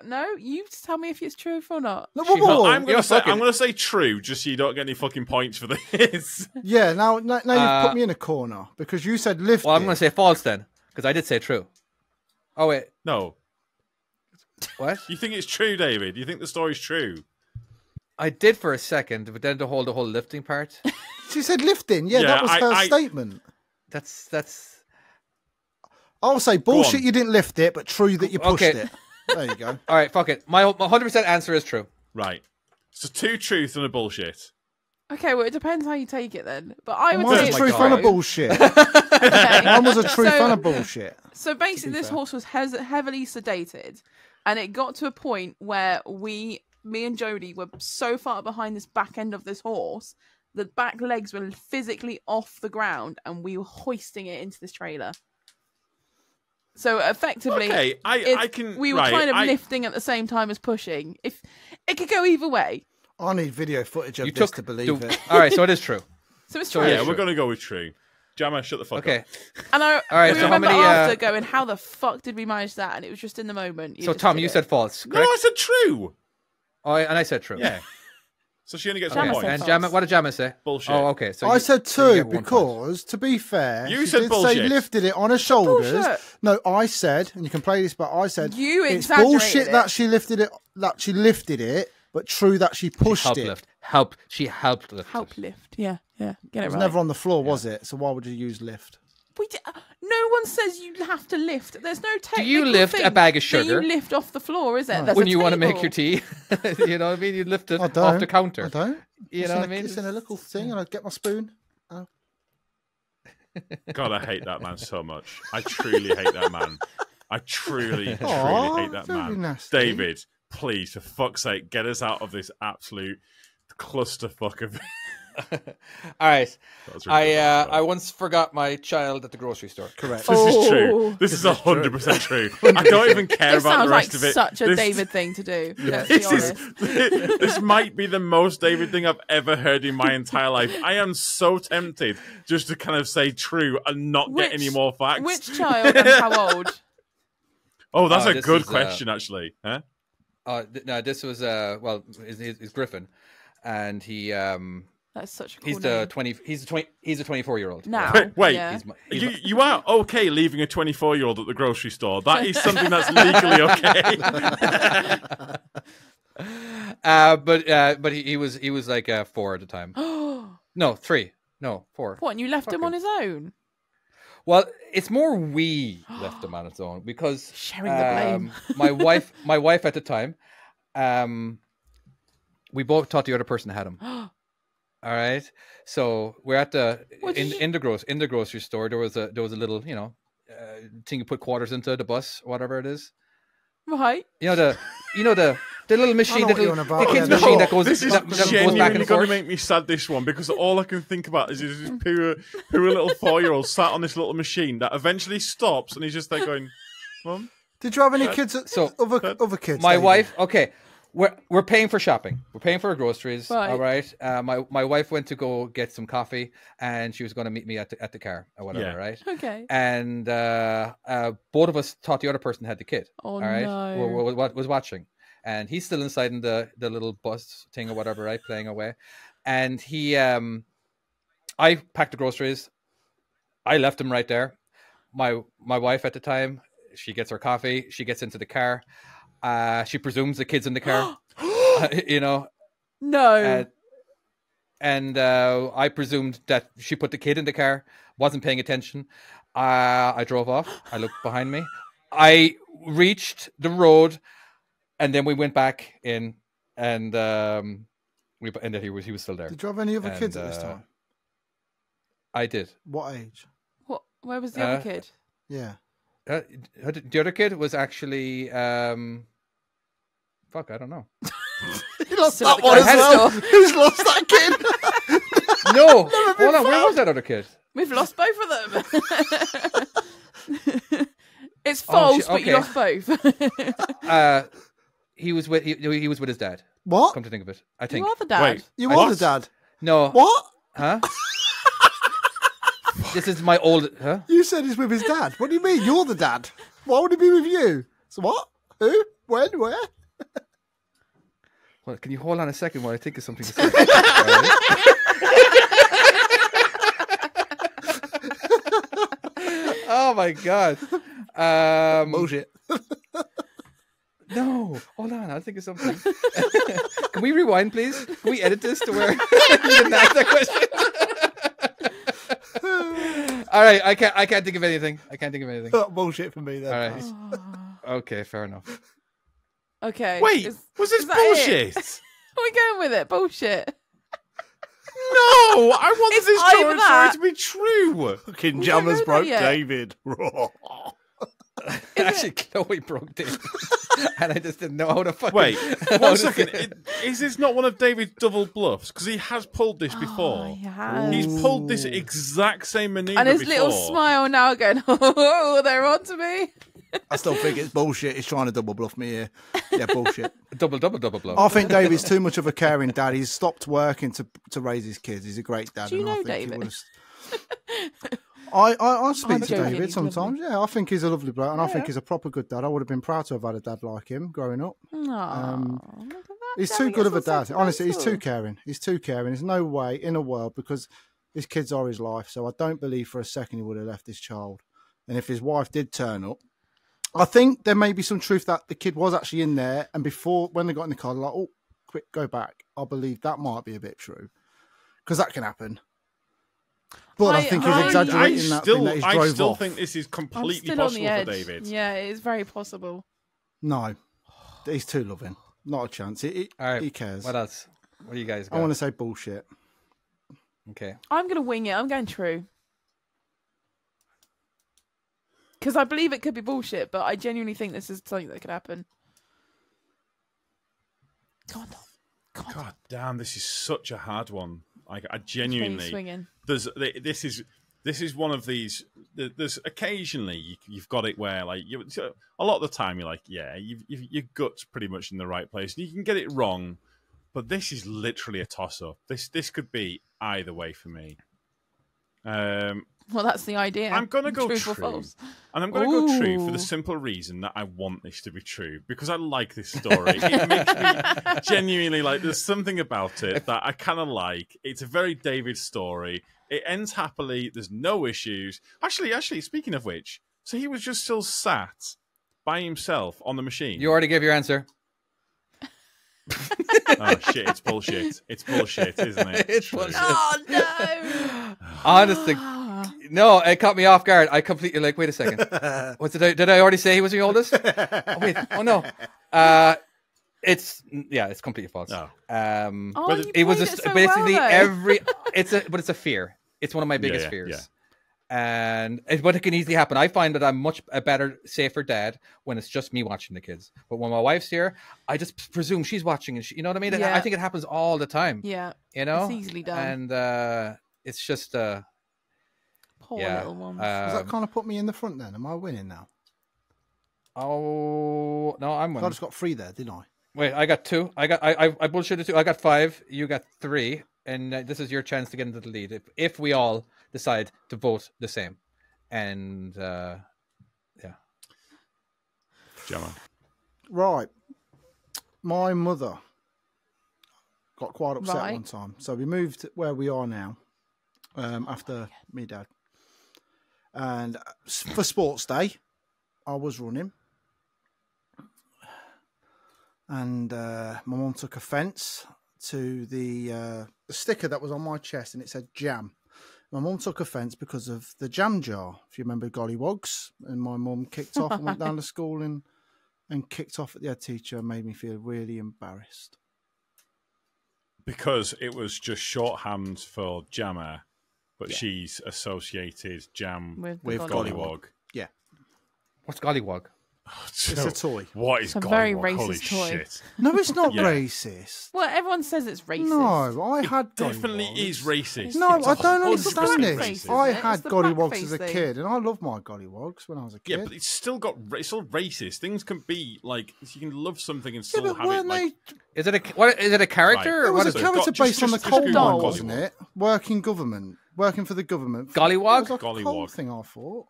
no, you tell me if it's true or not. No, well, well, I'm going to say fucking... I'm going to say true just so you don't get any fucking points for this. Yeah, now now, now uh, you've put me in a corner because you said lifted. Well, I'm going to say false then because I did say true. Oh wait. No. What? You think it's true, David? You think the story's true? I did for a second, but then to hold the whole lifting part. She said lifting. Yeah, yeah that was I, her I... statement. That's that's. I'll say bullshit. You didn't lift it, but true that you pushed okay. it. There you go. All right, fuck it. My one hundred percent answer is true. Right. So two truths and a bullshit. Okay, well it depends how you take it then. But I would say it's true. Mine was a truth and a bullshit. Okay. Mine was a truth and a bullshit. So basically, this fair. horse was he heavily sedated, and it got to a point where we. Me and Jodie were so far behind this back end of this horse, the back legs were physically off the ground, and we were hoisting it into this trailer. So effectively, okay, I, I can, we were right, kind of I... lifting at the same time as pushing. If it could go either way, I need video footage of you this took... to believe it. All right, so it is true. So it's true. So yeah, true. We're gonna go with true. Jamma, shut the fuck okay. up. And I, All right, we so remember how many, after uh... going, how the fuck did we manage that? And it was just in the moment. You so Tom, you it. said false. Correct? No, I said true. Oh, and I said true. Yeah. So she only gets okay. one point. And Jamma, what did Jamma say? Bullshit. Oh, okay. So I you, said two so because, point. to be fair, you she said did bullshit. Say lifted it on her shoulders. Bullshit. No, I said, and you can play this, but I said you it's bullshit it. that she lifted it. That she lifted it, but true that she pushed she helped it. Lift. Help. She helped lift. Help it. lift. Yeah, yeah. Get it, it was right. never on the floor, yeah. was it? So why would you use lift? We d no one says you have to lift. There's no technical Do you lift thing a bag of sugar? You lift off the floor, is it? Right. When you table. want to make your tea, you know what I mean? You lift it off the counter. I don't. You it's know what I mean? It's in a little thing and I get my spoon. Oh. God, I hate that man so much. I truly hate that man. I truly, truly Aww, hate that man. Nasty. David, please, for fuck's sake, get us out of this absolute clusterfuck of... All right, really I uh, I once forgot my child at the grocery store. Correct. This oh. is true. This, this is hundred percent true. true. I don't even care about the rest like of it. Such a this... David thing to do. Yeah. This is this might be the most David thing I've ever heard in my entire life. I am so tempted just to kind of say true and not which, get any more facts. Which child and how old? Oh, that's uh, a good is, question, uh, actually. Huh? Uh, th no, this was uh, well, is Griffin, and he um. That's such a cool He's the name. twenty. He's a twenty. He's a twenty-four-year-old. Now, wait, wait. Yeah. He's my, he's you, my... you are okay leaving a twenty-four-year-old at the grocery store. That is something that's legally okay. uh, but uh, but he, he was he was like uh, four at the time. no, three. No, four. What? And you left Fuck him on his own? Well, it's more we left him on his own because sharing um, the blame. my wife, my wife at the time, um, we both thought the other person had him. All right, so we're at the in, you... in the gross in the grocery store. There was a there was a little you know uh, thing you put quarters into the bus, whatever it is. Right. You know the you know the the little machine, the, little, the kids no, machine that goes. This is that, that genuinely goes back and going to make me sad. This one because all I can think about is this poor poor little four year old sat on this little machine that eventually stops, and he's just there going, "Mom, did you have any Dad? kids? So other Dad? other kids? My wife, you? okay." We're, we're paying for shopping. We're paying for our groceries. Right. All right. Uh, my, my wife went to go get some coffee and she was going to meet me at the, at the car or whatever, yeah. right? Okay. And uh, uh, both of us thought the other person had the kid. Oh, all right? no. We, we, we, was watching. And he's still inside in the, the little bus thing or whatever, right? Playing away. And he, um, I packed the groceries. I left them right there. My my wife at the time, she gets her coffee. She gets into the car. Uh, she presumes the kid's in the car. uh, you know. No. Uh, and uh, I presumed that she put the kid in the car. Wasn't paying attention. Uh, I drove off. I looked behind me. I reached the road, and then we went back in, and um, we and he was he was still there. Did you have any other and, kids at this time? Uh, I did. What age? What? Where was the uh, other kid? Yeah. Uh, the other kid was actually um, fuck. I don't know. He lost that one as well. Who's lost that kid? No. Hold on. Where was that other kid? We've lost both of them. It's false, oh, okay. But you lost both. uh, he was with he, he was with his dad. What? Come to think of it, I think you are the dad. Wait, you I are the dad. No. What? Huh? This is my old. Huh? You said he's with his dad. What do you mean? You're the dad. Why would he be with you? So what? Who? When? Where? Well, can you hold on a second while I think of something to say? Oh my god. Um, Bullshit. No, hold on. I'll think of something. Can we rewind, please? Can we edit this to where you didn't ask that question? All right, I can't. I can't think of anything. I can't think of anything. Oh, bullshit for me, then. All right. Oh. Okay, fair enough. Okay. Wait, is, was this bullshit? Are we going with it? Bullshit. No, I want it's this story that... for it to be true. Fucking Jammer's broke David. Actually, it... Chloe broke David, and I just didn't know how to fucking. Wait, one second. It... Is this not one of David's double bluffs? Because he has pulled this before. Oh, he has. He's pulled this exact same maneuver and his before. Little smile now going, "Oh, they're on to me." I still think it's bullshit. He's trying to double bluff me here. Yeah, bullshit. Double, double, double bluff. I think David's too much of a caring dad. He's stopped working to to raise his kids. He's a great dad. Do you and know I think David? I, I I speak I'm to David sometimes. Lovely. Yeah, I think he's a lovely bloke, and yeah. I think he's a proper good dad. I would have been proud to have had a dad like him growing up. Um, he's too good of a dad. Honestly, he's too caring. He's too caring. There's no way in the world, because his kids are his life. So I don't believe for a second he would have left his child. And if his wife did turn up, I think there may be some truth that the kid was actually in there, and before, when they got in the car, they're like, oh, quick, go back. I believe that might be a bit true, because that can happen. But I, I think he's I, exaggerating I that still, thing that he's drove I still off. think this is completely possible for David. Yeah, it is very possible. No, he's too loving. Not a chance. He, he, All right, he cares. What else? What do you guys got? I want to say bullshit. Okay. I'm going to wing it. I'm going true. Because I believe it could be bullshit, but I genuinely think this is something that could happen. God, God. God damn, this is such a hard one. Like, I genuinely, there's this is this is one of these. There's occasionally you, you've got it where like you, a lot of the time you're like, yeah, you've, you've, your gut's pretty much in the right place, and you can get it wrong. But this is literally a toss-up. This this could be either way for me. Um. Well, that's the idea. I'm going to go true. False. And I'm going to go true for the simple reason that I want this to be true. Because I like this story. It makes me genuinely like, there's something about it that I kind of like. It's a very David story. It ends happily. There's no issues. Actually, actually, speaking of which, so he was just still sat by himself on the machine. You already gave your answer. Oh shit, it's bullshit. It's bullshit, isn't it? It's bullshit. Oh no. Honestly. No, it caught me off guard. I completely like, wait a second. What did I did I already say he was the oldest? Oh, wait. Oh no. Uh it's yeah, it's completely false. No. Um oh, but it was a, it so basically well, every it's a but it's a fear. It's one of my biggest yeah, yeah, fears. Yeah. And it, but it can easily happen. I find that I'm much a better, safer dad when it's just me watching the kids. But when my wife's here, I just presume she's watching, and she, you know what I mean. Yeah. I think it happens all the time. Yeah, you know, it's easily done, and uh, it's just uh, poor yeah, little one. Um, Does that kind of put me in the front? Then am I winning now? Oh no, I'm winning. I just got three there, didn't I? Wait, I got two. I got I I, I bullshitted two. I got five. You got three. And uh, this is your chance to get into the lead. If, if we all decide to vote the same. And, uh, yeah. Gemma. Right. My mother got quite upset right. one time. So we moved where we are now. um, after me dad. And for sports day, I was running. And uh, my mum took offence to the, uh, the sticker that was on my chest, and it said jam. My mum took offence because of the jam jar, if you remember Gollywogs. And my mum kicked off and went down to school and, and kicked off at the head teacher and made me feel really embarrassed. Because it was just shorthand for jammer, but yeah. she's associated jam with, with Gollywog. Gollywog. Yeah. What's Gollywog? Oh, so it's a toy. What is it's a Gollywog? Very racist Holy toy. Shit. No, it's not yeah. racist. Well, everyone says it's racist. No, I had it definitely Gollywogs. Is racist. No, it's I don't understand it. Racist, I had Gollywogs as a thing. kid, and I loved my Gollywogs when I was a kid. Yeah, but it's still got it's all racist. Things can be like you can love something and still yeah, have it. Like, they... is it a what? Is it a character? Right. Or it was what a character got, based just, on just the Cold War, wasn't it? Working government, working for the government. Gollywog, Gollywog thing. I thought.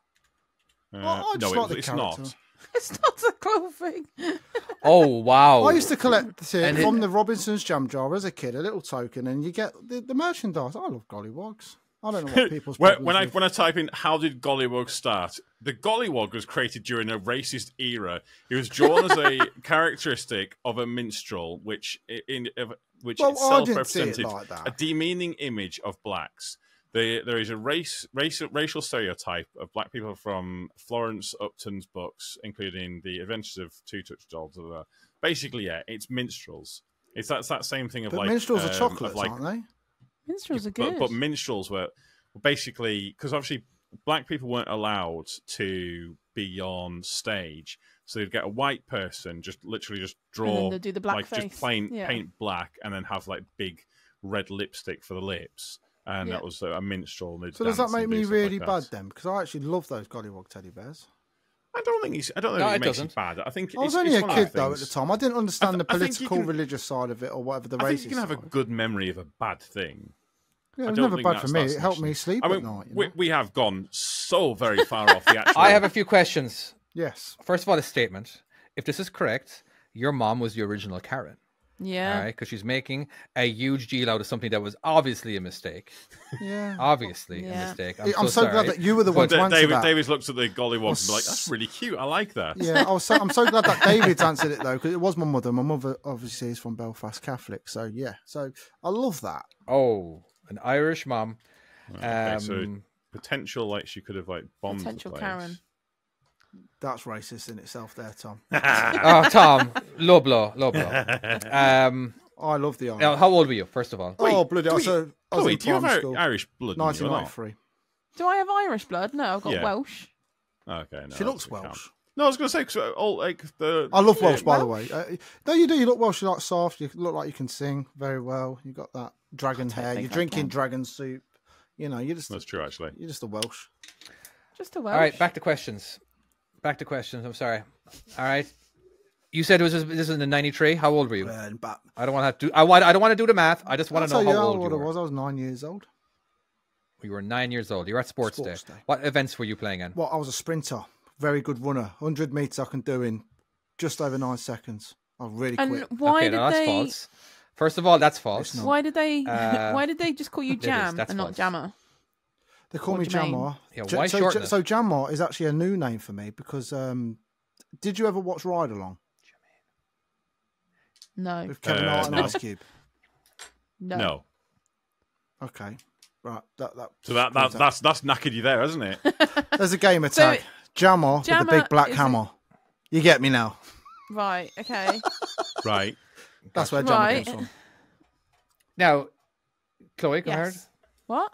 No, it's not. It's not a clothing. Oh, wow. I used to collect it from it... the Robinson's jam jar as a kid, a little token, and you get the, the merchandise. I love Gollywogs. I don't know what people's when, when I When I type in, how did Gollywog start? The Gollywog was created during a racist era. It was drawn as a characteristic of a minstrel, which, in, which well, itself represented it like a demeaning image of blacks. There is a race, race, racial stereotype of black people from Florence Upton's books, including The Adventures of Two Touched Dolls. Basically, yeah, it's minstrels. It's that, it's that same thing of but like... minstrels um, are chocolates, like, aren't they? Minstrels are good. But, but minstrels were basically... Because obviously black people weren't allowed to be on stage. So you'd get a white person, just literally just draw... And do the black like, face. Just plain, yeah. paint black and then have like big red lipstick for the lips. And yeah. that was a minstrel. So does that make me really like bad then? Because I actually love those Gollywog teddy bears. I don't think he's. I don't think no, it, it makes him bad. I think it's, I was only it's a kid though at the time. I didn't understand I th the political, can, religious side of it or whatever the. I think you can have side. a good memory of a bad thing. Yeah, it was never bad for me. It helped me sleep I mean, at night. You know? we, we have gone so very far off the actual. I have a few questions. Yes. First of all, a statement. If this is correct, your mom was the original Karen. Yeah. All right, because she's making a huge deal out of something that was obviously a mistake. Yeah. obviously yeah. a mistake. I'm, I'm so, so glad that you were the one to answer David, that. David looks at the Gollywog and be like, that's really cute. I like that. Yeah, I was so, I'm so glad that David's answered it, though, because it was my mother. My mother, obviously, is from Belfast Catholic. So, yeah. So, I love that. Oh, an Irish mum. Okay, um, so potential, like, she could have, like, bombed Potential the place. Karen. That's racist in itself there, Tom. Oh, Tom. Low blow, low blow. Um, I love the Irish. How old were you, first of all? Wait, oh, bloody hell. So, Chloe, do you have school. Irish blood? nineteen ninety-three. Do I have Irish blood? No, I've got yeah. Welsh. Okay, no. She looks Welsh. Count. No, I was going to say, because all, like, the... I love Welsh, yeah, by Welsh. the way. Uh, no, you do. You look Welsh, you look soft. You look like you can sing very well. You've got that dragon hair. You're drinking can. dragon soup. You know, you're just... That's true, actually. You're just a Welsh. Just a Welsh. All right, back to questions. Back to questions. I'm sorry. All right. You said it was this was in the ninety-three. How old were you? Man, but I don't want to do. I want. I don't want to do the math. I just want to know how old, old you were. I was. I was nine years old. You were nine years old. You were at sports, sports day. day. What events were you playing in? Well, I was a sprinter. Very good runner. Hundred meters I can do in just over nine seconds. I really and quick. Why okay, did no, that's they? False. First of all, that's false. Why did they? Uh, why did they just call you Jam and false. not Jammer? They call what me Jammer. Yeah, why so, so, so Jammer is actually a new name for me because um, did you ever watch Ride Along? No. With Kevin Hart uh, and no. Ice Cube? No. no. Okay. Right. That, that so that, that that's that's knackered you there, isn't it? There's a gamer tag. So, Jammer, Jammer with a big black hammer. It... You get me now. Right. Okay. right. That's where Jammer right. comes from. Now, Chloe, go ahead. Yes. What?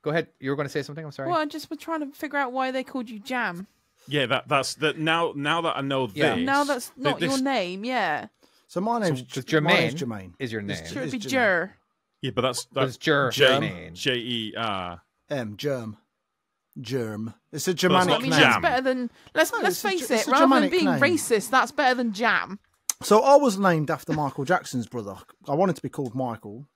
Go ahead. You were going to say something. I'm sorry. Well, I just was trying to figure out why they called you Jam. Yeah, that that's that. Now, now that I know this, yeah. now that's not this... your name. Yeah. So my name's so Jermaine. My name's Jermaine is your name. It should be Jer. Yeah, but that's that's Jer. Jermaine. J E R M. Germ. Germ. It's a Germanic well, it's name. It's better than. Let's no, let's face a, it. Rather Germanic than being name. racist, that's better than Jam. So I was named after Michael Jackson's brother. I wanted to be called Michael.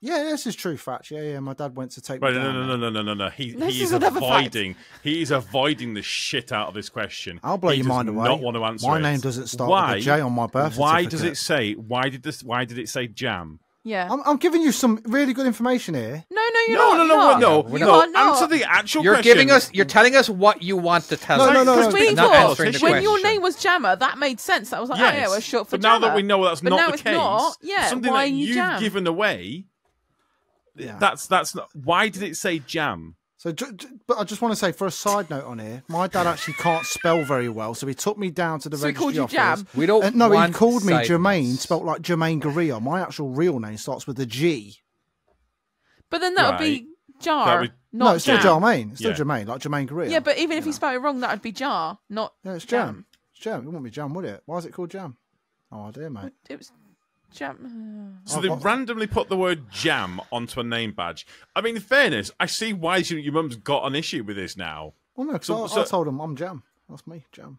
Yeah, this is true fact. Yeah, yeah. My dad went to take. Right, me no, down no, no, no, no, no, no. He this he is, is avoiding. He is avoiding the shit out of this question. I'll blow he your does mind away. Not want to answer. My it. name doesn't start why, with a J on my birth certificate. Why does it say? Why did this? Why did it say Jam? Yeah. I'm, I'm giving you some really good information here. No, no, you're no, not. No, no, no, no, no. no. Answer the actual you're question. You're giving us. You're telling us what you want to tell no, us. No, no, no. We thought when question. your name was Jammer, that made sense. That was like, yes. oh yeah, we're short for But Jammer. Now that we know that's but not the case, not, yeah, something why that you you've jam? given away. Yeah. That's that's not, why did it say jam? So, but I just want to say, for a side note on here, my dad actually can't spell very well, so he took me down to the so registry office. So he called you Jab? We don't uh, no, he called me Jermaine, spelt like Jermaine Gurria. My actual real name starts with a G. But then that right. would be Jar, would... not No, it's jam. still Jermaine. It's yeah. still Jermaine, like Jermaine Gurria. Yeah, but even you if know. you spelled it wrong, that would be Jar, not Yeah, it's Jam. jam. It's Jam. It wouldn't be Jam, would it? Why is it called Jam? Oh, dear, mate. It was... Jam. So they randomly put the word jam onto a name badge. I mean, in fairness, I see why your mum's got an issue with this now. Well, no, because so, I, so... I told them I'm Jam. That's me, Jam.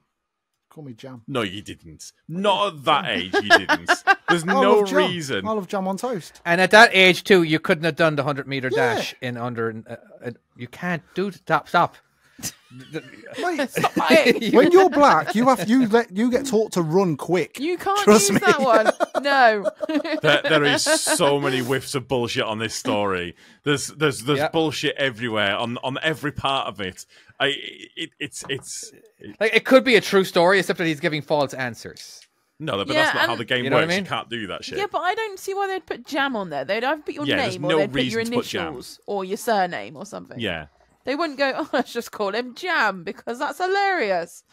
Call me Jam. No, you didn't. Not at that age, you didn't. There's I no reason. I love jam on toast. And at that age, too, you couldn't have done the hundred meter yeah. dash in under... Uh, uh, you can't do... Stop, stop. Mate, when you're black, you have you let you get taught to run quick. You can't Trust use me. that one. No. There, there is so many whiffs of bullshit on this story. There's there's there's yep. bullshit everywhere on on every part of it. I it, it's it's it, like it could be a true story, except that he's giving false answers. No, but yeah, that's not how the game you know works. I mean? You can't do that shit. Yeah, but I don't see why they'd put jam on there. They'd either put your yeah, name no or they'd put your initials put or your surname or something. Yeah. They wouldn't go, oh, let's just call him Jam, because that's hilarious.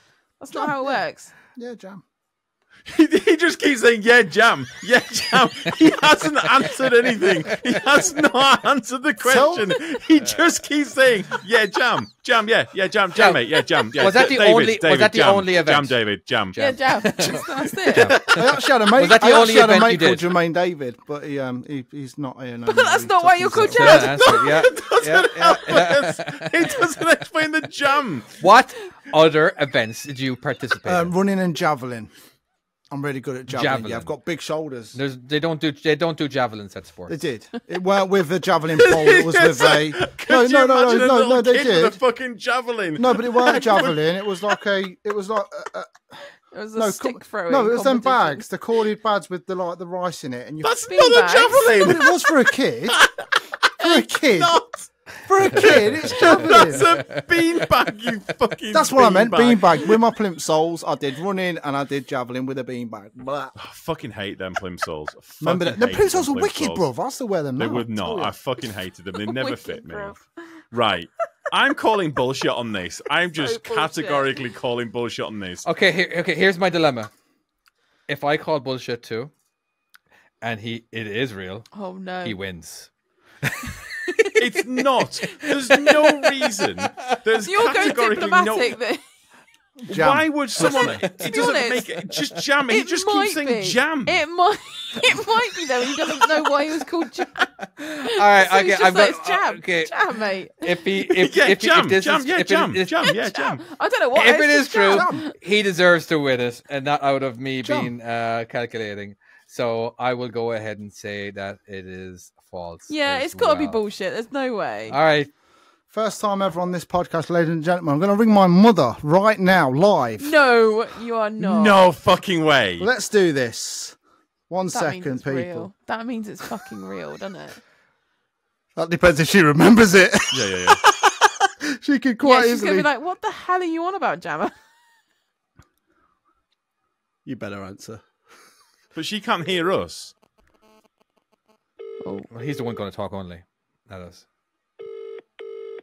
That's jam, not how it yeah. works. Yeah, Jam. He, he just keeps saying, yeah, Jam. Yeah, Jam. He hasn't answered anything. He has not answered the question. So, he just keeps saying, yeah, Jam. Jam, yeah. Yeah, Jam. Jam, mate. Yeah, Jam. Yeah. Was that the, David, only, David, was that the jam, only event? Jam, David. Jam. jam. Yeah, Jam. That's it. Jam. I actually had a mate, was that the only had event a mate you did? called Jermaine David, but he, um, he, he's not here now. But that's he not why you're called Jam. Answer, no, yeah. It doesn't yeah, yeah, yeah. It doesn't explain the Jam. What other events did you participate in? Uh, running and javelin. I'm really good at javelin. javelin. Yeah, I've got big shoulders. There's, they don't do they don't do javelins at sports. They did. It weren't with a javelin pole. It was yes, with a no no no no no no. They did with a fucking javelin. No, but it weren't a javelin. It was like a it was like a, a, it was a no, stick throwing. No, it was them bags, the corded bags with the like the rice in it. And you that's not bags. a javelin. But it was for a kid. For a kid. Not. For a kid, it's javelin. That's a beanbag, you fucking. That's what bean I meant, beanbag. With my plimsolls, I did running and I did javelin with a beanbag. I fucking hate them plimsolls. Remember that? The plimsolls were wicked, bro. I still wear them. They were not. I fucking hated them. They never fit me. Right. I'm calling bullshit on this. I'm just categorically calling bullshit on this. Okay. Here, okay. Here's my dilemma. If I call bullshit too, and he, it is real. Oh no. He wins. It's not. There's no reason. There's so you're categorically going diplomatic no. Jam. Why would someone? It doesn't honest, make it. Just jam. It he just keeps saying be. jam. It might. It might be though. He doesn't know why he was called Jam. All right. So okay. Just I've like, got it's jam. Okay. Jam, mate. If he, if, yeah, if, jam, if this jam, is, yeah, if jam, is, jam, yeah, jam, jam. I don't know what. If it is true, jam. he deserves to win it, and not out of me jam. being uh, calculating. So I will go ahead and say that it is false. Yeah, it's got to well. be bullshit. There's no way. All right. First time ever on this podcast, ladies and gentlemen. I'm going to ring my mother right now, live. No, you are not. No fucking way. Let's do this. One that second, people. Real. That means it's fucking real, doesn't it? That depends if she remembers it. Yeah, yeah, yeah. She could quite yeah, she's easily. She's going to be like, what the hell are you on about, Jammer? You better answer. But she can't hear us. Oh, well, he's the one going to talk only. Not us.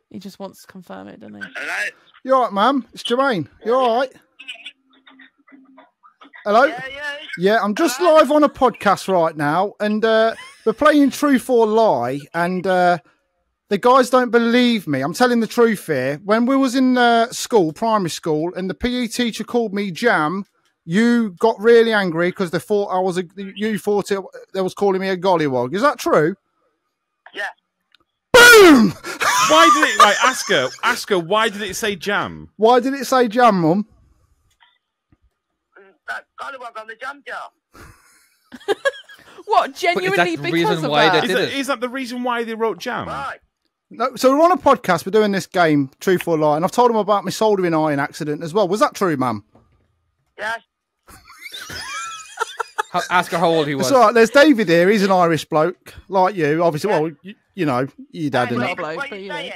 He just wants to confirm it, doesn't he? Hello? You all right, ma'am? It's Jermaine. You all right? Hello? Yeah, yeah. Yeah, I'm just Hello? live on a podcast right now, and uh, we're playing Truth or Lie, and uh, the guys don't believe me. I'm telling the truth here. When we was in uh, school, primary school, and the P E teacher called me Jam, you got really angry because they thought I was a. You thought it, they was calling me a gollywog. Is that true? Yeah. Boom! Why did it? Like, ask her. Ask her. Why did it say jam? Why did it say jam, Mum? That gollywog on the jam jar. What? Genuinely but is that because the of why that? They did is that, it? Is that the reason why they wrote jam? Right. No. So we're on a podcast. We're doing this game, Truth or Lie, and I've told them about my soldering iron accident as well. Was that true, Mum? Yeah. Ask her how old he was. It's all right. There's David here. He's an Irish bloke like you. Obviously, well, you, you know, your dad and that. Bloke, but you know.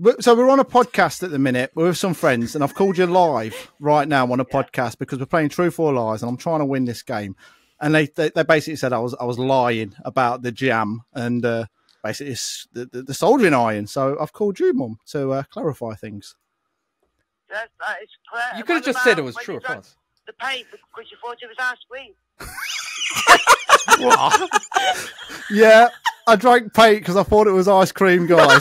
But, so we're on a podcast at the minute. We're with some friends, and I've called you live right now on a yeah. podcast because we're playing Truth or Lies, and I'm trying to win this game. And they they, they basically said I was I was lying about the jam and uh, basically it's the, the, the soldering iron. So I've called you, Mum, to uh, clarify things. That, that is clear. You could have just said it was true or false. The pain because you thought it was our sweet. Yeah, I drank paint because I thought it was ice cream, guys.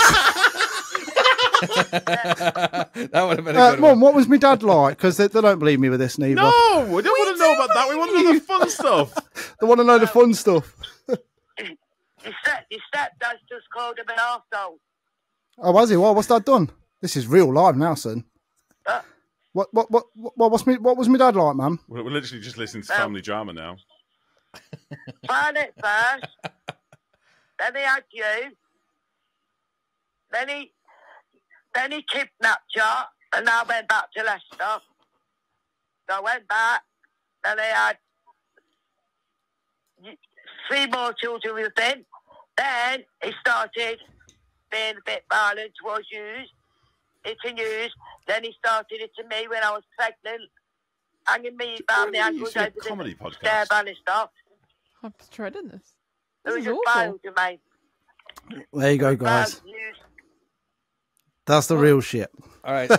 That would have been a uh, good Mom, one. What was my dad like? Because they, they don't believe me with this, neither. No, we don't want to know about that. We want to know the fun stuff. They want to know um, the fun stuff. Your stepdad's just called him an arsehole. Oh, was he? What? What's that done? This is real live now, son. Uh, what? What? What? What? What's me? What was my dad like, Mum? We're, we're literally just listening to um, family drama now. Find it first. Then he had you. Then he, then he kidnapped you, and I went back to Leicester. So I went back. Then they had three more children with him. Then he started being a bit violent towards you, hitting you. Then he started hitting me when I was pregnant, hanging me around the ankles over the stair banister. I'm dreading this. This is awful. Violent, there you go, guys. That's the real shit. All right.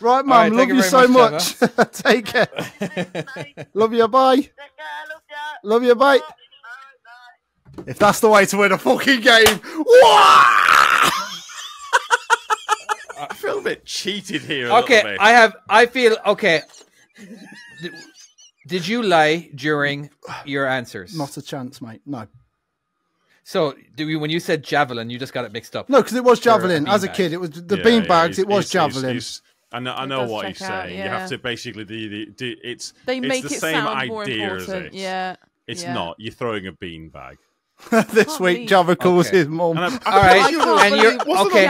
Right, Mum. Right, love you so much. much. Take care. Love you. Bye. Take care, love you. Love you. Bye. Bye, bye. If that's the way to win a fucking game. I feel a bit cheated here. A okay. Bit. I have. I feel. Okay. did, did you lie during your answers? Not a chance, mate. No. So, do you, when you said javelin, you just got it mixed up? No, because it was javelin. As a kid, it was the yeah, bean bags. Yeah, it was he's, javelin. He's, he's, I know, I know what he's out, saying. Yeah. You have to basically do the. Do, it's they make it's the it same sound idea as it. Yeah, it's yeah. not. You're throwing a bean bag. This week, mean. Java calls okay. his mum. All right, and you're okay.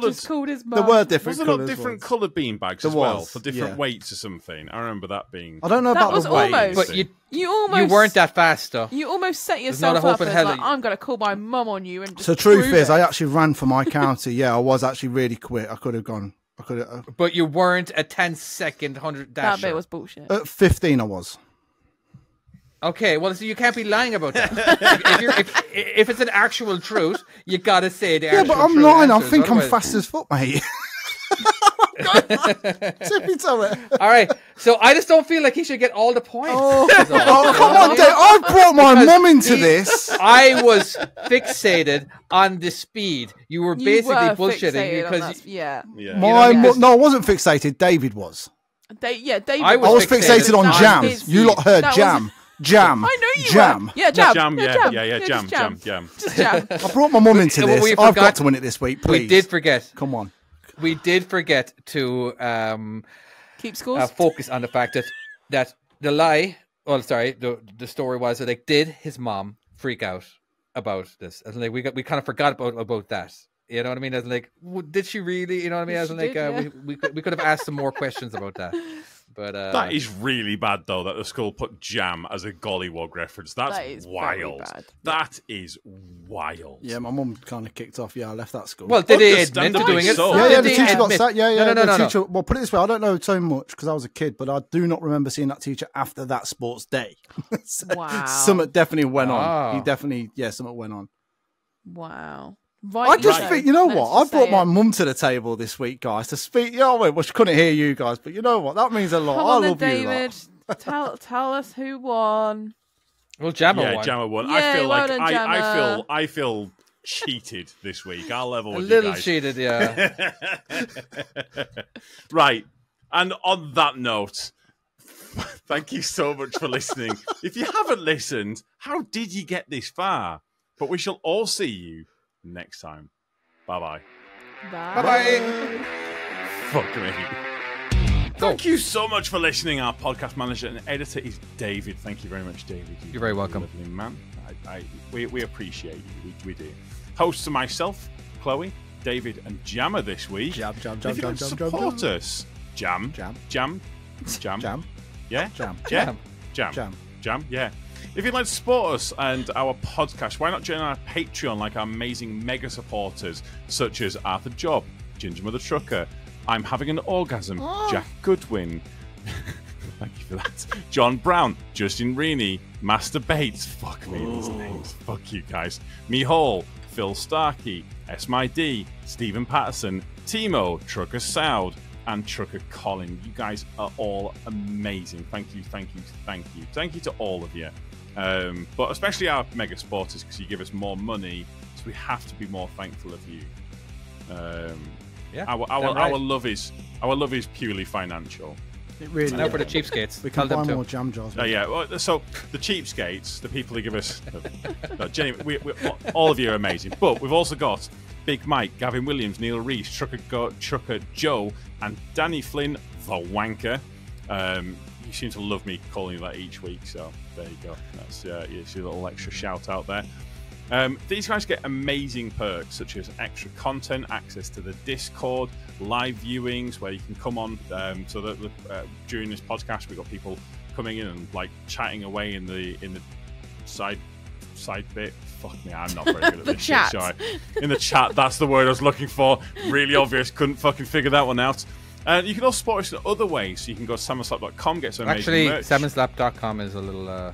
Just called his mum. There were different. There were different colour bean bags as well for different yeah. weights or something. I remember that being. I don't know that about was the weight, almost, but you, you almost, you weren't that fast though. You almost set yourself up as like, I'm going to call my mum on you and. Just so truth is, it. I actually ran for my county. Yeah, I was actually really quick. I could have gone. I could. Uh, but you weren't a ten second hundred dash. That bit was bullshit. At fifteen, I was. Okay, well, so you can't be lying about that. if, you're, if, if it's an actual truth, you gotta say the yeah, actual truth. Yeah, but I'm lying. Answers. I think Otherwise... I'm fast as fuck, mate. Tippy toe it. All right, so I just don't feel like he should get all the points. Oh, oh come on, Dave. I brought my because mum into he, this. I was fixated on the speed. You were basically you were bullshitting because you, yeah, yeah. my you know, yeah. no, I wasn't fixated. David was. They, yeah, David. I was, I was fixated, fixated on no, jam. You lot heard that jam. Was... Jam. I know you jam. Were. Yeah, jam. Jam, yeah, jam. Yeah, yeah, yeah, jam, jam, jam. Just jam. I brought my mum into this. Forgot, I've got to win it this week, please. We did forget. Come on. We did forget to um, keep scores. Uh, focus on the fact that that the lie, well, sorry, the the story was that like, did his mom freak out about this? And like, we got, we kind of forgot about about that. You know what I mean? As like, did she really? You know what I mean? As like, did, uh, yeah. we we could, we could have asked some more questions about that. But, uh, that is really bad, though, that the school put jam as a Gollywog reference. That's that is wild. Bad. That is wild. Yeah, my mum kind of kicked off. Yeah, I left that school. Well, did he admit to doing it? So. Yeah, yeah, the teacher got sacked. Yeah, yeah. No, no, no, the teacher, no, no. Well, put it this way. I don't know so much because I was a kid, but I do not remember seeing that teacher after that sports day. So wow. Something definitely went wow. on. He definitely, yeah, something went on. Wow. Right, I just right. think, you know Let's what? I brought my mum to the table this week, guys, to speak. Yeah, well, she couldn't hear you guys, but you know what? That means a lot. Come I on love then, you David. Lot. tell, tell us who won. Well, Jammer yeah, won. Jammer won. Yeah, I feel well like done, I, I feel I feel cheated this week. I'll level with you guys. A little cheated, yeah. Right. And on that note, thank you so much for listening. If you haven't listened, how did you get this far? But we shall all see you next time. Bye-bye. Bye. Bye-bye. Fuck me. Thank you so much for listening. Our podcast manager and editor is David. Thank you very much, David. You're, You're very welcome. Lovely man. I, I, we, we appreciate you. We, we do. Hosts are myself, Chloe, David, and Jammer this week. Jam, jam, jam, jam, jam. Support jam, us. Jam. Jam. Jam. Jam. Jam. Yeah? Jam. Jam. Jam. Jam. Jam. Yeah. If you'd like to support us and our podcast, why not join our Patreon like our amazing mega supporters such as Arthur Job, Ginger Mother Trucker, I'm Having an Orgasm, oh. Jack Goodwin, thank you for that, John Brown, Justin Reaney, Master Bates, fuck me, these names, fuck you guys, Mihal, Phil Starkey, S M I D, Stephen Patterson, Timo, Trucker Soud, and Trucker Colin. You guys are all amazing. Thank you, thank you, thank you. Thank you to all of you. Um, but especially our mega supporters, because you give us more money, so we have to be more thankful of you. Um, yeah, our our, right. our love is our love is purely financial. It really now is. For the cheapskates. We can buy more jam jars. Oh, yeah, well, so the cheapskates, the people who give us... no, Jenny, we, we, all of you are amazing. But we've also got Big Mike, Gavin Williams, Neil Reese, Trucker Go, Trucker Joe, and Danny Flynn, the wanker. Um, you seem to love me calling you that each week, so there you go. That's uh, it's your little extra shout out there. Um, these guys get amazing perks such as extra content, access to the Discord, live viewings where you can come on. Um, so that uh, during this podcast, we've got people coming in and like chatting away in the in the side side bit. Fuck me, I'm not very good at this shit, sorry. In the chat, that's the word I was looking for. Really obvious, couldn't fucking figure that one out. And uh, you can also support us in other ways. So you can go to salmon slap dot com, get some amazing merch. Actually, salmon slap dot com is a little... Uh...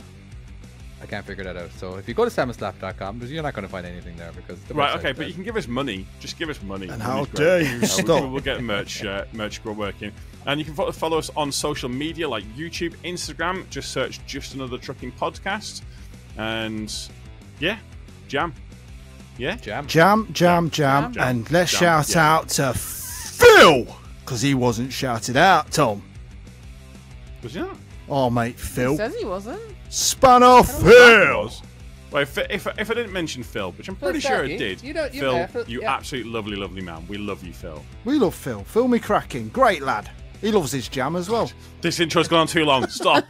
I can't figure that out. So if you go to salmon slap dot com, you're not going to find anything there because the right. Okay, does. But you can give us money. Just give us money. And how dare you stop? We'll, we'll get merch, uh, merch working. And you can follow us on social media like YouTube, Instagram. Just search Just Another Trucking Podcast. And yeah, jam, yeah, jam, jam, jam, jam. jam. And let's jam. shout yeah. out to Phil because he wasn't shouted out. Tom, was he not? Oh mate, Phil he says he wasn't. Spun off Phil. Well, if, if if I didn't mention Phil, which I'm pretty sure I did, you don't, Phil, for, you yeah. absolute lovely, lovely man. We love you, Phil. We love Phil. Phil me cracking, great lad. He loves his jam as well. This intro's gone on too long. Stop.